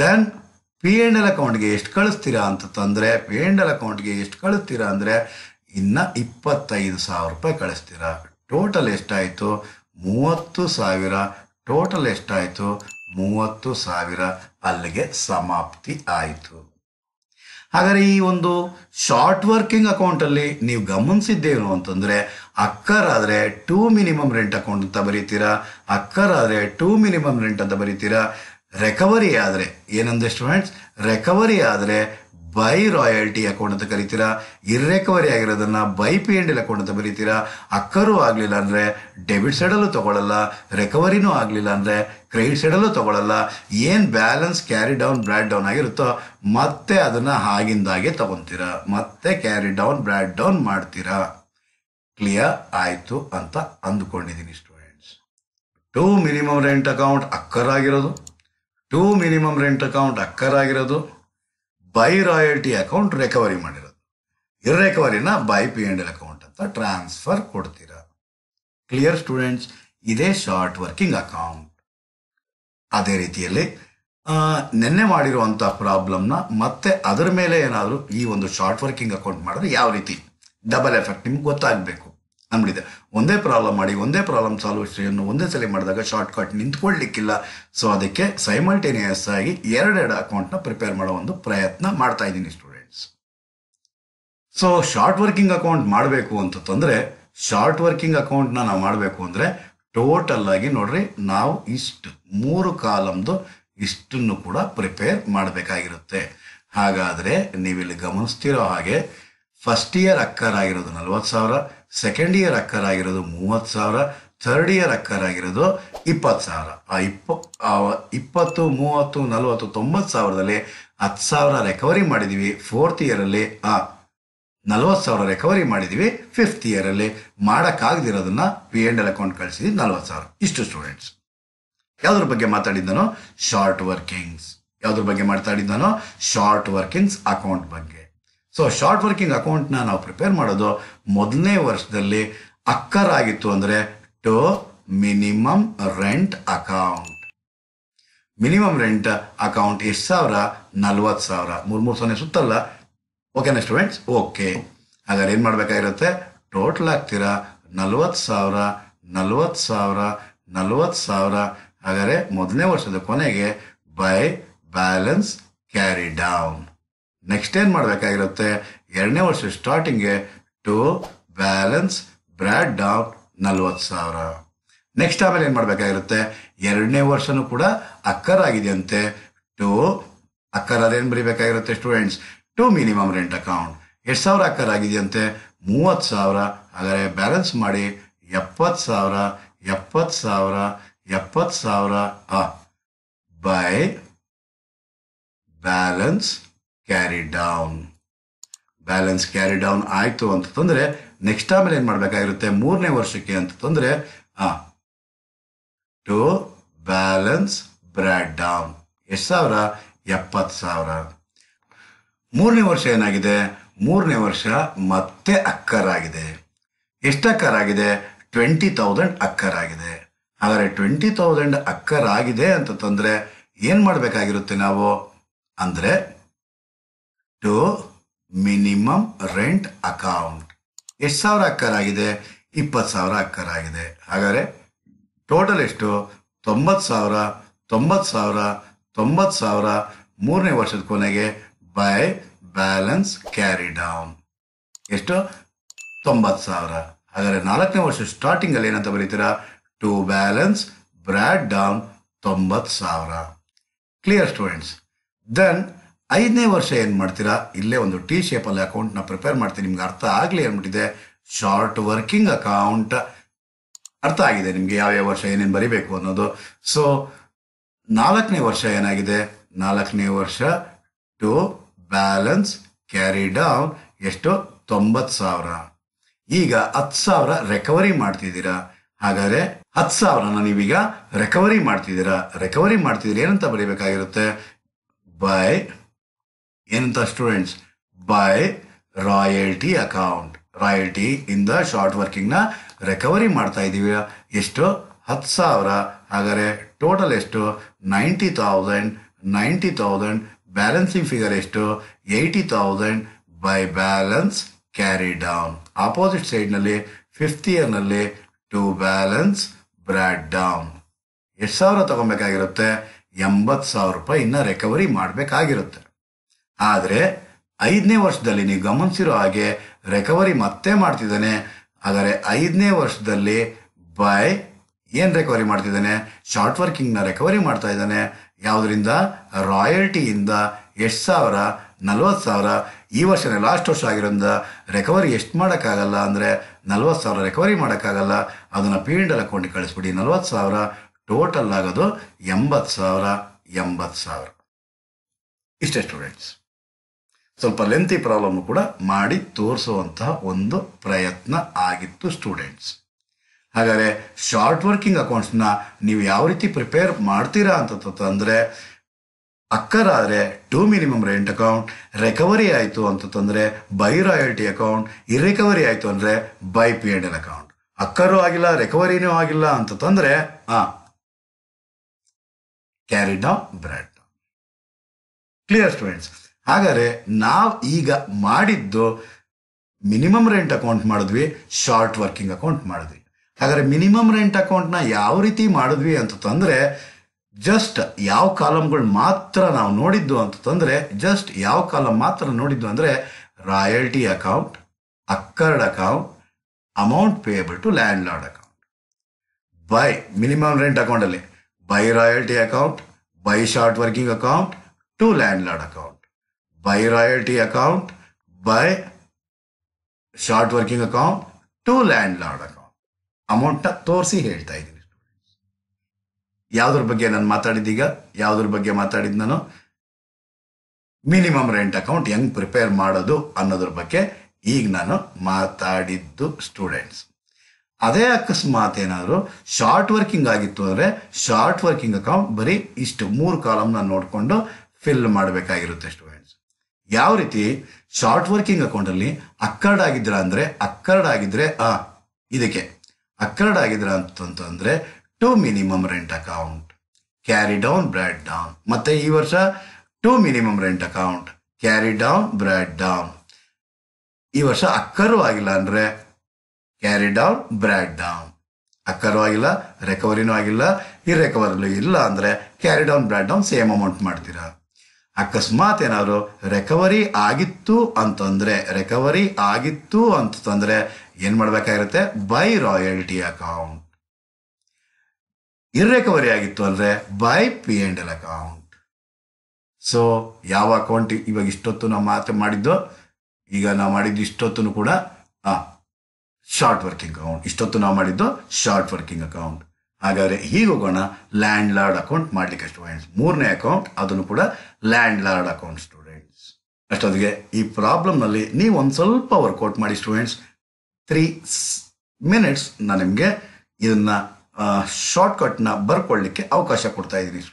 Then P and L ಅಕೌಂಟ್ಗೆ ಎಷ್ಟು ಕಳಿಸ್ತೀರಾ ಅಂತಂದರೆ, ಪಿ ಆ್ಯಂಡ್ ಎಲ್ ಅಕೌಂಟ್ಗೆ ಎಷ್ಟು ಕಳಿಸ್ತೀರಾ ಅಂದರೆ ಇನ್ನು ಇಪ್ಪತ್ತೈದು ಸಾವಿರ ರೂಪಾಯಿ ಕಳಿಸ್ತೀರಾ. ಟೋಟಲ್ ಎಷ್ಟಾಯಿತು? ಮೂವತ್ತು ಸಾವಿರ. ಟೋಟಲ್ ಎಷ್ಟಾಯಿತು? ಮೂವತ್ತು ಸಾವಿರ. ಅಲ್ಲಿಗೆ ಸಮಾಪ್ತಿ ಆಯಿತು. ಹಾಗಾದರೆ ಈ ಒಂದು ಶಾರ್ಟ್ ವರ್ಕಿಂಗ್ ಅಕೌಂಟಲ್ಲಿ ನೀವು ಗಮನಿಸಿದ್ದೇನು ಅಂತಂದರೆ, ಅಕ್ಕರಾದರೆ ಟು ಮಿನಿಮಮ್ ರೆಂಟ್ ಅಕೌಂಟ್ ಅಂತ ಬರೀತೀರಾ, ಅಕ್ಕರಾದರೆ ಟು ಮಿನಿಮಮ್ ರೆಂಟ್ ಅಂತ ಬರೀತೀರಾ. ರೆಕವರಿ ಆದರೆ ಏನಂದರೆ ಸ್ಟೂಡೆಂಟ್ಸ್, ರೆಕವರಿ ಆದರೆ ಬೈ ರಾಯಲ್ಟಿ ಅಕೌಂಟ್ ಅಂತ ಕರಿತೀರಾ, ಇರ್ರೆಕವರಿ ಆಗಿರೋದನ್ನು by P and L account ಅಂತ ಬರೀತೀರಾ. ಅಕ್ಕರೂ ಆಗಲಿಲ್ಲ ಅಂದರೆ ಡೆಬಿಟ್ ಸೈಡಲ್ಲೂ ತೊಗೊಳ್ಳಲ್ಲ, ರೆಕವರಿನೂ ಆಗಲಿಲ್ಲ ಅಂದರೆ ಕ್ರೆಡಿಟ್ ಸೈಡಲ್ಲೂ ತೊಗೊಳ್ಳಲ್ಲ. ಏನು balance carry down brought down ಆಗಿರುತ್ತೋ ಮತ್ತೆ ಅದನ್ನು ಆಗಿಂದಾಗೆ ತೊಗೊತೀರಾ, ಮತ್ತೆ ಕ್ಯಾರಿ ಡೌನ್ ಬ್ರ್ಯಾಡ್ ಡೌನ್ ಮಾಡ್ತೀರಾ. ಕ್ಲಿಯರ್ ಆಯಿತು ಅಂತ ಅಂದ್ಕೊಂಡಿದ್ದೀನಿ students. To minimum rent account ಅಕ್ಕರಾಗಿರೋದು, two minimum rent account occur agirodu, by royalty account recovery madirodu. Irrecovery na by P and L account anta transfer kodtira. Clear students, ide short working account. Ade reetiyalli nenne ಮಾಡಿರುವಂತ problem ನ ಮತ್ತೆ ಅದರ ಮೇಲೆ ಏನಾದರೂ ಈ ಒಂದು short working account ಮಾಡಿದ್ರೆ ಯಾವ ರೀತಿ ಡಬಲ್ ಎಫೆಕ್ಟ್ ನಿಮಗೆ ಗೊತ್ತಾಗಬೇಕು ಅಂಬಿದೆ. ಒಂದೇ ಪ್ರಾಬ್ಲಮ್ ಮಾಡಿ ಒಂದೇ ಪ್ರಾಬ್ಲಮ್ ಸೊಲ್ಯೂಷನ್ ಒಂದೇ ಸಲ ಮಾಡಿದಾಗ ಶಾರ್ಟ್ ಕಟ್ ನಿಂತುಕೊಳ್ಳಲಿಕ್ಕಿಲ್ಲ. ಸೋ ಅದಕ್ಕೆ ಸೈಮಲ್ಟೇನಿಯಸ್ ಆಗಿ ಎರಡೆರಡು ಅಕೌಂಟ್ ನ ಪ್ರಿಪೇರ್ ಮಾಡೋ ಒಂದು ಪ್ರಯತ್ನ ಮಾಡ್ತಾ ಇದ್ದೀನಿ students. So short working account ಮಾಡಬೇಕು ಅಂತಂದ್ರೆ ಶಾರ್ಟ್ ವರ್ಕಿಂಗ್ ಅಕೌಂಟ್ ನ ನಾವು ಮಾಡಬೇಕು ಅಂದ್ರೆ ಟೋಟಲ್ ಆಗಿ ನೋಡ್ರಿ ನಾವು ಇಷ್ಟು ಮೂರು ಕಾಲಮ್ದು ಇಷ್ಟನ್ನು ಕೂಡ ಪ್ರಿಪೇರ್ ಮಾಡಬೇಕಾಗಿರುತ್ತೆ. ಹಾಗಾದರೆ ನೀವಿಲ್ಲಿ ಗಮನಿಸ್ತಿರೋ ಹಾಗೆ ಫಸ್ಟ್ ಇಯರ್ ಅಕ್ಕರ್ ಆಗಿರೋದು ನಲ್ವತ್ತು ಸಾವಿರ, ಸೆಕೆಂಡ್ ಇಯರ್ ಅಕ್ಕರ್ ಆಗಿರೋದು ಮೂವತ್ತು ಸಾವಿರ, ಥರ್ಡ್ ಇಯರ್ ಅಕ್ಕರ್ ಆಗಿರೋದು ಇಪ್ಪತ್ತು ಸಾವಿರ. ಆ ಇಪ್ಪ ಇಪ್ಪತ್ತು ಮೂವತ್ತು ನಲ್ವತ್ತು ತೊಂಬತ್ತು ಸಾವಿರದಲ್ಲಿ ಹತ್ತು ಸಾವಿರ ರೆಕವರಿ ಮಾಡಿದ್ದೀವಿ. ಫೋರ್ತ್ ಇಯರಲ್ಲಿ ಆ ನಲ್ವತ್ತು ಸಾವಿರ ರೆಕವರಿ ಮಾಡಿದ್ದೀವಿ. ಫಿಫ್ತ್ ಇಯರಲ್ಲಿ ಮಾಡೋಕ್ಕಾಗದಿರೋದನ್ನ ಪಿ ಆ್ಯಂಡ್ ಎಲ್ ಅಕೌಂಟ್ ಕಳಿಸಿದ್ವಿ ನಲ್ವತ್ತು ಸಾವಿರ. ಇಷ್ಟು ಸ್ಟೂಡೆಂಟ್ಸ್. ಯಾವುದ್ರ ಬಗ್ಗೆ ಮಾತಾಡಿದ್ದಾನೋ ಶಾರ್ಟ್ ವರ್ಕಿಂಗ್ಸ್, ಯಾವುದ್ರ ಬಗ್ಗೆ ಮಾತಾಡಿದ್ದಾನೋ ಶಾರ್ಟ್ ವರ್ಕಿಂಗ್ಸ್ ಅಕೌಂಟ್ ಬಗ್ಗೆ. ಸೊ ಶಾರ್ಟ್ ವರ್ಕಿಂಗ್ ಅಕೌಂಟ್ನ ನಾವು ಪ್ರಿಪೇರ್ ಮಾಡೋದು ಮೊದಲನೇ ವರ್ಷದಲ್ಲಿ ಅಕ್ಕರ್ ಆಗಿತ್ತು ಅಂದರೆ to minimum rent account. Minimum rent account ಎಷ್ಟು ಸಾವಿರ? ನಲ್ವತ್ತು ಸಾವಿರ. ಮೂರು ಮೂರು ಸೊನ್ನೆ ಸುತ್ತಲ್ಲ, ಓಕೆನಾ ಸ್ಟೂಡೆಂಟ್ಸ್? ಓಕೆ. ಹಾಗಾದ್ರೆ ಏನು ಮಾಡಬೇಕಾಗಿರುತ್ತೆ? ಟೋಟಲ್ ಆಗ್ತೀರಾ ನಲ್ವತ್ತು ಸಾವಿರ ನಲ್ವತ್ತು ಸಾವಿರ ನಲ್ವತ್ತು ಸಾವಿರ. ಹಾಗಾದರೆ ಮೊದಲನೇ ವರ್ಷದ ಕೊನೆಗೆ by balance carry down. Next ಏನು ಮಾಡಬೇಕಾಗಿರುತ್ತೆ? ಎರಡನೇ ವರ್ಷದ ಸ್ಟಾರ್ಟಿಂಗ್ಗೆ ಟು ಬ್ಯಾಲೆನ್ಸ್ ಬ್ರ್ಯಾಡ್ ಡೌನ್ ನಲ್ವತ್ತು ಸಾವಿರ. ನೆಕ್ಸ್ಟ್ ಆಮೇಲೆ ಏನು ಮಾಡಬೇಕಾಗಿರುತ್ತೆ? ಎರಡನೇ ವರ್ಷನೂ ಕೂಡ ಅಕ್ಕರ್ ಆಗಿದೆಯಂತೆ ಟು ಅಕ್ಕರ್ ಅದೇನು ಬರೀಬೇಕಾಗಿರುತ್ತೆ students? To minimum rent account. ಎಷ್ಟು ಸಾವಿರ ಅಕ್ಕರ್ ಆಗಿದೆಯಂತೆ? ಮೂವತ್ತು ಸಾವಿರ. ಹಾಗಾದರೆ ಬ್ಯಾಲೆನ್ಸ್ ಮಾಡಿ ಎಪ್ಪತ್ತು ಸಾವಿರ ಎಪ್ಪತ್ತು ಸಾವಿರ ಎಪ್ಪತ್ತು ಸಾವಿರ by balance carry down. Balance carry down ಆಯಿತು ಅಂತಂದರೆ ನೆಕ್ಸ್ಟ್ ಆಮೇಲೆ ಏನು ಮಾಡಬೇಕಾಗಿರುತ್ತೆ? ಮೂರನೇ ವರ್ಷಕ್ಕೆ ಅಂತಂದರೆ ಟು ಬ್ಯಾಲೆನ್ಸ್ ಬ್ರ್ಯಾಡ್ ಡೌನ್. ಎಷ್ಟು ಸಾವಿರ? ಎಪ್ಪತ್ತು ಸಾವಿರ. ಮೂರನೇ ವರ್ಷ ಏನಾಗಿದೆ? ಮೂರನೇ ವರ್ಷ ಮತ್ತೆ ಅಕ್ಕರಾಗಿದೆ. ಎಷ್ಟು ಅಕ್ಕರಾಗಿದೆ? Twenty thousand ಅಕ್ಕರಾಗಿದೆ. ಆದರೆ ಟ್ವೆಂಟಿ ತೌಸಂಡ್ ಅಕ್ಕರ್ ಆಗಿದೆ ಅಂತಂದರೆ ಏನು ಮಾಡಬೇಕಾಗಿರುತ್ತೆ ನಾವು ಅಂದರೆ ಟು ಮಿನಿಮಮ್ ರೆಂಟ್ ಅಕೌಂಟ್. ಎಷ್ಟು ಸಾವಿರ ಅಕ್ಕರಾಗಿದೆ? ಇಪ್ಪತ್ತು ಸಾವಿರ ಅಕ್ಕರಾಗಿದೆ. ಹಾಗಾದರೆ ಟೋಟಲ್ ಎಷ್ಟು? ತೊಂಬತ್ತು ಸಾವಿರ ತೊಂಬತ್ತು ಸಾವಿರ ತೊಂಬತ್ತು ಸಾವಿರ ಮೂರನೇ ವರ್ಷದ ಕೊನೆಗೆ ಬೈ ಬ್ಯಾಲೆನ್ಸ್ ಕ್ಯಾರಿ ಡೌನ್. ಎಷ್ಟು? ತೊಂಬತ್ತು ಸಾವಿರ. ಹಾಗಾದರೆ ನಾಲ್ಕನೇ ವರ್ಷ ಸ್ಟಾರ್ಟಿಂಗಲ್ಲಿ ಏನಂತ ಬರೀತೀರಾ? ಟು ಬ್ಯಾಲೆನ್ಸ್ ಬ್ರ್ಯಾಡ್ ಡೌನ್ ತೊಂಬತ್ತು ಸಾವಿರ. Clear students? ದೆನ್ ಐದನೇ ವರ್ಷ ಏನು ಮಾಡ್ತೀರಾ? ಇಲ್ಲೇ ಒಂದು ಟಿ ಶೇಪಲ್ಲಿ ಅಕೌಂಟ್ನ ಪ್ರಿಪೇರ್ ಮಾಡ್ತೀನಿ. ನಿಮ್ಗೆ ಅರ್ಥ ಆಗಲಿ ಅಂದ್ಬಿಟ್ಟಿದೆ. ಶಾರ್ಟ್ ವರ್ಕಿಂಗ್ ಅಕೌಂಟ್ ಅರ್ಥ ಆಗಿದೆ ನಿಮಗೆ ಯಾವ್ಯಾವ ವರ್ಷ ಏನೇನು ಬರೀಬೇಕು ಅನ್ನೋದು. ಸೊ ನಾಲ್ಕನೇ ವರ್ಷ ಏನಾಗಿದೆ? ನಾಲ್ಕನೇ ವರ್ಷ ಟು ಬ್ಯಾಲೆನ್ಸ್ ಕ್ಯಾರಿ ಡೌನ್ ಎಷ್ಟು? ತೊಂಬತ್ತು ಸಾವಿರ. ಈಗ ಹತ್ತು ಸಾವಿರ ರೆಕವರಿ ಮಾಡ್ತಿದ್ದೀರಾ. ಹಾಗಾದರೆ ಹತ್ತು ಸಾವಿರನ ನೀವೀಗ ರೆಕವರಿ ಮಾಡ್ತಿದ್ದೀರಾ. ರೆಕವರಿ ಮಾಡ್ತಿದ್ದೀರಾ ಏನಂತ ಬರೀಬೇಕಾಗಿರುತ್ತೆ? ಬೈ ಏನಂತ students? By royalty account. Royalty ಇಂದ ಶಾರ್ಟ್ ವರ್ಕಿಂಗ್ನ ರೆಕವರಿ ಮಾಡ್ತಾ ಇದ್ದೀವಿ. ಎಷ್ಟು? ಹತ್ತು ಸಾವಿರ. ಹಾಗಾದರೆ ಟೋಟಲ್ ಎಷ್ಟು? Ninety thousand. Ninety thousand balancing figure ಎಷ್ಟು? Eighty thousand by balance carry down. Opposite ಸೈಡ್ನಲ್ಲಿ ಫಿಫ್ತ್ ಇಯರ್ನಲ್ಲಿ ಟು ಬ್ಯಾಲೆನ್ಸ್ ಬ್ರ್ಯಾಡ್ ಡೌನ್. ಎಷ್ಟು ಸಾವಿರ ತಗೊಬೇಕಾಗಿರುತ್ತೆ? ಎಂಬತ್ತು ಸಾವಿರ ರೂಪಾಯಿ ಇನ್ನು ರೆಕವರಿ ಮಾಡಬೇಕಾಗಿರುತ್ತೆ. ಆದರೆ ಐದನೇ ವರ್ಷದಲ್ಲಿ ನೀವು ಗಮನಿಸಿರೋ ಹಾಗೆ ರೆಕವರಿ ಮತ್ತೆ ಮಾಡ್ತಿದ್ದಾನೆ. ಆದರೆ ಐದನೇ ವರ್ಷದಲ್ಲಿ ಬೈ ಏನು ರೆಕವರಿ ಮಾಡ್ತಿದ್ದಾನೆ? ಶಾರ್ಟ್ ವರ್ಕಿಂಗ್ನ ರೆಕವರಿ ಮಾಡ್ತಾ ಇದ್ದಾನೆ. ಯಾವುದರಿಂದ? ರಾಯಲ್ಟಿಯಿಂದ. ಎಷ್ಟು ಸಾವಿರ? ನಲ್ವತ್ತು ಸಾವಿರ. ಈ ವರ್ಷನೇ ಲಾಸ್ಟ್ ವರ್ಷ ಆಗಿರೋದ್ರಿಂದ ರೆಕವರಿ ಎಷ್ಟು ಮಾಡೋಕ್ಕಾಗಲ್ಲ ಅಂದರೆ ನಲ್ವತ್ತು ಸಾವಿರ ರೆಕವರಿ ಮಾಡೋಕ್ಕಾಗಲ್ಲ. ಅದನ್ನು ಪಿ ಆ್ಯಂಡ್ ಎಲ್ ಅಕೌಂಟಿಗೆ ಕಳಿಸ್ಬಿಡಿ. ನಲ್ವತ್ತು ಸಾವಿರ ಟೋಟಲ್ ಆಗೋದು ಎಂಬತ್ತು ಸಾವಿರ. ಎಂಬತ್ತು ಸಾವಿರ ಇಷ್ಟೇ ಸ್ಟೂಡೆಂಟ್ಸ್. ಸ್ವಲ್ಪ ಲೆಂತಿ ಪ್ರಾಬ್ಲಮ್ ಕೂಡ ಮಾಡಿ ತೋರಿಸುವಂತಹ ಒಂದು ಪ್ರಯತ್ನ ಆಗಿತ್ತು ಸ್ಟೂಡೆಂಟ್ಸ್. ಹಾಗಾದರೆ ಶಾರ್ಟ್ ವರ್ಕಿಂಗ್ ಅಕೌಂಟ್ಸ್ನ ನೀವು ಯಾವ ರೀತಿ ಪ್ರಿಪೇರ್ ಮಾಡ್ತೀರಾ ಅಂತಂದರೆ Akkadadre two minimum rent account, recovery aitu antutandre by royalty account, irrecovery aitu andre by P and L account. Akkaru agilla, recovery nu agilla antutandre ah. Carried down, brought down. Clear, students? Hagare now iga madiddu minimum rent account madidvi, short working account madidvi. Hagare minimum rent account na yav riti madidvi antutandre. Just yav column gul matra now nodiddu antutandre, just yav column matra nodiddu andre royalty account, occurred account, amount payable to landlord account. By minimum rent account alle, by royalty account, by short working account to landlord account, by royalty account, by short working account to landlord account. Amount ta torsi helta idini. Yavadar bagge nanu matadidiga yavadar bagge matadidde nanu minimum rent account yeng prepare madodu annodar bagge eeg nanu matadiddu students ade akasmaat enadru short working agittu andre short working account bari ishtu moor column na nodkondo fill madbekagirutte students yav riti short working account alli occurred agidra andre occurred agidre a idakke occurred agidra antantandre two minimum rent account, carry down, brought down. Matte ee varsha two minimum rent account, carry down, brought down. Ee varsha akkaru agilla andre carry down, brought down. Akkaru agilla, recovery nu agilla, irrecoverable illa andre carry down, brought down same amount madtira. Akasmat enavru recovery agittu antandre recovery agittu antandre yen madbekagirutte by royalty account. Irrecovery agittu andre by P and L account. So ಯಾವ account ಇವಾಗ ಇಷ್ಟೊತ್ತು ನಾವು ಮಾತ್ರ ಮಾಡಿದ್ದು ಈಗ ನಾವು ಮಾಡಿದ್ದು ಇಷ್ಟೊತ್ತು ಕೂಡ ಆ ಶಾರ್ಟ್ ವರ್ಕಿಂಗ್ ಅಕೌಂಟ್ ಇಷ್ಟೊತ್ತು ನಾವು ಮಾಡಿದ್ದು ಶಾರ್ಟ್ ವರ್ಕಿಂಗ್ ಅಕೌಂಟ್ ಹಾಗಾದ್ರೆ ಈಗ ಹೋಗೋಣ ಲ್ಯಾಂಡ್ ಲಾರ್ಡ್ ಅಕೌಂಟ್ ಮಾಡ್ಲಿಕ್ಕೆ ಸ್ಟೂಡೆಂಟ್ಸ್ ಮೂರನೇ ಅಕೌಂಟ್ ಅದನ್ನು ಕೂಡ ಲ್ಯಾಂಡ್ ಲಾರ್ಡ್ ಅಕೌಂಟ್ ಸ್ಟೂಡೆಂಟ್ಸ್ ಅಷ್ಟೊತ್ತಿಗೆ ಈ ಪ್ರಾಬ್ಲಮ್ ನಲ್ಲಿ ನೀವು ಒಂದು ಸ್ವಲ್ಪ ವರ್ಕೌಟ್ ಮಾಡಿ ಸ್ಟೂಡೆಂಟ್ಸ್ three minutes ನಾನು ನಿಮಗೆ ಇದನ್ನ Uh, shortcut na barkollikke avakasha kodta idini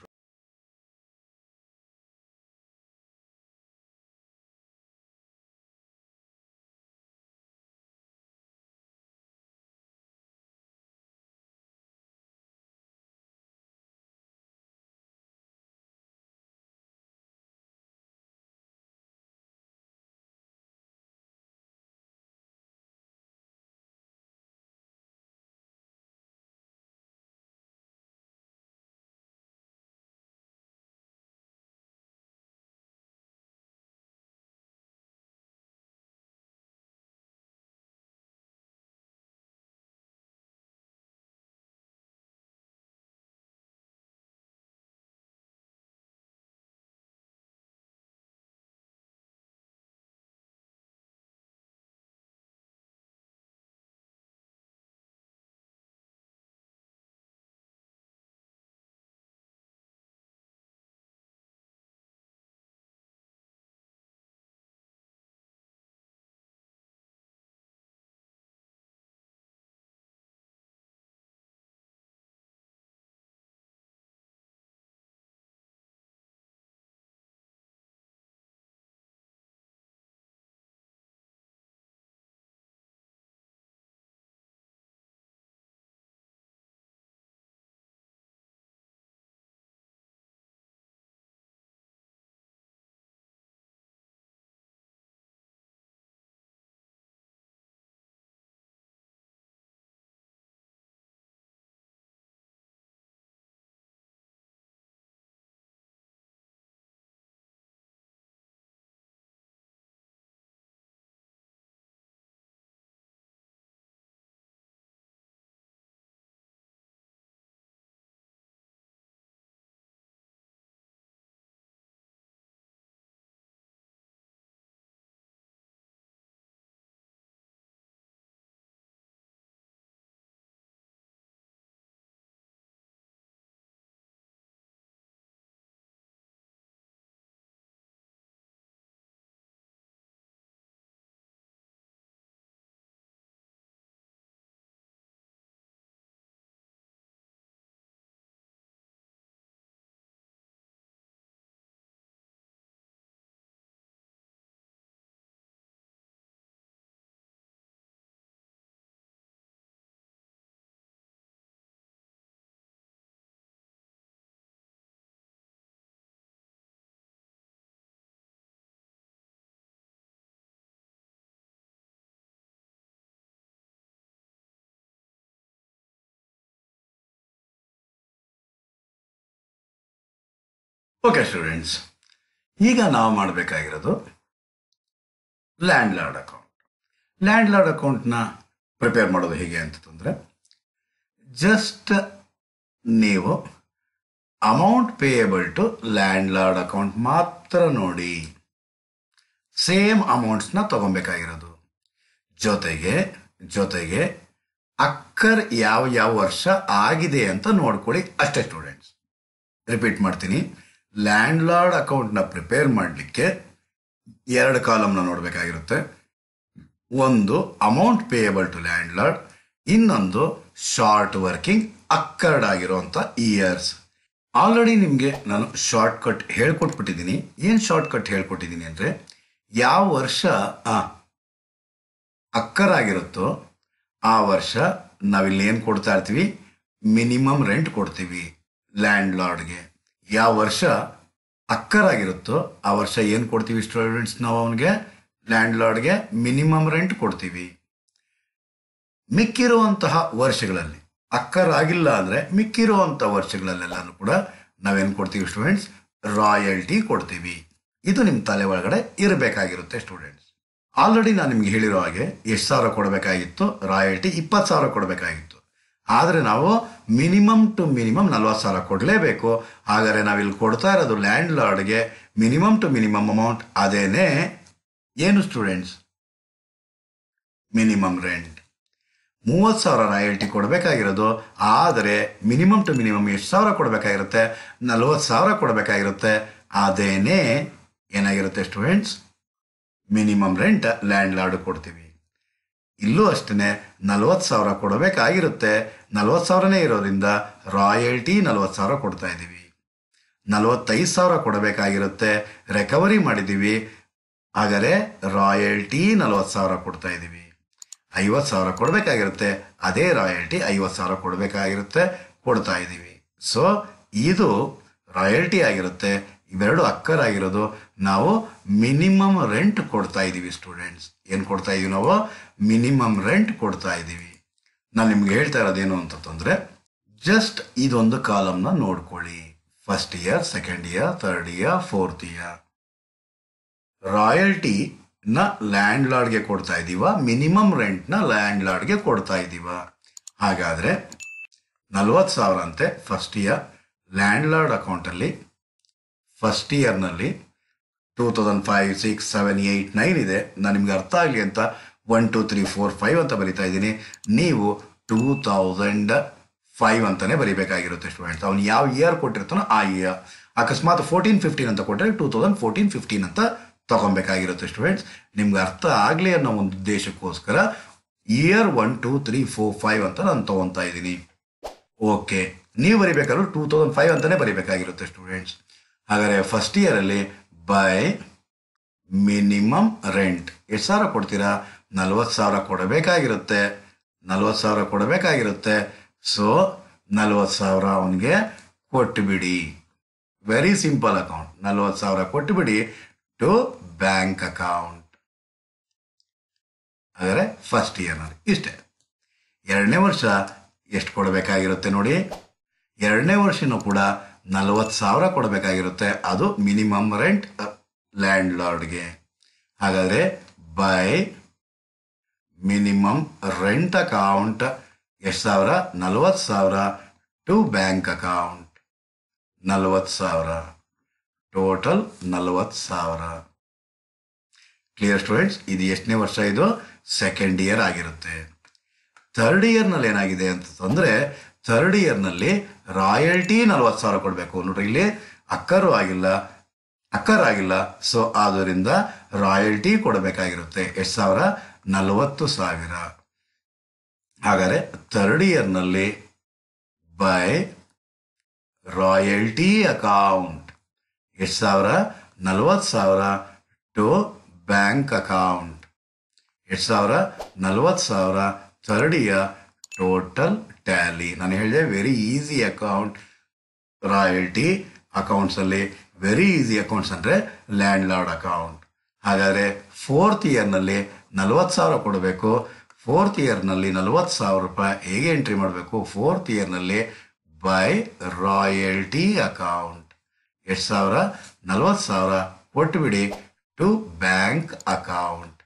Okay students, eega naavu maadbekagirodu landlord account. Landlord account na prepare madodu hege antandre, just neevu amount payable to landlord account matra nodi same amounts na tagobekagirodu. jotege jotege akkar yav yav varsha agide anta nodkoli ashte students. Repeat martini, landlord ಅಕೌಂಟ್ನ prepare ಮಾಡಲಿಕ್ಕೆ ಎರಡು ಕಾಲಮ್ನ ನೋಡಬೇಕಾಗಿರುತ್ತೆ. ಒಂದು amount payable to landlord, ಇನ್ನೊಂದು short working occurred ಆಗಿರೋಂಥ years. Already ನಿಮಗೆ ನಾನು ಶಾರ್ಟ್ ಕಟ್ ಹೇಳ್ಕೊಟ್ಬಿಟ್ಟಿದ್ದೀನಿ. ಏನು ಶಾರ್ಟ್ ಕಟ್ ಹೇಳ್ಕೊಟ್ಟಿದ್ದೀನಿ ಅಂದರೆ, ಯಾವ ವರ್ಷ ಅಕ್ಕರ್ ಆಗಿರುತ್ತೋ ಆ ವರ್ಷ ನಾವಿಲ್ಲಿ ಏನು ಕೊಡ್ತಾ ಇರ್ತೀವಿ, ಮಿನಿಮಮ್ ರೆಂಟ್ ಕೊಡ್ತೀವಿ ಲ್ಯಾಂಡ್ಲಾರ್ಡ್ಗೆ. ಯಾವ ವರ್ಷ ಅಕ್ಕರಾಗಿರುತ್ತೋ ಆ ವರ್ಷ ಏನು ಕೊಡ್ತೀವಿ ಸ್ಟೂಡೆಂಟ್ಸ್ ನಾವು ಅವನಿಗೆ, ಲ್ಯಾಂಡ್ಲಾರ್ಡ್ಗೆ ಮಿನಿಮಮ್ ರೆಂಟ್ ಕೊಡ್ತೀವಿ. ಮಿಕ್ಕಿರುವಂತಹ ವರ್ಷಗಳಲ್ಲಿ ಅಕ್ಕರಾಗಿಲ್ಲ ಅಂದರೆ ಮಿಕ್ಕಿರುವಂಥ ವರ್ಷಗಳಲ್ಲೆಲ್ಲನೂ ಕೂಡ ನಾವೇನು ಕೊಡ್ತೀವಿ ಸ್ಟೂಡೆಂಟ್ಸ್, ರಾಯಲ್ಟಿ ಕೊಡ್ತೀವಿ. ಇದು ನಿಮ್ಮ ತಲೆ ಒಳಗಡೆ ಇರಬೇಕಾಗಿರುತ್ತೆ ಸ್ಟೂಡೆಂಟ್ಸ್. ಆಲ್ರೆಡಿ ನಾನು ನಿಮ್ಗೆ ಹೇಳಿರೋ ಹಾಗೆ ಎಷ್ಟು ಸಾವಿರ ಕೊಡಬೇಕಾಗಿತ್ತು, ರಾಯಲ್ಟಿ ಇಪ್ಪತ್ತು ಸಾವಿರ ಕೊಡಬೇಕಾಗಿತ್ತು. ಆದರೆ ನಾವು ಮಿನಿಮಮ್ ಟು ಮಿನಿಮಮ್ ನಲ್ವತ್ತು ಸಾವಿರ ಕೊಡಲೇಬೇಕು. ಹಾಗಾದರೆ ನಾವಿಲ್ಲಿ ಕೊಡ್ತಾ ಇರೋದು ಲ್ಯಾಂಡ್ಲಾರ್ಡ್ಗೆ ಮಿನಿಮಮ್ ಟು ಮಿನಿಮಮ್ ಅಮೌಂಟ್ ಅದೇನೇ ಏನು ಸ್ಟೂಡೆಂಟ್ಸ್, ಮಿನಿಮಮ್ ರೆಂಟ್. ಮೂವತ್ತು ಸಾವಿರ ರಾಯಲ್ಟಿ ಕೊಡಬೇಕಾಗಿರೋದು, ಆದರೆ ಮಿನಿಮಮ್ ಟು ಮಿನಿಮಮ್ ಎಷ್ಟು ಸಾವಿರ ಕೊಡಬೇಕಾಗಿರುತ್ತೆ, ನಲ್ವತ್ತು ಸಾವಿರ ಕೊಡಬೇಕಾಗಿರುತ್ತೆ. ಅದೇನೇ ಏನಾಗಿರುತ್ತೆ ಸ್ಟೂಡೆಂಟ್ಸ್, ಮಿನಿಮಮ್ ರೆಂಟ್ ಲ್ಯಾಂಡ್ಲಾರ್ಡ್ ಕೊಡ್ತೀವಿ. ಇಲ್ಲೂ ಅಷ್ಟೇ ನಲ್ವತ್ತು ಸಾವಿರ ಕೊಡಬೇಕಾಗಿರುತ್ತೆ. ನಲ್ವತ್ತು ಸಾವಿರನೇ ಇರೋದ್ರಿಂದ ರಾಯಲ್ಟಿ ನಲ್ವತ್ತು ಸಾವಿರ ಕೊಡ್ತಾ ಇದ್ದೀವಿ. ನಲ್ವತ್ತೈದು ಸಾವಿರ ಕೊಡಬೇಕಾಗಿರುತ್ತೆ, ರೆಕವರಿ ಮಾಡಿದ್ದೀವಿ. ಆದರೆ ರಾಯಲ್ಟಿ ನಲ್ವತ್ತು ಸಾವಿರ ಕೊಡ್ತಾ ಇದ್ದೀವಿ. ಐವತ್ತು ಸಾವಿರ ಕೊಡಬೇಕಾಗಿರುತ್ತೆ, ಅದೇ ರಾಯಲ್ಟಿ ಐವತ್ತು ಸಾವಿರ ಕೊಡಬೇಕಾಗಿರುತ್ತೆ, ಕೊಡ್ತಾ ಇದ್ದೀವಿ. ಸೊ ಇದು ರಾಯಲ್ಟಿ ಆಗಿರುತ್ತೆ. ಇವೆರಡು ಅಕ್ಕರಾಗಿರೋದು. ನಾವು ಮಿನಿಮಮ್ ರೆಂಟ್ ಕೊಡ್ತಾ ಇದ್ದೀವಿ ಸ್ಟೂಡೆಂಟ್ಸ್. ಏನು ಕೊಡ್ತಾ ಇದ್ದೀವಿ ನಾವು? ಮಿನಿಮಮ್ ರೆಂಟ್ ಕೊಡ್ತಾ ಇದ್ದೀವಿ. ನಾನು ನಿಮ್ಗೆ ಹೇಳ್ತಾ ಇರೋದೇನು ಅಂತಂದರೆ, ಜಸ್ಟ್ ಇದೊಂದು ಕಾಲಮ್ನ ನೋಡ್ಕೊಳ್ಳಿ. First year, second year, third year, fourth year. ರಾಯಲ್ಟಿನ ಲ್ಯಾಂಡ್ಲಾರ್ಡ್ಗೆ ಕೊಡ್ತಾ ಇದ್ದೀವ, ಮಿನಿಮಮ್ ರೆಂಟ್ನ ಲ್ಯಾಂಡ್ಲಾರ್ಡ್ಗೆ ಕೊಡ್ತಾ ಇದ್ದೀವ. ಹಾಗಾದರೆ ನಲ್ವತ್ತು ಸಾವಿರ ಅಂತೆ ಫಸ್ಟ್ ಇಯರ್ ಲ್ಯಾಂಡ್ಲಾರ್ಡ್ ಅಕೌಂಟಲ್ಲಿ. ಫಸ್ಟ್ ಇಯರ್ನಲ್ಲಿ two thousand five six seven eight nine ಇದೆ. ನಾನು ನಿಮ್ಗೆ ಅರ್ಥ ಆಗಲಿ ಅಂತ one two three four five ಅಂತ ಬರಿತಾ ಇದ್ದೀನಿ. ನೀವು ಟೂ ತೌಸಂಡ್ ಫೈವ್ ಅಂತಲೇ ಬರಿಬೇಕಾಗಿರುತ್ತೆ ಸ್ಟೂಡೆಂಟ್ಸ್. ಅವ್ನು ಯಾವ ಇಯರ್ ಕೊಟ್ಟಿರ್ತಾನೋ ಆ ಇಯರ್. ಅಕಸ್ಮಾತ್ ಫೋರ್ಟೀನ್ ಫಿಫ್ಟೀನ್ ಅಂತ ಕೊಟ್ಟರೆ ಟೂ ತೌಸಂಡ್ ಫೋರ್ಟೀನ್ ಫಿಫ್ಟೀನ್ ಅಂತ ತೊಗೊಬೇಕಾಗಿರುತ್ತೆ ಸ್ಟೂಡೆಂಟ್ಸ್. ನಿಮ್ಗೆ ಅರ್ಥ ಆಗಲಿ ಅನ್ನೋ ಒಂದು ಉದ್ದೇಶಕ್ಕೋಸ್ಕರ year one two three four five ಅಂತ ನಾನು ತೊಗೊತಾ ಇದ್ದೀನಿ. ಓಕೆ, ನೀವು ಬರಿಬೇಕಾದ್ರೂ ಟೂ ತೌಸಂಡ್ ಫೈವ್ ಅಂತಲೇ ಬರಿಬೇಕಾಗಿರುತ್ತೆ ಸ್ಟೂಡೆಂಟ್ಸ್. ಹಾಗಾದರೆ ಫಸ್ಟ್ ಇಯರಲ್ಲಿ ಬೈ ಮಿನಿಮಮ್ ರೆಂಟ್ ಎಷ್ಟು ಸಾವಿರ ಕೊಡ್ತೀರಾ? ನಲ್ವತ್ತು ಸಾವಿರ ಕೊಡಬೇಕಾಗಿರುತ್ತೆ. ನಲ್ವತ್ತು ಸಾವಿರ ಕೊಡಬೇಕಾಗಿರುತ್ತೆ. ಸೊ ನಲ್ವತ್ತು ಸಾವಿರ ಅವನಿಗೆ ಕೊಟ್ಟುಬಿಡಿ. Very simple account. ನಲ್ವತ್ತು ಸಾವಿರ ಕೊಟ್ಟುಬಿಡಿ ಟು ಬ್ಯಾಂಕ್ ಅಕೌಂಟ್. ಆದರೆ ಫಸ್ಟ್ ಇಯರ್ನಲ್ಲಿ ಇಷ್ಟೇ. ಎರಡನೇ ವರ್ಷ ಎಷ್ಟು ಕೊಡಬೇಕಾಗಿರುತ್ತೆ ನೋಡಿ. ಎರಡನೇ ವರ್ಷನೂ ಕೂಡ ನಲ್ವತ್ತು ಸಾವಿರ ಕೊಡಬೇಕಾಗಿರುತ್ತೆ. ಅದು ಮಿನಿಮಮ್ ರೆಂಟ್ ಲ್ಯಾಂಡ್ಲಾರ್ಡ್ಗೆ. ಹಾಗಾದರೆ ಬೈ ಮಿನಿಮಮ್ ರೆಂಟ್ ಅಕೌಂಟ್ ಎಷ್ಟು ಸಾವಿರ? ನಲ್ವತ್ತು ಸಾವಿರ ಟು ಬ್ಯಾಂಕ್ ಅಕೌಂಟ್ ನಲ್ವತ್ತು ಸಾವಿರ. ಟೋಟಲ್ ನಲ್ವತ್ತು ಸಾವಿರ. Clear students? ಇದು ಎಷ್ಟನೇ ವರ್ಷ? ಇದು ಸೆಕೆಂಡ್ ಇಯರ್ ಆಗಿರುತ್ತೆ. ಥರ್ಡ್ ಇಯರ್ನಲ್ಲಿ ಏನಾಗಿದೆ ಅಂತಂದರೆ, ಥರ್ಡ್ ಇಯರ್ನಲ್ಲಿ ರಾಯಲ್ಟಿ ನಲ್ವತ್ತು ಸಾವಿರ ಕೊಡಬೇಕು. ನೋಡ್ರಿ, ಇಲ್ಲಿ ಅಕ್ಕರೂ ಆಗಿಲ್ಲ, ಅಕ್ಕರಾಗಿಲ್ಲ. ಸೊ ಆದ್ದರಿಂದ ರಾಯಲ್ಟಿ ಕೊಡಬೇಕಾಗಿರುತ್ತೆ. ಎಷ್ಟು ಸಾವಿರ? ನಲವತ್ತು ಸಾವಿರ. ಹಾಗಾದರೆ ಥರ್ಡ್ ಇಯರ್ನಲ್ಲಿ ಬೈ ರಾಯಲ್ಟಿ ಅಕೌಂಟ್ ಎಷ್ಟು ಸಾವಿರ? ನಲ್ವತ್ತು ಸಾವಿರ ಟು ಬ್ಯಾಂಕ್ ಅಕೌಂಟ್ ಎಷ್ಟು ಸಾವಿರ? ನಲ್ವತ್ತು ಸಾವಿರ. Third year total tally. ನಾನು ಹೇಳಿದೆ ವೆರಿ ಈಸಿ ಅಕೌಂಟ್. ರಾಯಲ್ಟಿ ಅಕೌಂಟ್ಸಲ್ಲಿ ವೆರಿ ಈಸಿ ಅಕೌಂಟ್ಸ್ ಅಂದರೆ ಲ್ಯಾಂಡ್ಲಾರ್ಡ್ ಅಕೌಂಟ್. ಹಾಗಾದರೆ ಫೋರ್ತ್ ಇಯರ್ನಲ್ಲಿ ನಲ್ವತ್ತು ಸಾವಿರ ಕೊಡಬೇಕು. ಫೋರ್ತ್ ಇಯರ್ನಲ್ಲಿ ನಲ್ವತ್ತು ಸಾವಿರ ರೂಪಾಯಿ ಹೇಗೆ ಎಂಟ್ರಿ ಮಾಡಬೇಕು? ಫೋರ್ತ್ ಇಯರ್ನಲ್ಲಿ ಬೈ ರಾಯಲ್ಟಿ ಅಕೌಂಟ್ ಎರಡು ಸಾವಿರ ನಲವತ್ತು ಸಾವಿರ ಕೊಟ್ಟು ಬಿಡಿ ಟು ಬ್ಯಾಂಕ್ ಅಕೌಂಟ್.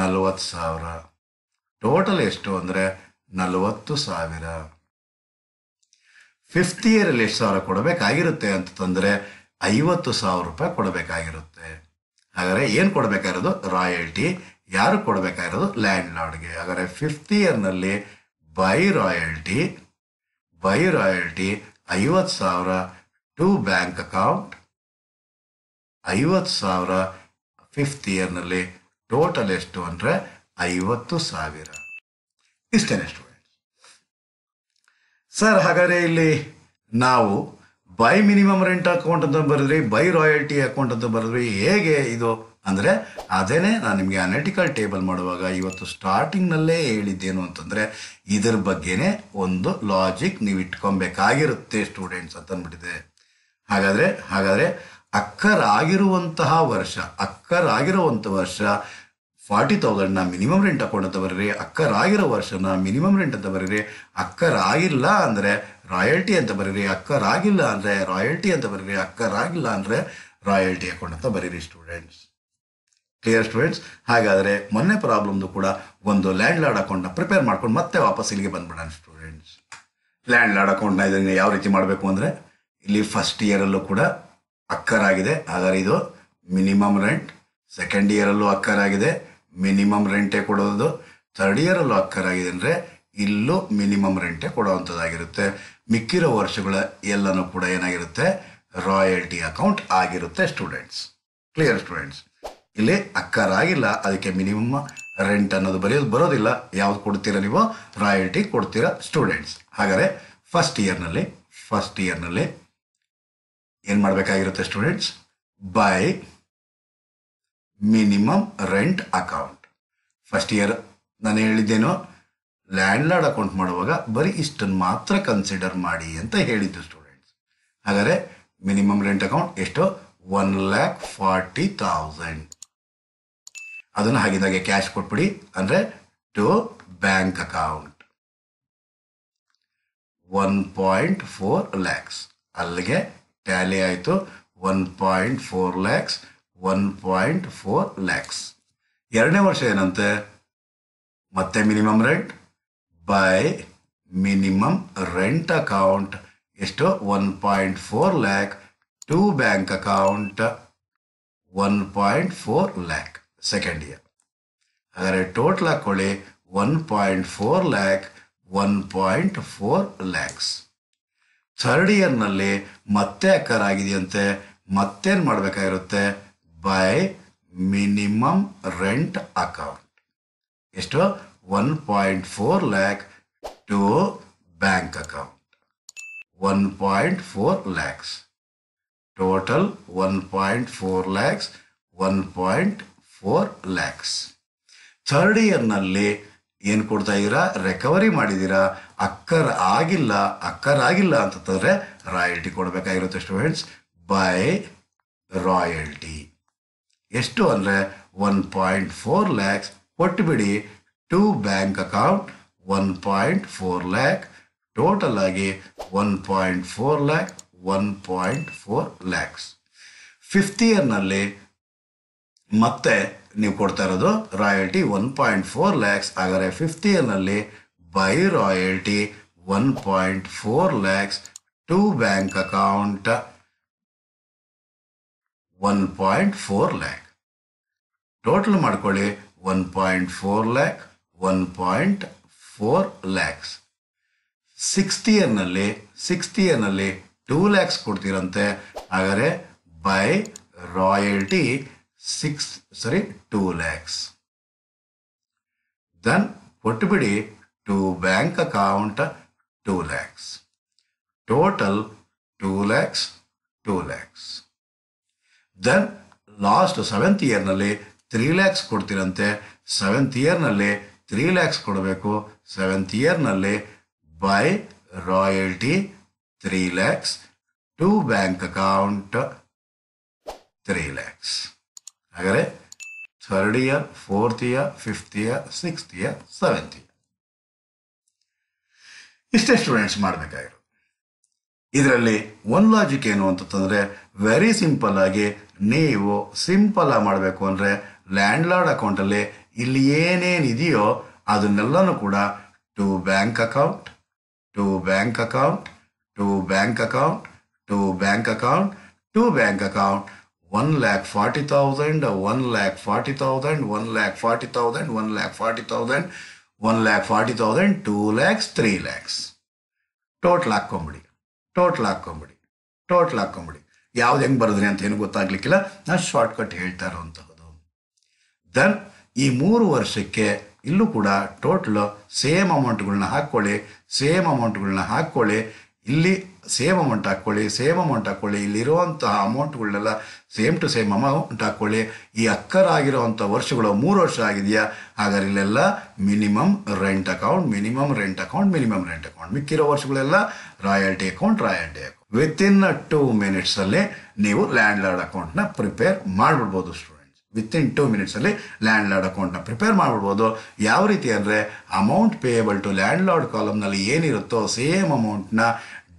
ನಲವತ್ತು ಸಾವಿರ ಟೋಟಲ್ ಎಷ್ಟು ಅಂದರೆ ನಲವತ್ತು ಸಾವಿರ. ಫಿಫ್ತ್ ಇಯರಲ್ಲಿ ಎಷ್ಟು ಸಾವಿರ ಕೊಡಬೇಕಾಗಿರುತ್ತೆ ಅಂತಂದರೆ ಐವತ್ತು ಸಾವಿರ ರೂಪಾಯಿ ಕೊಡಬೇಕಾಗಿರುತ್ತೆ. ಹಾಗಾದರೆ ಏನು ಕೊಡಬೇಕಾಗಿರೋದು? ರಾಯಲ್ಟಿ. ಯಾರು ಕೊಡಬೇಕಾಗಿರೋದು? ಲ್ಯಾಂಡ್ ಲಾರ್ಡ್ಗೆ. ಹಾಗಾದರೆ ಫಿಫ್ತ್ ಇಯರ್ನಲ್ಲಿ ಬೈ ರಾಯಲ್ಟಿ ಬೈ ರಾಯಲ್ಟಿ ಐವತ್ತು ಸಾವಿರ ಟು ಬ್ಯಾಂಕ್ ಅಕೌಂಟ್ ಐವತ್ತು ಸಾವಿರ. ಫಿಫ್ತ್ ಇಯರ್ನಲ್ಲಿ ಟೋಟಲ್ ಎಷ್ಟು ಅಂದರೆ ಐವತ್ತು ಸಾವಿರ. ಇಷ್ಟೇನೆ ಸ್ಟೂಡೆಂಟ್ಸ್. ಸರ್ ಹಾಗಾದರೆ ಇಲ್ಲಿ ನಾವು ಬೈ ಮಿನಿಮಮ್ ರೆಂಟ್ ಅಕೌಂಟ್ ಅಂತ ಬರೆದ್ರಿ, ಬೈ ರಾಯಲ್ಟಿ ಅಕೌಂಟ್ ಅಂತ ಬರೆದ್ರಿ, ಹೇಗೆ ಇದು ಅಂದರೆ ಅದೇನೇ ನಾನು ನಿಮಗೆ ಅನಾಲಿಟಿಕಲ್ ಟೇಬಲ್ ಮಾಡುವಾಗ ಇವತ್ತು ಸ್ಟಾರ್ಟಿಂಗ್ನಲ್ಲೇ ಹೇಳಿದ್ದೇನು ಅಂತಂದರೆ ಇದ್ರ ಬಗ್ಗೆನೇ ಒಂದು ಲಾಜಿಕ್ ನೀವು ಇಟ್ಕೊಬೇಕಾಗಿರುತ್ತೆ ಸ್ಟೂಡೆಂಟ್ಸ್ ಅಂತ ಅಂದ್ಬಿಟ್ಟಿದೆ. ಹಾಗಾದರೆ ಹಾಗಾದರೆ ಅಕ್ಕರಾಗಿರುವಂತಹ ವರ್ಷ ಅಕ್ಕರಾಗಿರುವಂಥ ವರ್ಷ ಫಾರ್ಟಿ ತೌಸಂಡ್ನ ಮಿನಿಮಮ್ ರೆಂಟ್ ಅಕೌಂಟ್ ಅಂತ ಬರೀರಿ, ಅಕ್ಕರಾಗಿರೋ ವರ್ಷನ ಮಿನಿಮಮ್ ರೆಂಟ್ ಅಂತ ಬರೀರಿ, ಅಕ್ಕರಾಗಿಲ್ಲ ಅಂದರೆ ರಾಯಲ್ಟಿ ಅಂತ ಬರೀರಿ, ಅಕ್ಕರಾಗಿಲ್ಲ ಅಂದರೆ ರಾಯಲ್ಟಿ ಅಂತ ಬರೀರಿ, ಅಕ್ಕರಾಗಿಲ್ಲ ಅಂದರೆ ರಾಯಲ್ಟಿ ಅಕೌಂಟ್ ಅಂತ ಬರೀರಿ ಸ್ಟೂಡೆಂಟ್ಸ್. Clear students? ಹಾಗಾದರೆ ಮೊನ್ನೆ ಪ್ರಾಬ್ಲಮ್ದು ಕೂಡ ಒಂದು ಲ್ಯಾಂಡ್ ಲಾರ್ಡ್ ಅಕೌಂಟ್ನ ಪ್ರಿಪೇರ್ ಮಾಡ್ಕೊಂಡು ಮತ್ತೆ ವಾಪಸ್ ಇಲ್ಲಿಗೆ ಬಂದ್ಬಿಡೋಣ ಸ್ಟೂಡೆಂಟ್ಸ್. ಲ್ಯಾಂಡ್ ಲಾರ್ಡ್ ಅಕೌಂಟ್ನ ಇದನ್ನು ಯಾವ ರೀತಿ ಮಾಡಬೇಕು ಅಂದರೆ ಇಲ್ಲಿ ಫಸ್ಟ್ ಇಯರಲ್ಲೂ ಕೂಡ ಅಕ್ಕರಾಗಿದೆ, ಹಾಗಾದರೆ ಇದು ಮಿನಿಮಮ್ ರೆಂಟ್. ಸೆಕೆಂಡ್ ಇಯರಲ್ಲೂ ಅಕ್ಕರಾಗಿದೆ, ಮಿನಿಮಮ್ ರೆಂಟೇ ಕೊಡೋದು. ಥರ್ಡ್ ಇಯರಲ್ಲೂ ಅಕ್ಕರಾಗಿದೆ ಅಂದರೆ ಇಲ್ಲೂ ಮಿನಿಮಮ್ ರೆಂಟೇ ಕೊಡೋವಂಥದ್ದಾಗಿರುತ್ತೆ. ಮಿಕ್ಕಿರೋ ವರ್ಷಗಳ ಎಲ್ಲನೂ ಕೂಡ ಏನಾಗಿರುತ್ತೆ? ರಾಯಲ್ಟಿ ಅಕೌಂಟ್ ಆಗಿರುತ್ತೆ ಸ್ಟೂಡೆಂಟ್ಸ್. Clear students? ಇಲ್ಲಿ ಅಕ್ಕರಾಗಿಲ್ಲ, ಅದಕ್ಕೆ ಮಿನಿಮಮ್ ರೆಂಟ್ ಅನ್ನೋದು ಬರೆಯೋದು ಬರೋದಿಲ್ಲ. ಯಾವ್ದು ಕೊಡ್ತೀರಾ ನೀವು? ರಾಯಲ್ಟಿ ಕೊಡ್ತೀರಾ ಸ್ಟೂಡೆಂಟ್ಸ್. ಹಾಗಾದರೆ ಫಸ್ಟ್ ಇಯರ್ನಲ್ಲಿ ಫಸ್ಟ್ ಇಯರ್ನಲ್ಲಿ ಏನು ಮಾಡಬೇಕಾಗಿರುತ್ತೆ students? By minimum rent account. First year ನಾನು ಹೇಳಿದ್ದೇನೋ ಲ್ಯಾಂಡ್ ಲಾರ್ಡ್ ಅಕೌಂಟ್ ಮಾಡುವಾಗ ಬರೀ ಇಷ್ಟನ್ನು ಮಾತ್ರ ಕನ್ಸಿಡರ್ ಮಾಡಿ ಅಂತ ಹೇಳಿದ್ದು ಸ್ಟೂಡೆಂಟ್ಸ್. ಹಾಗಾದರೆ ಮಿನಿಮಮ್ ರೆಂಟ್ ಅಕೌಂಟ್ ಎಷ್ಟು? One lakh forty thousand. ಅದನ್ನು ಹಾಗಿದ್ದಾಗೆ ಕ್ಯಾಶ್ ಕೊಟ್ಬಿಡಿ, ಅಂದರೆ to bank account one point four lakhs. ಅಲ್ಲಿಗೆ ಟ್ಯಾಲಿ ಆಯಿತು, one point four lakhs one point four lakhs. ಎರಡನೇ ವರ್ಷ ಏನಂತೆ? ಮತ್ತೆ minimum rent by minimum rent account ಎಷ್ಟು? One point four lakh to bank account one point four lakh second year. ಹಾಗಾದರೆ ಟೋಟಲ್ ಹಾಕ್ಕೊಳ್ಳಿ one point four lakh one point four lakhs. Third ಇಯರ್ನಲ್ಲಿ ಮತ್ತೆ ಅಕ್ಕರಾಗಿದೆಯಂತೆ, ಮತ್ತೇನು ಮಾಡಬೇಕಾಗಿರುತ್ತೆ? ಬೈ ಮಿನಿಮಮ್ ರೆಂಟ್ ಅಕೌಂಟ್ ಎಷ್ಟು? One point four lakh to bank account one point four lakhs. Total one point four lakhs one point four lakhs. Third ಇಯರ್ನಲ್ಲಿ ಏನು ಕೊಡ್ತಾ ಇದ್ದೀರಾ? ರೆಕವರಿ ಮಾಡಿದ್ದೀರಾ, ಅಕ್ಕರ್ ಆಗಿಲ್ಲ. ಅಕ್ಕರ್ ಆಗಿಲ್ಲ ಅಂತಂದರೆ ರಾಯಲ್ಟಿ ಕೊಡಬೇಕಾಗಿರುತ್ತೆ ಸ್ಟೂಡೆಂಟ್ಸ್. ಬೈ ರಾಯಲ್ಟಿ ಎಷ್ಟು ಅಂದರೆ ಒನ್ ಪಾಯಿಂಟ್ ಫೋರ್ ಲ್ಯಾಕ್ಸ್ ಕೊಟ್ಟುಬಿಡಿ to bank account one point four lakh. Total ಆಗಿ one point four lakh one point four lakhs. Fifth ಇಯರ್ನಲ್ಲಿ ಮತ್ತೆ ನೀವು ಕೊಡ್ತಾ ಇರೋದು royalty one point four lakhs. ಹಾಗಾದರೆ ಫಿಫ್ತ್ ಇಯರ್ನಲ್ಲಿ by royalty one point four lakhs to bank account one point four lakh. Total ಮಾಡ್ಕೊಳ್ಳಿ one point four lakh one point four lakhs. Sixth ಇಯರ್ನಲ್ಲಿ sixth ಇಯರ್ನಲ್ಲಿ ಟೂ ಲ್ಯಾಕ್ಸ್ ಕೊಡ್ತೀರಂತೆ. ಹಾಗಾದರೆ ಬೈ ರಾಯಲ್ಟಿ ಸಿಕ್ಸ್ ಸರಿ ಟೂ ಲ್ಯಾಕ್ಸ್. ದನ್ ಕೊಟ್ಟುಬಿಡಿ to bank account two lakhs. Total two lakhs two lakhs. Then last seventh ಇಯರ್ನಲ್ಲಿ three lakhs ಕೊಡ್ತೀರಂತೆ. Seventh ಇಯರ್ನಲ್ಲಿ ತ್ರೀ ಲ್ಯಾಕ್ಸ್ ಕೊಡಬೇಕು. ಸೆವೆಂತ್ ಇಯರ್ನಲ್ಲಿ by royalty three lakhs to bank account three lakhs. ಹಾಗಾದರೆ third year, fourth year, fifth year, sixth year, seventh year, ಇಷ್ಟೇ students ಮಾಡಬೇಕಾಗಿರೋದು. ಇದರಲ್ಲಿ ಒಂದು ಲಾಜಿಕ್ ಏನು ಅಂತಂದ್ರೆ ವೆರಿ ಸಿಂಪಲ್ ಆಗಿ ನೀವು ಸಿಂಪಲ್ ಆಗಿ ಮಾಡಬೇಕು ಅಂದ್ರೆ ಲ್ಯಾಂಡ್ ಲಾರ್ಡ್ ಅಕೌಂಟ್ ಅಲ್ಲಿ ಇಲ್ಲಿ ಏನೇನ್ ಇದೆಯೋ ಅದನ್ನೆಲ್ಲನೂ ಕೂಡ to bank account to bank account to bank account to bank account to bank account one lakh forty thousand, one lakh forty thousand, one lakh forty thousand, one lakh forty thousand, one lakh forty thousand, two lakhs, three lakhs. Total comedy. Total comedy. Total comedy. Yavadu henge barudre anta enu gottaglikilla na shortcut helta irantahadu. Then ee mooru varshakke illu kuda total same amount gulna hakkolli, same amount gulna hakkolli, illi same amount ಹಾಕೊಳ್ಳಿ same amount ಹಾಕೊಳ್ಳಿ ಇಲ್ಲಿರುವಂತಹ ಅಮೌಂಟ್ಗಳನ್ನೆಲ್ಲ same to same amount ಹಾಕೊಳ್ಳಿ ಈ ಅಕ್ಕರ್ ಆಗಿರುವಂಥ ವರ್ಷಗಳು ಮೂರು ವರ್ಷ ಆಗಿದೆಯಾ ಹಾಗಾದ್ರೆ ಇಲ್ಲೆಲ್ಲ minimum rent account minimum rent account minimum rent account ಮಿಕ್ಕಿರೋ ವರ್ಷಗಳೆಲ್ಲ royalty account royalty account within two minutes ಅಲ್ಲಿ ನೀವು ಲ್ಯಾಂಡ್ ಲಾರ್ಡ್ ಅಕೌಂಟ್ನ ಪ್ರಿಪೇರ್ ಮಾಡಿಬಿಡ್ಬೋದು ಸ್ಟೂಡೆಂಟ್ಸ್ ವಿತಿನ್ ಟೂ ಮಿನಿಟ್ಸ್ ಅಲ್ಲಿ ಲ್ಯಾಂಡ್ ಲಾರ್ಡ್ ಅಕೌಂಟ್ನ ಪ್ರಿಪೇರ್ ಮಾಡಿಬಿಡ್ಬೋದು ಯಾವ ರೀತಿ ಅಂದರೆ amount payable to land lord ಕಾಲಮ್ನಲ್ಲಿ ಏನಿರುತ್ತೋ ಸೇಮ್ ಅಮೌಂಟ್ನ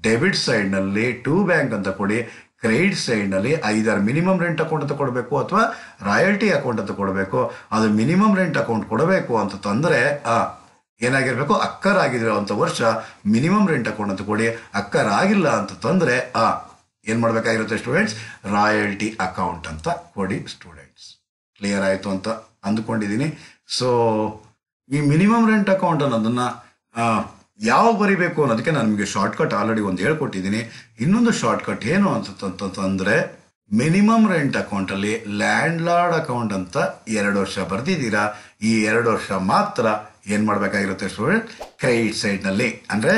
ಡೆಬಿಟ್ ಸೈಡ್ನಲ್ಲಿ ಟು ಬ್ಯಾಂಕ್ ಅಂತ ಕೊಡಿ ಕ್ರೆಡಿಟ್ ಸೈಡ್ನಲ್ಲಿ ಐದರ ಮಿನಿಮಮ್ ರೆಂಟ್ ಅಕೌಂಟ್ ಅಂತ ಕೊಡಬೇಕು ಅಥವಾ ರಾಯಲ್ಟಿ ಅಕೌಂಟ್ ಅಂತ ಕೊಡಬೇಕು ಅದು ಮಿನಿಮಮ್ ರೆಂಟ್ ಅಕೌಂಟ್ ಕೊಡಬೇಕು ಅಂತ ತಂದರೆ ಏನಾಗಿರಬೇಕು ಅಕ್ಕರ್ ಆಗಿರೋಂಥ ವರ್ಷ ಮಿನಿಮಮ್ ರೆಂಟ್ ಅಕೌಂಟ್ ಅಂತ ಕೊಡಿ ಅಕ್ಕರ್ ಆಗಿಲ್ಲ ಅಂತ ತಂದರೆ ಆ ಏನು ಮಾಡಬೇಕಾಗಿರುತ್ತೆ ಸ್ಟೂಡೆಂಟ್ಸ್ ರಾಯಲ್ಟಿ ಅಕೌಂಟ್ ಅಂತ ಕೊಡಿ ಸ್ಟೂಡೆಂಟ್ಸ್ ಕ್ಲಿಯರ್ ಆಯಿತು ಅಂತ ಅಂದ್ಕೊಂಡಿದ್ದೀನಿ ಸೊ ಈ ಮಿನಿಮಮ್ ರೆಂಟ್ ಅಕೌಂಟ್ ಅನ್ನೋದನ್ನು ಯಾವ ಬರಿಬೇಕು ಅನ್ನೋದಕ್ಕೆ ನಾನು ನಿಮಗೆ ಶಾರ್ಟ್ಕಟ್ ಆಲ್ರೆಡಿ ಒಂದು ಹೇಳ್ಕೊಟ್ಟಿದ್ದೀನಿ ಇನ್ನೊಂದು ಶಾರ್ಟ್ಕಟ್ ಏನು ಅಂತಂತಂದ್ರೆ ಮಿನಿಮಮ್ ರೆಂಟ್ ಅಕೌಂಟಲ್ಲಿ ಲ್ಯಾಂಡ್ ಲಾರ್ಡ್ ಅಕೌಂಟ್ ಅಂತ ಎರಡು ವರ್ಷ ಬರೆದಿದ್ದೀರಾ ಈ ಎರಡು ವರ್ಷ ಮಾತ್ರ ಏನು ಮಾಡಬೇಕಾಗಿರುತ್ತೆ ಸ್ಟೂಡೆಂಟ್ ಕ್ರೆಡಿಟ್ ಸೈಡ್ನಲ್ಲಿ ಅಂದರೆ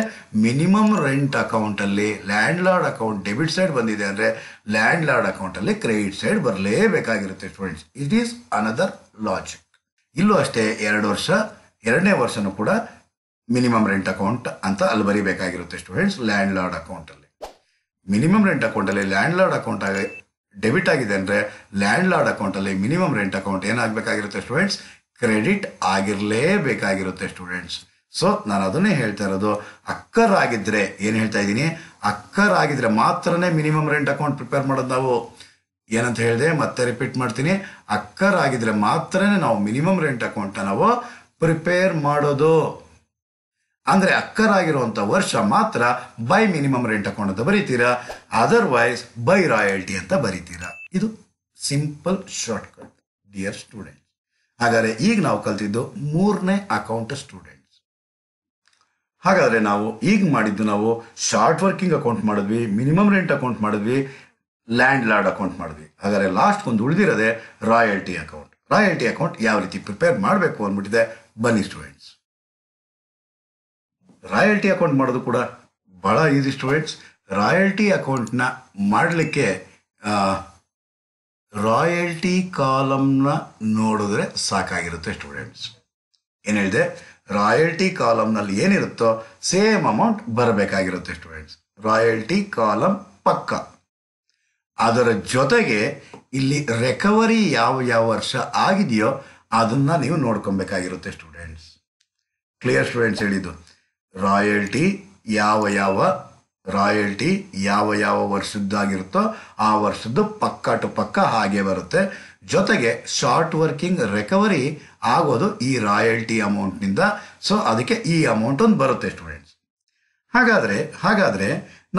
ಮಿನಿಮಮ್ ರೆಂಟ್ ಅಕೌಂಟಲ್ಲಿ land lord account debit side ಬಂದಿದೆ ಅಂದರೆ ಲ್ಯಾಂಡ್ ಲಾರ್ಡ್ ಅಕೌಂಟಲ್ಲಿ ಕ್ರೆಡಿಟ್ ಸೈಡ್ ಬರಲೇಬೇಕಾಗಿರುತ್ತೆ students it is another logic ಇಲ್ಲೂ ಅಷ್ಟೇ ಎರಡು ವರ್ಷ ಎರಡನೇ ವರ್ಷನೂ ಕೂಡ ಮಿನಿಮಮ್ ರೆಂಟ್ ಅಕೌಂಟ್ ಅಂತ ಅಲ್ಲಿ ಬರೀಬೇಕಾಗಿರುತ್ತೆ ಸ್ಟೂಡೆಂಟ್ಸ್ ಲ್ಯಾಂಡ್ ಲಾರ್ಡ್ ಅಕೌಂಟಲ್ಲಿ ಮಿನಿಮಮ್ ರೆಂಟ್ ಅಕೌಂಟಲ್ಲಿ ಲ್ಯಾಂಡ್ ಲಾರ್ಡ್ ಅಕೌಂಟ್ ಆಗಿ ಡೆಬಿಟ್ ಆಗಿದೆ ಅಂದರೆ ಲ್ಯಾಂಡ್ ಲಾರ್ಡ್ ಅಕೌಂಟಲ್ಲಿ ಮಿನಿಮಮ್ ರೆಂಟ್ ಅಕೌಂಟ್ ಏನಾಗಬೇಕಾಗಿರುತ್ತೆ ಸ್ಟೂಡೆಂಟ್ಸ್ ಕ್ರೆಡಿಟ್ ಆಗಿರಲೇಬೇಕಾಗಿರುತ್ತೆ ಸ್ಟೂಡೆಂಟ್ಸ್ ಸೊ ನಾನು ಅದನ್ನೇ ಹೇಳ್ತಾ ಇರೋದು ಅಕ್ಕರ್ ಆಗಿದ್ರೆ ಏನು ಹೇಳ್ತಾ ಇದ್ದೀನಿ ಅಕ್ಕರ್ ಆಗಿದ್ರೆ ಮಾತ್ರನೇ ಮಿನಿಮಮ್ ರೆಂಟ್ ಅಕೌಂಟ್ ಪ್ರಿಪೇರ್ ಮಾಡೋದು ನಾವು ಏನಂತ ಹೇಳಿದೆ ಮತ್ತೆ ರಿಪೀಟ್ ಮಾಡ್ತೀನಿ ಅಕ್ಕರ್ ಆಗಿದ್ರೆ ಮಾತ್ರನೇ ನಾವು ಮಿನಿಮಮ್ ರೆಂಟ್ ಅಕೌಂಟ್ನ ನಾವು ಪ್ರಿಪೇರ್ ಮಾಡೋದು ಅಂದರೆ ಅಕ್ಕರಾಗಿರುವಂಥ ವರ್ಷ ಮಾತ್ರ ಬೈ ಮಿನಿಮಮ್ ರೆಂಟ್ ಅಕೌಂಟ್ ಅಂತ ಬರೀತೀರಾ ಅದರ್ವೈಸ್ ಬೈ ರಾಯಲ್ಟಿ ಅಂತ ಬರೀತೀರಾ ಇದು ಸಿಂಪಲ್ ಶಾರ್ಟ್ಕಟ್ ಡಿಯರ್ ಸ್ಟೂಡೆಂಟ್ಸ್ ಹಾಗಾದರೆ ಈಗ ನಾವು ಕಲ್ತಿದ್ದು ಮೂರನೇ ಅಕೌಂಟ್ ಸ್ಟೂಡೆಂಟ್ಸ್ ಹಾಗಾದರೆ ನಾವು ಈಗ ಮಾಡಿದ್ದು ನಾವು ಶಾರ್ಟ್ ವರ್ಕಿಂಗ್ ಅಕೌಂಟ್ ಮಾಡಿದ್ವಿ ಮಿನಿಮಮ್ ರೆಂಟ್ ಅಕೌಂಟ್ ಮಾಡಿದ್ವಿ ಲ್ಯಾಂಡ್ ಲಾರ್ಡ್ ಅಕೌಂಟ್ ಮಾಡಿದ್ವಿ ಹಾಗಾದರೆ ಲಾಸ್ಟ್ ಒಂದು ಉಳಿದಿರೋದೆ ರಾಯಲ್ಟಿ ಅಕೌಂಟ್ ರಾಯಲ್ಟಿ ಅಕೌಂಟ್ ಯಾವ ರೀತಿ ಪ್ರಿಪೇರ್ ಮಾಡಬೇಕು ಅಂದ್ಬಿಟ್ಟಿದೆ ಬನ್ನಿ ಸ್ಟೂಡೆಂಟ್ಸ್ ರಾಯಲ್ಟಿ ಅಕೌಂಟ್ ಮಾಡೋದು ಕೂಡ ಭಾಳ ಈಸಿ ಸ್ಟೂಡೆಂಟ್ಸ್ ರಾಯಲ್ಟಿ ಅಕೌಂಟ್ನ ಮಾಡಲಿಕ್ಕೆ ರಾಯಲ್ಟಿ ಕಾಲಮ್ನ ನೋಡಿದ್ರೆ ಸಾಕಾಗಿರುತ್ತೆ ಸ್ಟೂಡೆಂಟ್ಸ್ ಏನು ಹೇಳಿದೆ ರಾಯಲ್ಟಿ ಕಾಲಮ್ನಲ್ಲಿ ಏನಿರುತ್ತೋ ಸೇಮ್ ಅಮೌಂಟ್ ಬರಬೇಕಾಗಿರುತ್ತೆ ಸ್ಟೂಡೆಂಟ್ಸ್ ರಾಯಲ್ಟಿ ಕಾಲಮ್ ಪಕ್ಕ ಅದರ ಜೊತೆಗೆ ಇಲ್ಲಿ ರಿಕವರಿ ಯಾವ ಯಾವ ವರ್ಷ ಆಗಿದೆಯೋ ಅದನ್ನು ನೀವು ನೋಡ್ಕೊಬೇಕಾಗಿರುತ್ತೆ ಸ್ಟೂಡೆಂಟ್ಸ್ ಕ್ಲಿಯರ್ ಸ್ಟೂಡೆಂಟ್ಸ್ ಹೇಳಿದ್ದು ರಾಯಲ್ಟಿ ಯಾವ ಯಾವ ರಾಯಲ್ಟಿ ಯಾವ ಯಾವ ವರ್ಷದ್ದಾಗಿರುತ್ತೋ ಆ ವರ್ಷದ್ದು ಪಕ್ಕ ಟು ಪಕ್ಕ ಹಾಗೆ ಬರುತ್ತೆ ಜೊತೆಗೆ ಶಾರ್ಟ್ ವರ್ಕಿಂಗ್ ರಿಕವರಿ ಆಗೋದು ಈ ರಾಯಲ್ಟಿ ಅಮೌಂಟ್ನಿಂದ ಸೊ ಅದಕ್ಕೆ ಈ ಅಮೌಂಟ್ ಒಂದು ಬರುತ್ತೆ ಸ್ಟೂಡೆಂಟ್ಸ್ ಹಾಗಾದರೆ ಹಾಗಾದರೆ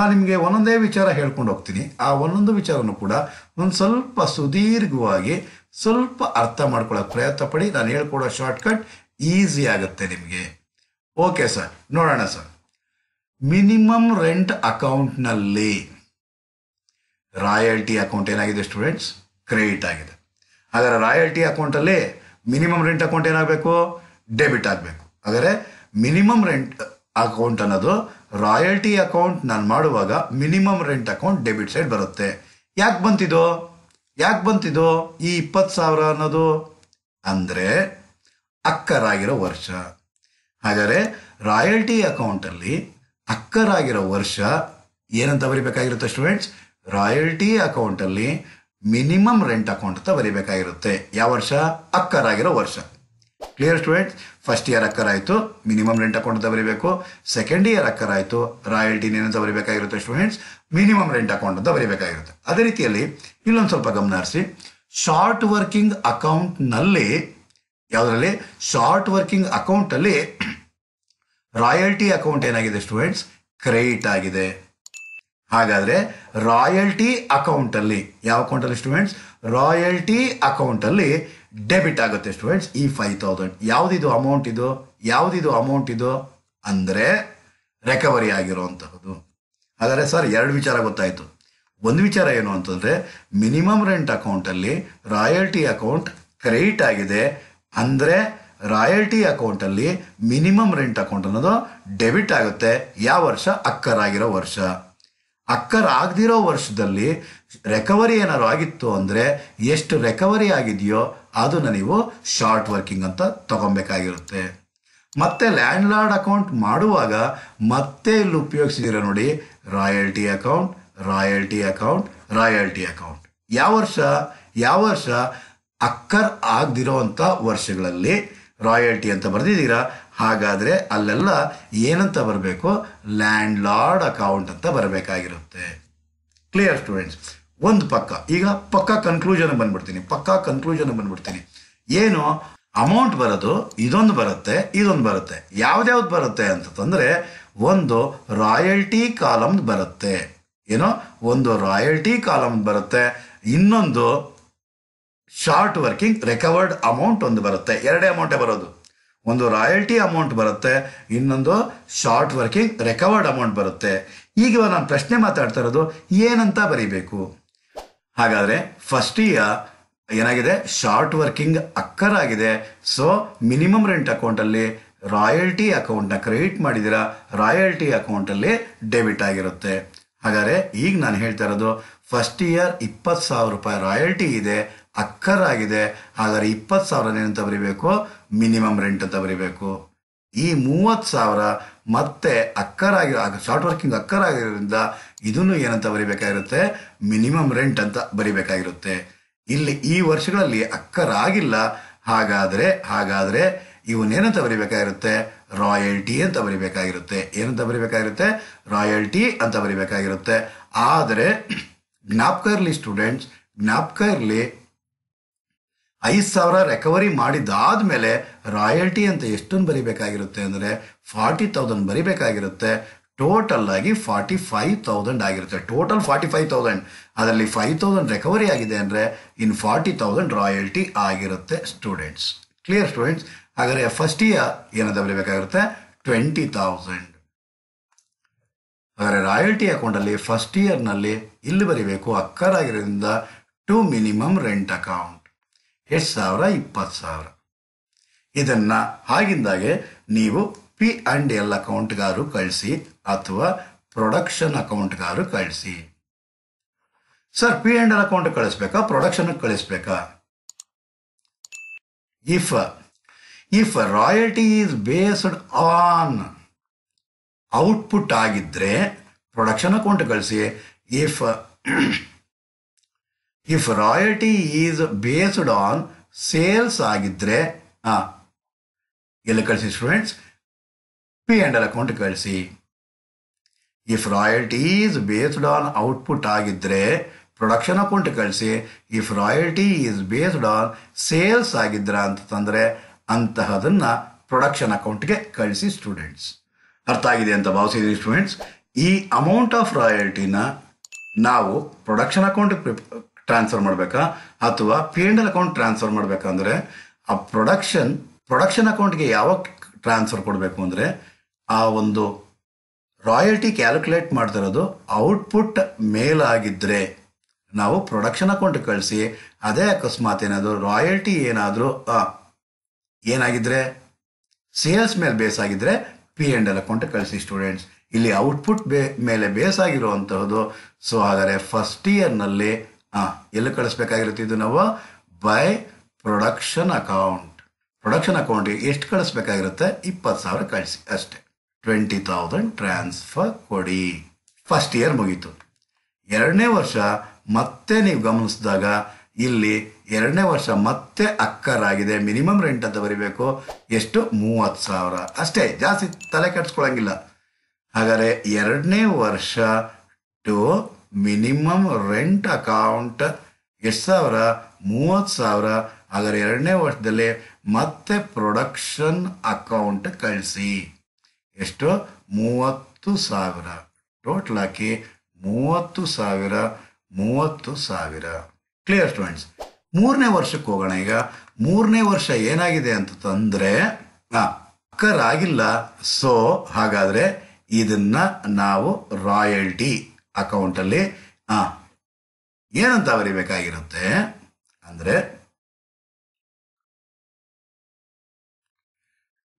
ನಾನು ನಿಮಗೆ ಒಂದೊಂದೇ ವಿಚಾರ ಹೇಳ್ಕೊಂಡು ಹೋಗ್ತೀನಿ ಆ ಒಂದೊಂದು ವಿಚಾರನೂ ಕೂಡ ಒಂದು ಸ್ವಲ್ಪ ಸುದೀರ್ಘವಾಗಿ ಸ್ವಲ್ಪ ಅರ್ಥ ಮಾಡ್ಕೊಳ್ಳೋಕ್ಕೆ ಪ್ರಯತ್ನ ಪಡಿ ನಾನು ಹೇಳ್ಕೊಡೋ ಶಾರ್ಟ್ಕಟ್ ಈಸಿ ಆಗುತ್ತೆ ನಿಮಗೆ ಓಕೆ ಸರ್ ನೋಡೋಣ ಸರ್ ಮಿನಿಮಮ್ ರೆಂಟ್ ಅಕೌಂಟ್ನಲ್ಲಿ ರಾಯಲ್ಟಿ ಅಕೌಂಟ್ ಏನಾಗಿದೆ ಸ್ಟೂಡೆಂಟ್ಸ್ ಕ್ರೆಡಿಟ್ ಆಗಿದೆ ಹಾಗಾದರೆ ರಾಯಲ್ಟಿ ಅಕೌಂಟಲ್ಲಿ ಮಿನಿಮಮ್ ರೆಂಟ್ ಅಕೌಂಟ್ ಏನಾಗಬೇಕು ಡೆಬಿಟ್ ಆಗಬೇಕು ಹಾಗಾದರೆ ಮಿನಿಮಮ್ ರೆಂಟ್ ಅಕೌಂಟ್ ಅನ್ನೋದು ರಾಯಲ್ಟಿ ಅಕೌಂಟ್ ನಾನು ಮಾಡುವಾಗ minimum rent account debit side ಬರುತ್ತೆ ಯಾಕೆ ಬಂತಿದೋ ಯಾಕೆ ಬಂತಿದೋ ಈ ಇಪ್ಪತ್ತು ಸಾವಿರ ಅನ್ನೋದು ಅಂದರೆ ಅಕ್ಕರಾಗಿರೋ ವರ್ಷ ಹಾಗಾದರೆ ರಾಯಲ್ಟಿ ಅಕೌಂಟಲ್ಲಿ ಅಕ್ಕರಾಗಿರೋ ವರ್ಷ ಏನಂತ ಬರಿಬೇಕಾಗಿರುತ್ತೆ ಸ್ಟೂಡೆಂಟ್ಸ್ ರಾಯಲ್ಟಿ ಅಕೌಂಟಲ್ಲಿ ಮಿನಿಮಮ್ ರೆಂಟ್ ಅಕೌಂಟ್ ಅಂತ ಬರಿಬೇಕಾಗಿರುತ್ತೆ ಯಾವ ವರ್ಷ ಅಕ್ಕರಾಗಿರೋ ವರ್ಷ Clear students? First year akkaraito, minimum rent account the second year akkaraito, royalty names of students, minimum rent account of the Varibekairut. Other itially, you'll learn Solpagamnarsi, short working account nalle, Yadrale, short working account alle, royalty account and the students, credit agide. Hagadre, royalty account ali, Yav account students, royalty account ali. Debit ಆಗುತ್ತೆ students ಈ five thousand ಯಾವುದು amount ಇದು ಯಾವುದು amount ಇದು ಅಂದ್ರೆ recovery ಆಗಿರೋಂತದ್ದು ಆದರೆ sir ಎರಡು ವಿಚಾರ ಗೊತ್ತಾಯಿತು ಒಂದು ವಿಚಾರ ಏನು ಅಂತಂದ್ರೆ ಮಿನಿಮಮ್ ರೆಂಟ್ ಅಕೌಂಟ್ ಅಲ್ಲಿ ರಾಯಲ್ಟಿ ಅಕೌಂಟ್ ಕ್ರೆಡಿಟ್ ಆಗಿದೆ ಅಂದ್ರೆ ರಾಯಲ್ಟಿ ಅಕೌಂಟ್ ಅಲ್ಲಿ ಮಿನಿಮಮ್ ರೆಂಟ್ ಅಕೌಂಟ್ ಅನ್ನೋದು ಡೆಬಿಟ್ ಆಗುತ್ತೆ ಯಾವ ವರ್ಷ ಅಕ್ಕರಾಗಿರೋ ವರ್ಷ ಅಕ್ಕರ್ ಆಗದಿರೋ ವರ್ಷದಲ್ಲಿ ರಿಕವರಿ ಏನಾದರೂ ಆಗಿತ್ತು ಅಂದ್ರೆ ಎಷ್ಟು ರಿಕವರಿ ಆಗಿದೆಯೋ ಅದು ನೀವು ಶಾರ್ಟ್ ವರ್ಕಿಂಗ್ ಅಂತ ತಗೊಳ್ಳಬೇಕಾಗಿರುತ್ತೆ ಮತ್ತೆ ಲ್ಯಾಂಡ್ ಲಾರ್ಡ್ ಅಕೌಂಟ್ ಮಾಡುವಾಗ ಮತ್ತೆ ಇಲ್ಲಿ ಉಪಯೋಗಿಸಿದಿರ ನೋಡಿ royalty account royalty account royalty account ಯಾವ ವರ್ಷ ಯಾವ ವರ್ಷ ಅಕ್ಕರ್ ಆಗದಿರೋಂತ ವರ್ಷಗಳಲ್ಲಿ ರಾಯಲ್ಟಿ ಅಂತ ಬರ್ತಿದ್ದೀರಾ ಹಾಗಾದ್ರೆ ಅಲ್ಲೆಲ್ಲ ಏನಂತ ಬರಬೇಕು ಲ್ಯಾಂಡ್ ಲಾರ್ಡ್ ಅಕೌಂಟ್ ಅಂತ ಬರಬೇಕಾಗಿರುತ್ತೆ ಕ್ಲಿಯರ್ ಸ್ಟೂಡೆಂಟ್ಸ್ ಒಂದು ಪಕ್ಕ ಈಗ ಪಕ್ಕ ಕನ್ಕ್ಲೂಷನ್ ಬಂದ್ಬಿಡ್ತೀನಿ ಪಕ್ಕ ಕನ್ಕ್ಲೂಷನ್ ಬಂದ್ಬಿಡ್ತೀನಿ ಏನು ಅಮೌಂಟ್ ಬರೋದು ಇದೊಂದು ಬರುತ್ತೆ ಇದೊಂದು ಬರುತ್ತೆ ಯಾವ್ದು ಯಾವ್ದು ಬರುತ್ತೆ ಅಂತಂದ್ರೆ ಒಂದು ರಾಯಲ್ಟಿ ಕಾಲಮ್ ಬರುತ್ತೆ ಏನೋ ಒಂದು ರಾಯಲ್ಟಿ ಕಾಲಮ್ ಬರುತ್ತೆ ಇನ್ನೊಂದು ಶಾರ್ಟ್ ವರ್ಕಿಂಗ್ ರಿಕವರ್ಡ್ ಅಮೌಂಟ್ ಒಂದು ಬರುತ್ತೆ ಎರಡೇ ಅಮೌಂಟೇ ಬರೋದು ಒಂದು ರಾಯಲ್ಟಿ ಅಮೌಂಟ್ ಬರುತ್ತೆ ಇನ್ನೊಂದು ಶಾರ್ಟ್ ವರ್ಕಿಂಗ್ ರಿಕವರ್ಡ್ ಅಮೌಂಟ್ ಬರುತ್ತೆ ಈಗ ನಾನು ಪ್ರಶ್ನೆ ಮಾತಾಡ್ತಾ ಇರೋದು ಏನಂತ ಬರೀಬೇಕು ಹಾಗಾದ್ರೆ ಫಸ್ಟ್ ಇಯರ್ ಏನಾಗಿದೆ ಶಾರ್ಟ್ ವರ್ಕಿಂಗ್ ಅಕ್ಕರ್ ಆಗಿದೆ ಸೋ ಮಿನಿಮಮ್ ರೆಂಟ್ ಅಕೌಂಟ್ ಅಲ್ಲಿ ರಾಯಲ್ಟಿ ಅಕೌಂಟ್ ನ ಕ್ರೆಡಿಟ್ ಮಾಡಿದಿರಾ ರಾಯಲ್ಟಿ ಅಕೌಂಟ್ ಅಲ್ಲಿ ಡೆಬಿಟ್ ಆಗಿರುತ್ತೆ ಹಾಗಾದ್ರೆ ಈಗ ನಾನು ಹೇಳ್ತಾ ಇರೋದು ಫಸ್ಟ್ ಇಯರ್ ಇಪ್ಪತ್ತು ಸಾವಿರ ರೂಪಾಯಿ ರಾಯಲ್ಟಿ ಇದೆ ಅಕ್ಕರ್ ಆಗಿದೆ ಆದರೆ ಇಪ್ಪತ್ತು ಸಾವಿರ ಏನಂತ ಬರೀಬೇಕು ಮಿನಿಮಮ್ ರೆಂಟ್ ಅಂತ ಬರೀಬೇಕು ಈ ಮೂವತ್ತು ಸಾವಿರ ಮತ್ತೆ ಅಕ್ಕರ್ ಆಗಿರೋ ಶಾರ್ಟ್ ವರ್ಕಿಂಗ್ ಅಕ್ಕರ್ ಆಗಿರೋದ್ರಿಂದ ಇದನ್ನು ಏನಂತ ಬರೀಬೇಕಾಗಿರುತ್ತೆ ಮಿನಿಮಮ್ ರೆಂಟ್ ಅಂತ ಬರೀಬೇಕಾಗಿರುತ್ತೆ ಇಲ್ಲಿ ಈ ವರ್ಷಗಳಲ್ಲಿ ಅಕ್ಕರ್ ಆಗಿಲ್ಲ ಹಾಗಾದರೆ ಹಾಗಾದರೆ ಇವನೇನಂತ ಬರೀಬೇಕಾಗಿರುತ್ತೆ ರಾಯಲ್ಟಿ ಅಂತ ಬರೀಬೇಕಾಗಿರುತ್ತೆ ಏನಂತ ಬರೀಬೇಕಾಗಿರುತ್ತೆ ರಾಯಲ್ಟಿ ಅಂತ ಬರೀಬೇಕಾಗಿರುತ್ತೆ ಆದರೆ ಜ್ಞಾಪಕ ಇರಲಿ ಸ್ಟೂಡೆಂಟ್ಸ್ ಜ್ಞಾಪಕ ಇರಲಿ ಐದು ಸಾವಿರ ರೆಕವರಿ ಮಾಡಿದಾದ್ಮೇಲೆ ರಾಯಲ್ಟಿ ಅಂತ ಎಷ್ಟೊಂದು ಬರೀಬೇಕಾಗಿರುತ್ತೆ ಅಂದರೆ ಫಾರ್ಟಿ ತೌಸಂಡ್ ಬರೀಬೇಕಾಗಿರುತ್ತೆ ಟೋಟಲ್ ಆಗಿ ಫಾರ್ಟಿ ಫೈವ್ ತೌಸಂಡ್ ಆಗಿರುತ್ತೆ ಟೋಟಲ್ ಫಾರ್ಟಿ ಫೈವ್ ತೌಸಂಡ್ ಅದರಲ್ಲಿ ಫೈವ್ ತೌಸಂಡ್ ರೆಕವರಿ ಆಗಿದೆ ಅಂದರೆ ಇನ್ನು ಫಾರ್ಟಿ ತೌಸಂಡ್ ರಾಯಲ್ಟಿ ಆಗಿರುತ್ತೆ ಸ್ಟೂಡೆಂಟ್ಸ್ ಕ್ಲಿಯರ್ ಸ್ಟೂಡೆಂಟ್ಸ್ ಹಾಗಾದರೆ ಫಸ್ಟ್ ಇಯರ್ ಏನಂತ ಬರೀಬೇಕಾಗಿರುತ್ತೆ ಟ್ವೆಂಟಿ ತೌಸಂಡ್ ಹಾಗಾದರೆ ರಾಯಲ್ಟಿ ಅಕೌಂಟಲ್ಲಿ ಫಸ್ಟ್ ಇಯರ್ನಲ್ಲಿ ಇಲ್ಲಿ ಬರೀಬೇಕು ಅಕ್ಕರಾಗಿರೋದ್ರಿಂದ ಟು ಮಿನಿಮಮ್ ರೆಂಟ್ ಅಕೌಂಟ್ ಎಷ್ಟು ಸಾವಿರ ಇಪ್ಪತ್ತು ಸಾವಿರ ಇದನ್ನು ಆಗಿಂದಾಗೆ ನೀವು ಪಿ ಆ್ಯಂಡ್ ಎಲ್ ಅಕೌಂಟ್ಗಾರು ಕಳಿಸಿ ಅಥವಾ ಪ್ರೊಡಕ್ಷನ್ ಅಕೌಂಟ್ಗಾರು ಕಳಿಸಿ sir P and L account ಕಳಿಸ್ಬೇಕಾ ಪ್ರೊಡಕ್ಷನ್ಗೆ ಕಳಿಸ್ಬೇಕಾ if if royalty is based on output ಆಗಿದ್ದರೆ ಪ್ರೊಡಕ್ಷನ್ ಅಕೌಂಟ್ ಕಳಿಸಿ if if royalty is based on sales ಆಗಿದ್ದರೆ ಹಾಂ ಎಲ್ಲಿ ಕಳಿಸಿ students P and L account ಕಳಿಸಿ if royalty is based on output ಆಗಿದ್ದರೆ ಪ್ರೊಡಕ್ಷನ್ ಅಕೌಂಟ್ ಕಳಿಸಿ if royalty is based on sales ಆಗಿದ್ರ ಅಂತಂದರೆ ಅಂತಹದನ್ನು ಪ್ರೊಡಕ್ಷನ್ ಅಕೌಂಟ್ಗೆ ಕಳಿಸಿ ಸ್ಟೂಡೆಂಟ್ಸ್ ಅರ್ಥ ಆಗಿದೆ ಅಂತ ಭಾವಿಸಿದೀವಿ ಸ್ಟೂಡೆಂಟ್ಸ್ ಈ ಅಮೌಂಟ್ ಆಫ್ ರಾಯಲ್ಟಿನ ನಾವು ಪ್ರೊಡಕ್ಷನ್ ಅಕೌಂಟ್ ಟ್ರಾನ್ಸ್ಫರ್ ಮಾಡಬೇಕಾ ಅಥವಾ P and L account transfer ಮಾಡಬೇಕಂದ್ರೆ ಆ ಪ್ರೊಡಕ್ಷನ್ ಪ್ರೊಡಕ್ಷನ್ ಅಕೌಂಟ್ಗೆ ಯಾವಾಗ ಟ್ರಾನ್ಸ್ಫರ್ ಕೊಡಬೇಕು ಅಂದರೆ ಆ ಒಂದು ರಾಯಲ್ಟಿ ಕ್ಯಾಲ್ಕುಲೇಟ್ ಮಾಡ್ತಿರೋದು ಔಟ್ಪುಟ್ ಮೇಲಾಗಿದ್ದರೆ ನಾವು ಪ್ರೊಡಕ್ಷನ್ ಅಕೌಂಟ್ ಕಳಿಸಿ ಅದೇ ಅಕಸ್ಮಾತ್ ಏನಾದರೂ ರಾಯಲ್ಟಿ ಏನಾದರೂ ಏನಾಗಿದ್ದರೆ ಸೇಲ್ಸ್ ಮೇಲೆ ಬೇಸ್ ಆಗಿದ್ದರೆ ಪಿ ಆ್ಯಂಡ್ ಎಲ್ ಅಕೌಂಟ್ ಕಳಿಸಿ ಸ್ಟೂಡೆಂಟ್ಸ್ ಇಲ್ಲಿ ಔಟ್ಪುಟ್ ಬೇ ಮೇಲೆ ಬೇಸ್ ಆಗಿರುವಂತಹದ್ದು ಸೊ ಹಾಗಾದರೆ ಫಸ್ಟ್ ಇಯರ್ನಲ್ಲಿ ಹಾಂ ಎಲ್ಲಿ ಕಳಿಸ್ಬೇಕಾಗಿರುತ್ತೆ ಇದು ನಾವು ಬೈ ಪ್ರೊಡಕ್ಷನ್ ಅಕೌಂಟ್ ಪ್ರೊಡಕ್ಷನ್ ಅಕೌಂಟಿಗೆ ಎಷ್ಟು ಕಳಿಸ್ಬೇಕಾಗಿರುತ್ತೆ ಇಪ್ಪತ್ತು ಸಾವಿರ ಕಳಿಸಿ ಅಷ್ಟೇ ಟ್ವೆಂಟಿ ತೌಸಂಡ್ ಟ್ರಾನ್ಸ್ಫರ್ ಕೊಡಿ ಫಸ್ಟ್ ಇಯರ್ ಮುಗೀತು ಎರಡನೇ ವರ್ಷ ಮತ್ತೆ ನೀವು ಗಮನಿಸಿದಾಗ ಇಲ್ಲಿ ಎರಡನೇ ವರ್ಷ ಮತ್ತೆ ಅಕ್ಕರಾಗಿದೆ ಮಿನಿಮಮ್ ರೆಂಟ್ ಅಂತ ಬರಿಬೇಕು ಎಷ್ಟು ಮೂವತ್ತು ಸಾವಿರ ಅಷ್ಟೇ ಜಾಸ್ತಿ ತಲೆ ಕಟ್ಸ್ಕೊಳ್ಳಂಗಿಲ್ಲ ಹಾಗಾದರೆ ಎರಡನೇ ವರ್ಷ ಟು ಮಿನಿಮಮ್ ರೆಂಟ್ ಅಕೌಂಟ್ ಎಷ್ಟು ಸಾವಿರ ಮೂವತ್ತು ಸಾವಿರ ಹಾಗಾದರೆ ಎರಡನೇ ವರ್ಷದಲ್ಲಿ ಮತ್ತೆ ಪ್ರೊಡಕ್ಷನ್ ಅಕೌಂಟ್ ಕಳಿಸಿ ಎಷ್ಟು ಮೂವತ್ತು ಸಾವಿರ ಟೋಟಲ್ ಹಾಕಿ ಮೂವತ್ತು ಸಾವಿರ ಮೂವತ್ತು ಸಾವಿರ ಕ್ಲಿಯರ್ ಸ್ಟೂಡೆಂಟ್ಸ್ ಮೂರನೇ ವರ್ಷಕ್ಕೆ ಹೋಗೋಣ ಈಗ ಮೂರನೇ ವರ್ಷ ಏನಾಗಿದೆ ಅಂತಂದ್ರೆ ಅಕ್ಕರಾಗಿಲ್ಲ ಸೊ ಹಾಗಾದರೆ ಇದನ್ನ ನಾವು ರಾಯಲ್ಟಿ ಅಕೌಂಟಲ್ಲಿ ಏನಂತ ಬರಿಬೇಕಾಗಿರುತ್ತೆ ಅಂದರೆ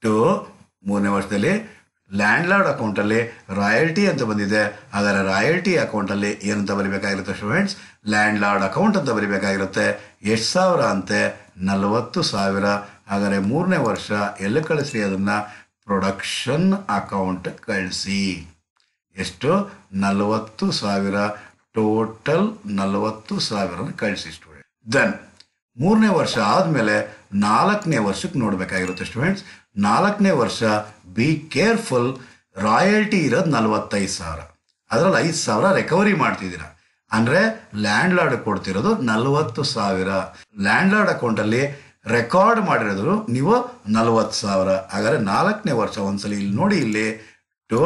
ಟು ಮೂರನೇ ವರ್ಷದಲ್ಲಿ ಲ್ಯಾಂಡ್ ಲಾರ್ಡ್ ಅಕೌಂಟಲ್ಲಿ ರಾಯಲ್ಟಿ ಅಂತ ಬಂದಿದೆ ಹಾಗಾದರೆ ರಾಯಲ್ಟಿ ಅಕೌಂಟಲ್ಲಿ ಏನಂತ ಬರಿಬೇಕಾಗಿರುತ್ತೆ ಸ್ಟೂಡೆಂಟ್ಸ್ ಲ್ಯಾಂಡ್ ಲಾರ್ಡ್ ಅಕೌಂಟ್ ಅಂತ ಬರಿಬೇಕಾಗಿರುತ್ತೆ ಎಷ್ಟು ಸಾವಿರ ಅಂತೆ ನಲವತ್ತು ಸಾವಿರ ಹಾಗಾದರೆ ಮೂರನೇ ವರ್ಷ ಎಲ್ಲಿ ಕಳಿಸಿ ಅದನ್ನು ಪ್ರೊಡಕ್ಷನ್ ಅಕೌಂಟ್ ಕಳಿಸಿ ಎಷ್ಟು ನಲವತ್ತು ಸಾವಿರ ಟೋಟಲ್ ನಲವತ್ತು ಸಾವಿರನ ಕಳಿಸಿ ಸ್ಟೂಡೆಂಟ್ ದೆನ್ ಮೂರನೇ ವರ್ಷ ಆದಮೇಲೆ ನಾಲ್ಕನೇ ವರ್ಷಕ್ಕೆ ನೋಡಬೇಕಾಗಿರುತ್ತೆ ಸ್ಟೂಡೆಂಟ್ಸ್ ನಾಲ್ಕನೇ ವರ್ಷ ಬಿ ಕೇರ್ಫುಲ್ ರಾಯಲ್ಟಿ ಇರೋದು ನಲವತ್ತೈದು ಸಾವಿರ ಅದರಲ್ಲಿ ಐದು ಸಾವಿರ ರಿಕವರಿ ಮಾಡ್ತಿದ್ದೀರಾ ಅಂದರೆ ಲ್ಯಾಂಡ್ ಲಾರ್ಡ್ ಕೊಡ್ತಿರೋದು ನಲವತ್ತು ಸಾವಿರ ಲ್ಯಾಂಡ್ ಲಾರ್ಡ್ ಅಕೌಂಟಲ್ಲಿ ರೆಕಾರ್ಡ್ ಮಾಡಿರೋದು ನೀವು ನಲವತ್ತು ಸಾವಿರ ಹಾಗಾದರೆ ನಾಲ್ಕನೇ ವರ್ಷ ಒಂದ್ಸಲಿ ಇಲ್ಲಿ ನೋಡಿ ಇಲ್ಲಿ to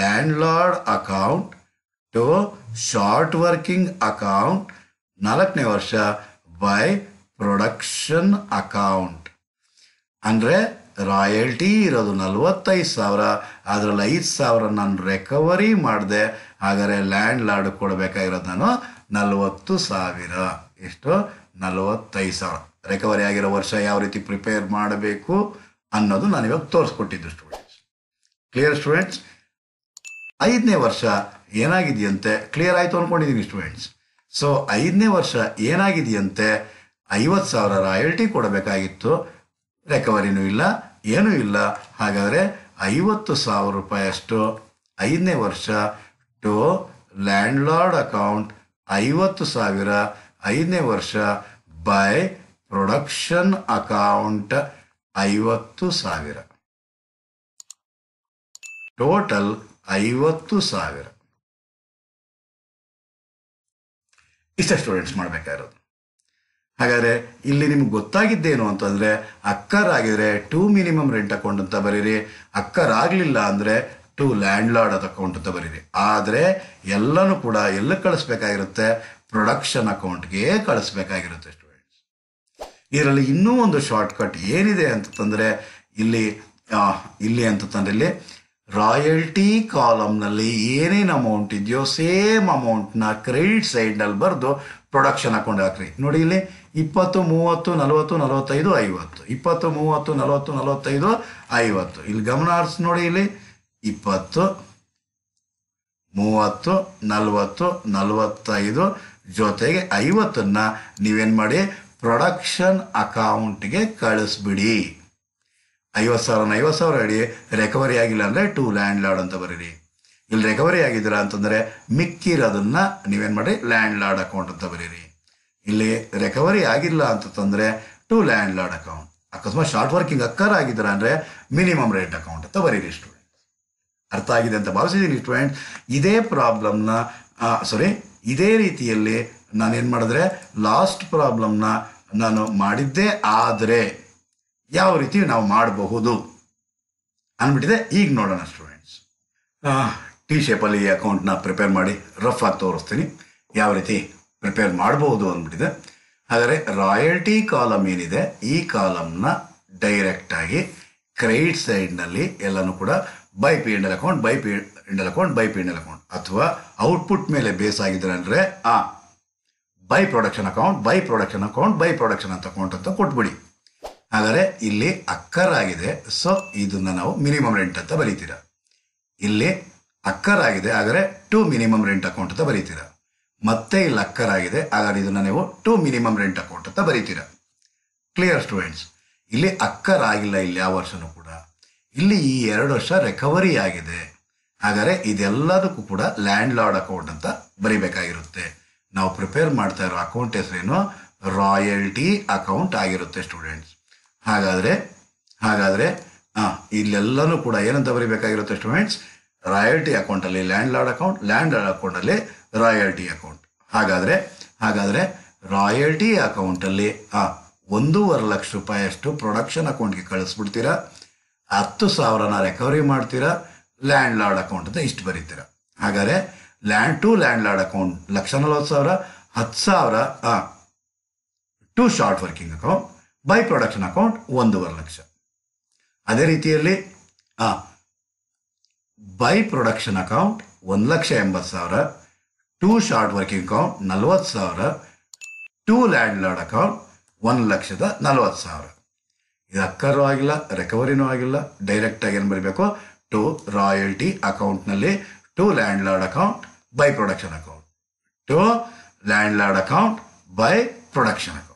land lord account to short working account ನಾಲ್ಕನೇ ವರ್ಷ ಬೈ ಪ್ರೊಡಕ್ಷನ್ ಅಕೌಂಟ್ ಅಂದರೆ ರಾಯಲ್ಟಿ ಇರೋದು ನಲವತ್ತೈದು ಸಾವಿರ ಅದರಲ್ಲಿ ಐದು ಸಾವಿರ ನಾನು ರೆಕವರಿ ಮಾಡಿದೆ ಹಾಗಾದರೆ ಲ್ಯಾಂಡ್ ಲಾರ್ಡ್ ಕೊಡಬೇಕಾಗಿರೋದು ನಾನು ನಲವತ್ತು ಸಾವಿರ ಎಷ್ಟು ನಲವತ್ತೈದು ಸಾವಿರ ರೆಕವರಿ ಆಗಿರೋ ವರ್ಷ ಯಾವ ರೀತಿ ಪ್ರಿಪೇರ್ ಮಾಡಬೇಕು ಅನ್ನೋದು ನಾನು ಇವಾಗ ತೋರಿಸ್ಕೊಟ್ಟಿದ್ದು ಸ್ಟೂಡೆಂಟ್ಸ್ ಕ್ಲಿಯರ್ ಸ್ಟೂಡೆಂಟ್ಸ್ ಐದನೇ ವರ್ಷ ಏನಾಗಿದೆಯಂತೆ ಕ್ಲಿಯರ್ ಆಯಿತು ಅಂದ್ಕೊಂಡಿದ್ದೀನಿ ಸ್ಟೂಡೆಂಟ್ಸ್ ಸೊ ಐದನೇ ವರ್ಷ ಏನಾಗಿದೆಯಂತೆ ಐವತ್ತು ಸಾವಿರ ರಾಯಲ್ಟಿ ಕೊಡಬೇಕಾಗಿತ್ತು ರೆಕವರಿನೂ ಇಲ್ಲ ಏನೂ ಇಲ್ಲ ಹಾಗಾದರೆ ಐವತ್ತು ಸಾವಿರ ರೂಪಾಯಿಯಷ್ಟು ಐದನೇ ವರ್ಷ ಟು ಲ್ಯಾಂಡ್ ಲಾರ್ಡ್ ಅಕೌಂಟ್ ಐವತ್ತು ಸಾವಿರ ಐದನೇ ವರ್ಷ ಬೈ ಪ್ರೊಡಕ್ಷನ್ ಅಕೌಂಟ್ ಐವತ್ತು ಸಾವಿರ ಟೋಟಲ್ ಐವತ್ತು ಸಾವಿರ ಇಷ್ಟ ಸ್ಟೂಡೆಂಟ್ಸ್ ಮಾಡಬೇಕಾಗಿರೋದು ಹಾಗಾದರೆ ಇಲ್ಲಿ ನಿಮ್ಗೆ ಗೊತ್ತಾಗಿದ್ದೇನು ಅಂತಂದರೆ ಅಕ್ಕರಾಗಿದ್ರೆ ಟು ಮಿನಿಮಮ್ ರೆಂಟ್ ಅಕೌಂಟ್ ಅಂತ ಬರೀರಿ ಅಕ್ಕರಾಗಲಿಲ್ಲ ಅಂದರೆ ಟು ಲ್ಯಾಂಡ್ ಲಾರ್ಡ್ ಅಕೌಂಟ್ ಅಂತ ಬರೀರಿ ಆದರೆ ಎಲ್ಲನೂ ಕೂಡ ಎಲ್ಲ ಕಳಿಸ್ಬೇಕಾಗಿರುತ್ತೆ ಪ್ರೊಡಕ್ಷನ್ ಅಕೌಂಟ್ಗೆ ಕಳಿಸ್ಬೇಕಾಗಿರುತ್ತೆ ಸ್ಟೂಡೆಂಟ್ಸ್ ಇದರಲ್ಲಿ ಇನ್ನೂ ಒಂದು ಶಾರ್ಟ್ಕಟ್ ಏನಿದೆ ಅಂತಂದರೆ ಇಲ್ಲಿ ಇಲ್ಲಿ ಅಂತಂದರೆ ಇಲ್ಲಿ ರಾಯಲ್ಟಿ ಕಾಲಮ್ನಲ್ಲಿ ಏನೇನು ಅಮೌಂಟ್ ಇದೆಯೋ ಸೇಮ್ ಅಮೌಂಟ್ನ ಕ್ರೆಡಿಟ್ ಸೈಡ್ನಲ್ಲಿ ಬರೆದು ಪ್ರೊಡಕ್ಷನ್ ಅಕೌಂಟ್ ಹಾಕ್ರಿ ನೋಡಿ ಇಲ್ಲಿ ಇಪ್ಪತ್ತು ಮೂವತ್ತು ನಲವತ್ತು ನಲವತ್ತೈದು ಐವತ್ತು ಇಪ್ಪತ್ತು ಮೂವತ್ತು ನಲವತ್ತು ನಲವತ್ತೈದು ಐವತ್ತು ಇಲ್ಲಿ ಗಮನ ಹರಿಸಿ ನೋಡಿ ಇಲ್ಲಿ ಇಪ್ಪತ್ತು ಮೂವತ್ತು ನಲವತ್ತು ನಲವತ್ತೈದು ಜೊತೆಗೆ ಐವತ್ತನ್ನು ನೀವೇನು ಮಾಡಿ ಪ್ರೊಡಕ್ಷನ್ ಅಕೌಂಟ್ಗೆ ಕಳಿಸ್ಬಿಡಿ ಐವತ್ತು ಸಾವಿರನ ಐವತ್ತು ಸಾವಿರ ಇಡಿ ರೆಕವರಿ ಆಗಿಲ್ಲ ಅಂದರೆ ಟು ಲ್ಯಾಂಡ್ ಲಾರ್ಡ್ ಅಂತ ಬರೀರಿ ಇಲ್ಲಿ ರೆಕವರಿ ಆಗಿದ್ದೀರ ಅಂತಂದರೆ ಮಿಕ್ಕಿರೋದನ್ನು ನೀವೇನು ಮಾಡಿ ಲ್ಯಾಂಡ್ ಲಾರ್ಡ್ ಅಕೌಂಟ್ ಅಂತ ಬರೀರಿ ಇಲ್ಲಿ ರೆಕವರಿ ಆಗಿಲ್ಲ ಅಂತಂದರೆ ಟು ಲ್ಯಾಂಡ್ ಲಾರ್ಡ್ ಅಕೌಂಟ್ ಅಕಸ್ಮಾತ್ ಶಾರ್ಟ್ ವರ್ಕಿಂಗ್ ಅಕ್ಕರ್ ಆಗಿದ್ದೀರ ಅಂದರೆ ಮಿನಿಮಮ್ ರೇಟ್ ಅಕೌಂಟ್ ಅಂತ ಬರೀರಿ ಸ್ಟೂಡೆಂಟ್ ಅರ್ಥ ಆಗಿದೆ ಅಂತ ಭಾವಿಸಿದ್ದೀನಿ ಸ್ಟೂಡೆಂಟ್ ಇದೇ ಪ್ರಾಬ್ಲಮ್ನ ಸಾರಿ ಇದೇ ರೀತಿಯಲ್ಲಿ ನಾನೇನು ಮಾಡಿದ್ರೆ ಲಾಸ್ಟ್ ಪ್ರಾಬ್ಲಮ್ನ ನಾನು ಮಾಡಿದ್ದೆ ಆದರೆ ಯಾವ ರೀತಿ ನಾವು ಮಾಡಬಹುದು ಅಂದ್ಬಿಟ್ಟಿದೆ ಈಗ ನೋಡೋಣ ಸ್ಟೂಡೆಂಟ್ಸ್ ಟಿ ಶೇಪಲ್ಲಿ ಈ ಅಕೌಂಟ್ನ ಪ್ರಿಪೇರ್ ಮಾಡಿ ರಫ್ ಆಗಿ ತೋರಿಸ್ತೀನಿ ಯಾವ ರೀತಿ ಪ್ರಿಪೇರ್ ಮಾಡಬಹುದು ಅಂದ್ಬಿಟ್ಟಿದೆ ಆದರೆ ರಾಯಲ್ಟಿ ಕಾಲಮ್ ಏನಿದೆ ಈ ಕಾಲಮ್ನ ಡೈರೆಕ್ಟಾಗಿ ಕ್ರೆಡಿಟ್ ಸೈಡ್ನಲ್ಲಿ ಎಲ್ಲನೂ ಕೂಡ by P and L account by P and L account by P and L account ಅಥವಾ ಔಟ್ಪುಟ್ ಮೇಲೆ ಬೇಸ್ ಆಗಿದ್ರೆ ಅಂದರೆ ಆ by production account by production account by production ಅಂತ ಅಕೌಂಟ್ ಅಂತ ಕೊಟ್ಬಿಡಿ ಆದರೆ ಇಲ್ಲಿ ಅಕ್ಕರಾಗಿದೆ ಸೊ ಇದನ್ನು ನಾವು ಮಿನಿಮಮ್ ರೆಂಟ್ ಅಂತ ಬರೀತೀರ ಇಲ್ಲಿ ಅಕ್ಕರಾಗಿದೆ ಆದರೆ ಟು ಮಿನಿಮಮ್ ರೆಂಟ್ ಅಕೌಂಟ್ ಅಂತ ಬರೀತೀರ ಮತ್ತೆ ಇಲ್ಲಿ ಅಕ್ಕರಾಗಿದೆ ಆದರೆ ಇದನ್ನು ನೀವು ಟು ಮಿನಿಮಮ್ ರೆಂಟ್ ಅಕೌಂಟ್ ಅಂತ ಬರೀತೀರ ಕ್ಲಿಯರ್ ಸ್ಟೂಡೆಂಟ್ಸ್ ಇಲ್ಲಿ ಅಕ್ಕರಾಗಿಲ್ಲ ಇಲ್ಲಿ ಯಾವ ವರ್ಷನೂ ಕೂಡ ಇಲ್ಲಿ ಈ ಎರಡು ವರ್ಷ ರೆಕವರಿ ಆಗಿದೆ ಹಾಗಾದರೆ ಇದೆಲ್ಲದಕ್ಕೂ ಕೂಡ ಲ್ಯಾಂಡ್ ಲಾರ್ಡ್ ಅಕೌಂಟ್ ಅಂತ ಬರೀಬೇಕಾಗಿರುತ್ತೆ ನಾವು ಪ್ರಿಪೇರ್ ಮಾಡ್ತಾ ಇರೋ ಅಕೌಂಟ್ ಹೆಸರೇನು ರಾಯಲ್ಟಿ ಅಕೌಂಟ್ ಆಗಿರುತ್ತೆ ಸ್ಟೂಡೆಂಟ್ಸ್. ಹಾಗಾದರೆ ಹಾಗಾದರೆ ಹಾಂ ಇಲ್ಲೆಲ್ಲನೂ ಕೂಡ ಏನಂತ ಬರೀಬೇಕಾಗಿರುತ್ತೆ ಸ್ಟೂಡೆಂಟ್ಸ್? ರಾಯಲ್ಟಿ ಅಕೌಂಟಲ್ಲಿ land lord account, land lord ಅಕೌಂಟಲ್ಲಿ ರಾಯಲ್ಟಿ ಅಕೌಂಟ್. ಹಾಗಾದರೆ ಹಾಗಾದರೆ ರಾಯಲ್ಟಿ ಅಕೌಂಟಲ್ಲಿ ಆ ಒಂದೂವರೆ ಲಕ್ಷ ರೂಪಾಯಿಯಷ್ಟು ಪ್ರೊಡಕ್ಷನ್ ಅಕೌಂಟ್ಗೆ ಕಳಿಸ್ಬಿಡ್ತೀರಾ, ಹತ್ತು ಸಾವಿರನ ರಿಕವರಿ ಮಾಡ್ತೀರಾ, ಲ್ಯಾಂಡ್ ಲಾರ್ಡ್ ಅಕೌಂಟ್ ಅಂತ ಇಷ್ಟು ಬರೀತೀರ. ಹಾಗಾದರೆ land to land lord account lakh ನಲ್ವತ್ತು ಸಾವಿರ, ಹತ್ತು ಸಾವಿರ to short working account, by production account ಒಂದೂವರೆ ಲಕ್ಷ. ಅದೇ ರೀತಿಯಲ್ಲಿ ಬೈ ಪ್ರೊಡಕ್ಷನ್ ಅಕೌಂಟ್ ಒಂದು ಲಕ್ಷ ಎಂಬತ್ತು ಸಾವಿರ, ಟು ಶಾರ್ಟ್ ವರ್ಕಿಂಗ್ ಅಕೌಂಟ್ ನಲ್ವತ್ತು ಸಾವಿರ, ಟು ಲ್ಯಾಂಡ್ ಲಾರ್ಡ್ ಅಕೌಂಟ್ ಒಂದು ಲಕ್ಷದ ನಲ್ವತ್ತು ಸಾವಿರ. ಇದು ಅಕ್ಕರೂ ಆಗಿಲ್ಲ, ರಿಕವರಿನೂ ಆಗಿಲ್ಲ, ಡೈರೆಕ್ಟಾಗಿ ಏನು ಬರಬೇಕು? ಟು ರಾಯಲ್ಟಿ ಅಕೌಂಟ್ನಲ್ಲಿ to land lord account by production account, to land lord account by production account.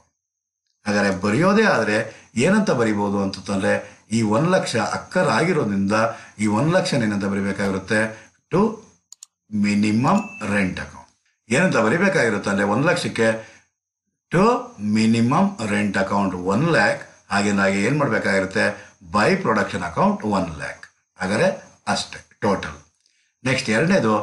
ಹಾಗಾದರೆ ಬರೆಯೋದೇ ಆದರೆ ಏನಂತ ಬರಿಬೋದು ಅಂತಂದರೆ, ಈ ಒಂದು ಲಕ್ಷ ಅಕ್ಕರಾಗಿರೋದ್ರಿಂದ ಈ ಒಂದು ಲಕ್ಷ ಏನಂತ ಬರಿಬೇಕಾಗಿರುತ್ತೆ? To minimum rent account. ಏನಂತ ಬರಿಬೇಕಾಗಿರುತ್ತೆ ಅಂದರೆ ಒಂದು ಲಕ್ಷಕ್ಕೆ to minimum rent account one lakh, ಹಾಗೇನಾಗಿ ಏನು ಮಾಡಬೇಕಾಗಿರುತ್ತೆ? By production account one lakh. ಹಾಗಾದರೆ ಅಷ್ಟೆ ಟೋಟಲ್. ನೆಕ್ಸ್ಟ್ ಎರಡನೇದು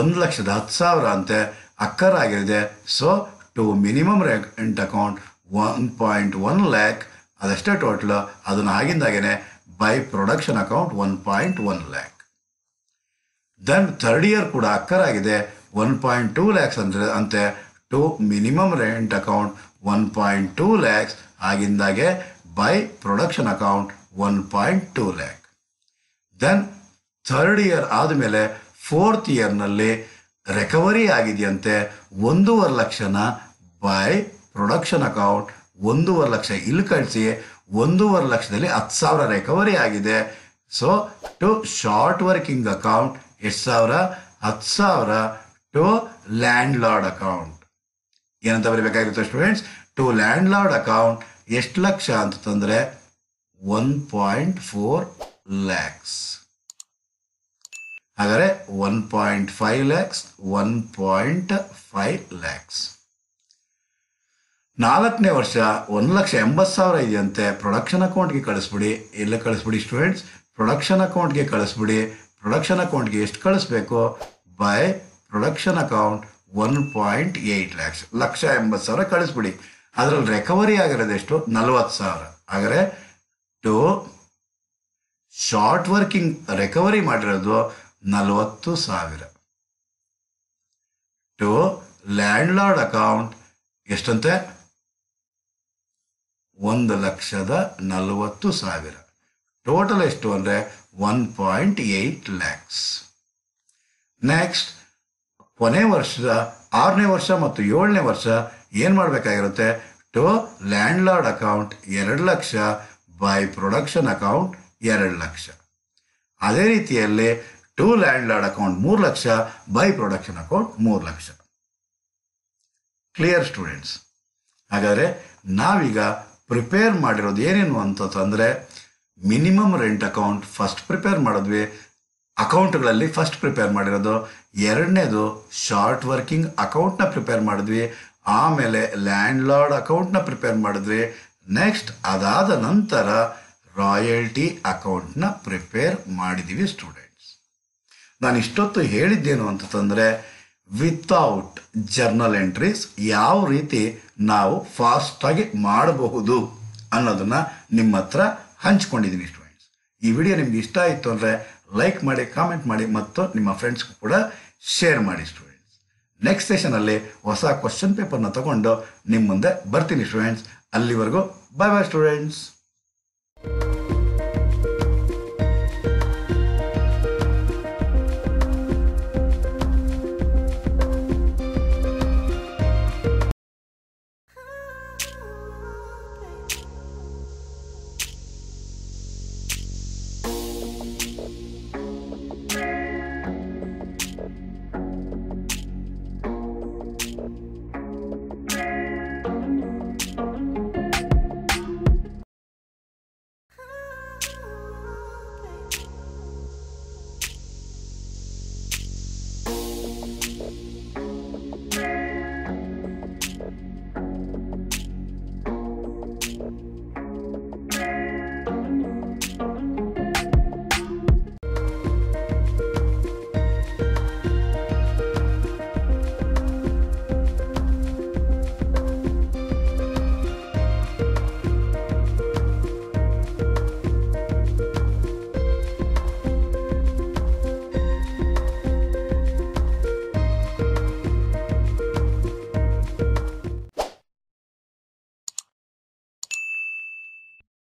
ಒಂದು ಲಕ್ಷದ ಹತ್ತು ಸಾವಿರ ಅಂತೆ ಅಕ್ಕರಾಗಿದೆ, so to minimum rent account one point one lakh, ಅದಷ್ಟೇ ಟೋಟಲು. ಅದನ್ನು ಆಗಿಂದಾಗೇ by production account one point one lakh. Then third year ಕೂಡ ಅಕ್ಕರಾಗಿದೆ, ಒನ್ ಪಾಯಿಂಟ್ ಟೂ ಲ್ಯಾಕ್ಸ್ ಅಂದರೆ ಅಂತೆ to minimum rent account one point two lakhs, ಆಗಿಂದಾಗೆ by production account one point two lakh. Then third year ಆದಮೇಲೆ fourth ಇಯರ್ನಲ್ಲಿ ರಿಕವರಿ ಆಗಿದೆಯಂತೆ ಒಂದೂವರೆ ಲಕ್ಷನ ಬೈ ಪ್ರೊಡಕ್ಷನ್ ಅಕೌಂಟ್, ಒಂದೂವರೆ ಲಕ್ಷ ಇಲ್ಲಿ ಕಳಿಸಿ, ಒಂದೂವರೆ ಲಕ್ಷದಲ್ಲಿ ಹತ್ತು ಸಾವಿರ ರಿಕವರಿ ಆಗಿದೆ, so to short working account ಎಷ್ಟು ಸಾವಿರ? ಹತ್ತು ಸಾವಿರ, ಟು ಲ್ಯಾಂಡ್ ಲಾರ್ಡ್ ಅಕೌಂಟ್ ಏನಂತ ಬರಬೇಕಾಗಿರುತ್ತೆ students? To land lord account ಎಷ್ಟು ಲಕ್ಷ ಅಂತಂದರೆ ಒನ್ ಪಾಯಿಂಟ್ ಫೋರ್ ಲ್ಯಾಕ್ಸ್. ಹಾಗಾದರೆ one point five lakhs, one point five lakhs. ನಾಲ್ಕನೇ ವರ್ಷ ಒಂದು ಲಕ್ಷ ಎಂಬತ್ತು ಸಾವಿರ ಇದೆಯಂತೆ, ಪ್ರೊಡಕ್ಷನ್ ಅಕೌಂಟ್ಗೆ ಕಳಿಸ್ಬಿಡಿ. ಎಲ್ಲ ಕಳಿಸ್ಬಿಡಿ ಸ್ಟೂಡೆಂಟ್ಸ್? ಪ್ರೊಡಕ್ಷನ್ ಅಕೌಂಟ್ಗೆ ಕಳಿಸ್ಬಿಡಿ. ಪ್ರೊಡಕ್ಷನ್ ಅಕೌಂಟ್ಗೆ ಎಷ್ಟು ಕಳಿಸ್ಬೇಕು? By production account one point eight lakhs, lakh ಎಂಬತ್ತು ಸಾವಿರ ಕಳಿಸ್ಬಿಡಿ. ಅದರಲ್ಲಿ ರಿಕವರಿ ಆಗಿರೋದೆಷ್ಟು? ನಲ್ವತ್ತು ಸಾವಿರ. ಆದರೆ ಟು ಶಾರ್ಟ್ ವರ್ಕಿಂಗ್ ರಿಕವರಿ ಮಾಡಿರೋದು ನಲವತ್ತು ಸಾವಿರ, ಟು ಲ್ಯಾಂಡ್ ಲಾರ್ಡ್ ಅಕೌಂಟ್ ಎಷ್ಟಂತೆ? ಒಂದು ಲಕ್ಷದ ನಲವತ್ತು ಸಾವಿರ. ಟೋಟಲ್ ಎಷ್ಟು ಅಂದರೆ one point eight lakhs. Next ಕೊನೆ ವರ್ಷದ ಆರನೇ ವರ್ಷ ಮತ್ತು ಏಳನೇ ವರ್ಷ ಏನು ಮಾಡಬೇಕಾಗಿರುತ್ತೆ? ಟು ಲ್ಯಾಂಡ್ ಲಾರ್ಡ್ ಅಕೌಂಟ್ ಎರಡು ಲಕ್ಷ, ಬೈ ಪ್ರೊಡಕ್ಷನ್ ಅಕೌಂಟ್ ಎರಡು ಲಕ್ಷ. ಅದೇ ರೀತಿಯಲ್ಲಿ ಟು ಲ್ಯಾಂಡ್ ಲಾರ್ಡ್ ಅಕೌಂಟ್ ಮೂರು ಲಕ್ಷ, ಬೈ ಪ್ರೊಡಕ್ಷನ್ ಅಕೌಂಟ್ ಮೂರು ಲಕ್ಷ. Clear students? ಹಾಗಾದರೆ ನಾವೀಗ ಪ್ರಿಪೇರ್ ಮಾಡಿರೋದು ಏನೇನು ಅಂತಂದರೆ, minimum rent account first prepare ಮಾಡಿದ್ವಿ, ಅಕೌಂಟ್ಗಳಲ್ಲಿ ಫಸ್ಟ್ ಪ್ರಿಪೇರ್ ಮಾಡಿರೋದು. ಎರಡನೇದು ಶಾರ್ಟ್ ವರ್ಕಿಂಗ್ ಅಕೌಂಟ್ನ ಪ್ರಿಪೇರ್ ಮಾಡಿದ್ವಿ, ಆಮೇಲೆ ಲ್ಯಾಂಡ್ ಲಾರ್ಡ್ ಅಕೌಂಟ್ನ ಪ್ರಿಪೇರ್ ಮಾಡಿದ್ವಿ. ನೆಕ್ಸ್ಟ್ ಅದಾದ ನಂತರ ರಾಯಲ್ಟಿ ಅಕೌಂಟ್ನ ಪ್ರಿಪೇರ್ ಮಾಡಿದ್ವಿ ಸ್ಟೂಡೆಂಟ್ಸ್. ನಾನು ಇಷ್ಟೊತ್ತು ಹೇಳಿದ್ದೇನು ಅಂತಂದರೆ, ವಿತೌಟ್ ಜರ್ನಲ್ ಎಂಟ್ರೀಸ್ ಯಾವ ರೀತಿ ನಾವು ಫಾಸ್ಟಾಗಿ ಮಾಡಬಹುದು ಅನ್ನೋದನ್ನು ನಿಮ್ಮ ಹತ್ರ ಹಂಚ್ಕೊಂಡಿದ್ದೀನಿ ಸ್ಟೂಡೆಂಟ್ಸ್. ಈ ವಿಡಿಯೋ ನಿಮ್ಗೆ ಇಷ್ಟ ಆಯಿತು ಅಂದರೆ ಲೈಕ್ ಮಾಡಿ, ಕಾಮೆಂಟ್ ಮಾಡಿ ಮತ್ತು ನಿಮ್ಮ ಫ್ರೆಂಡ್ಸ್ಗೂ ಕೂಡ ಶೇರ್ ಮಾಡಿ ಸ್ಟೂಡೆಂಟ್ಸ್. ನೆಕ್ಸ್ಟ್ ಸೆಷನಲ್ಲಿ ಹೊಸ ಕ್ವಶನ್ ಪೇಪರ್ನ ತಗೊಂಡು ನಿಮ್ಮ ಮುಂದೆ ಬರ್ತೀನಿ ಸ್ಟೂಡೆಂಟ್ಸ್. ಅಲ್ಲಿವರೆಗೂ ಬಾಯ್ ಬಾಯ್ ಸ್ಟೂಡೆಂಟ್ಸ್.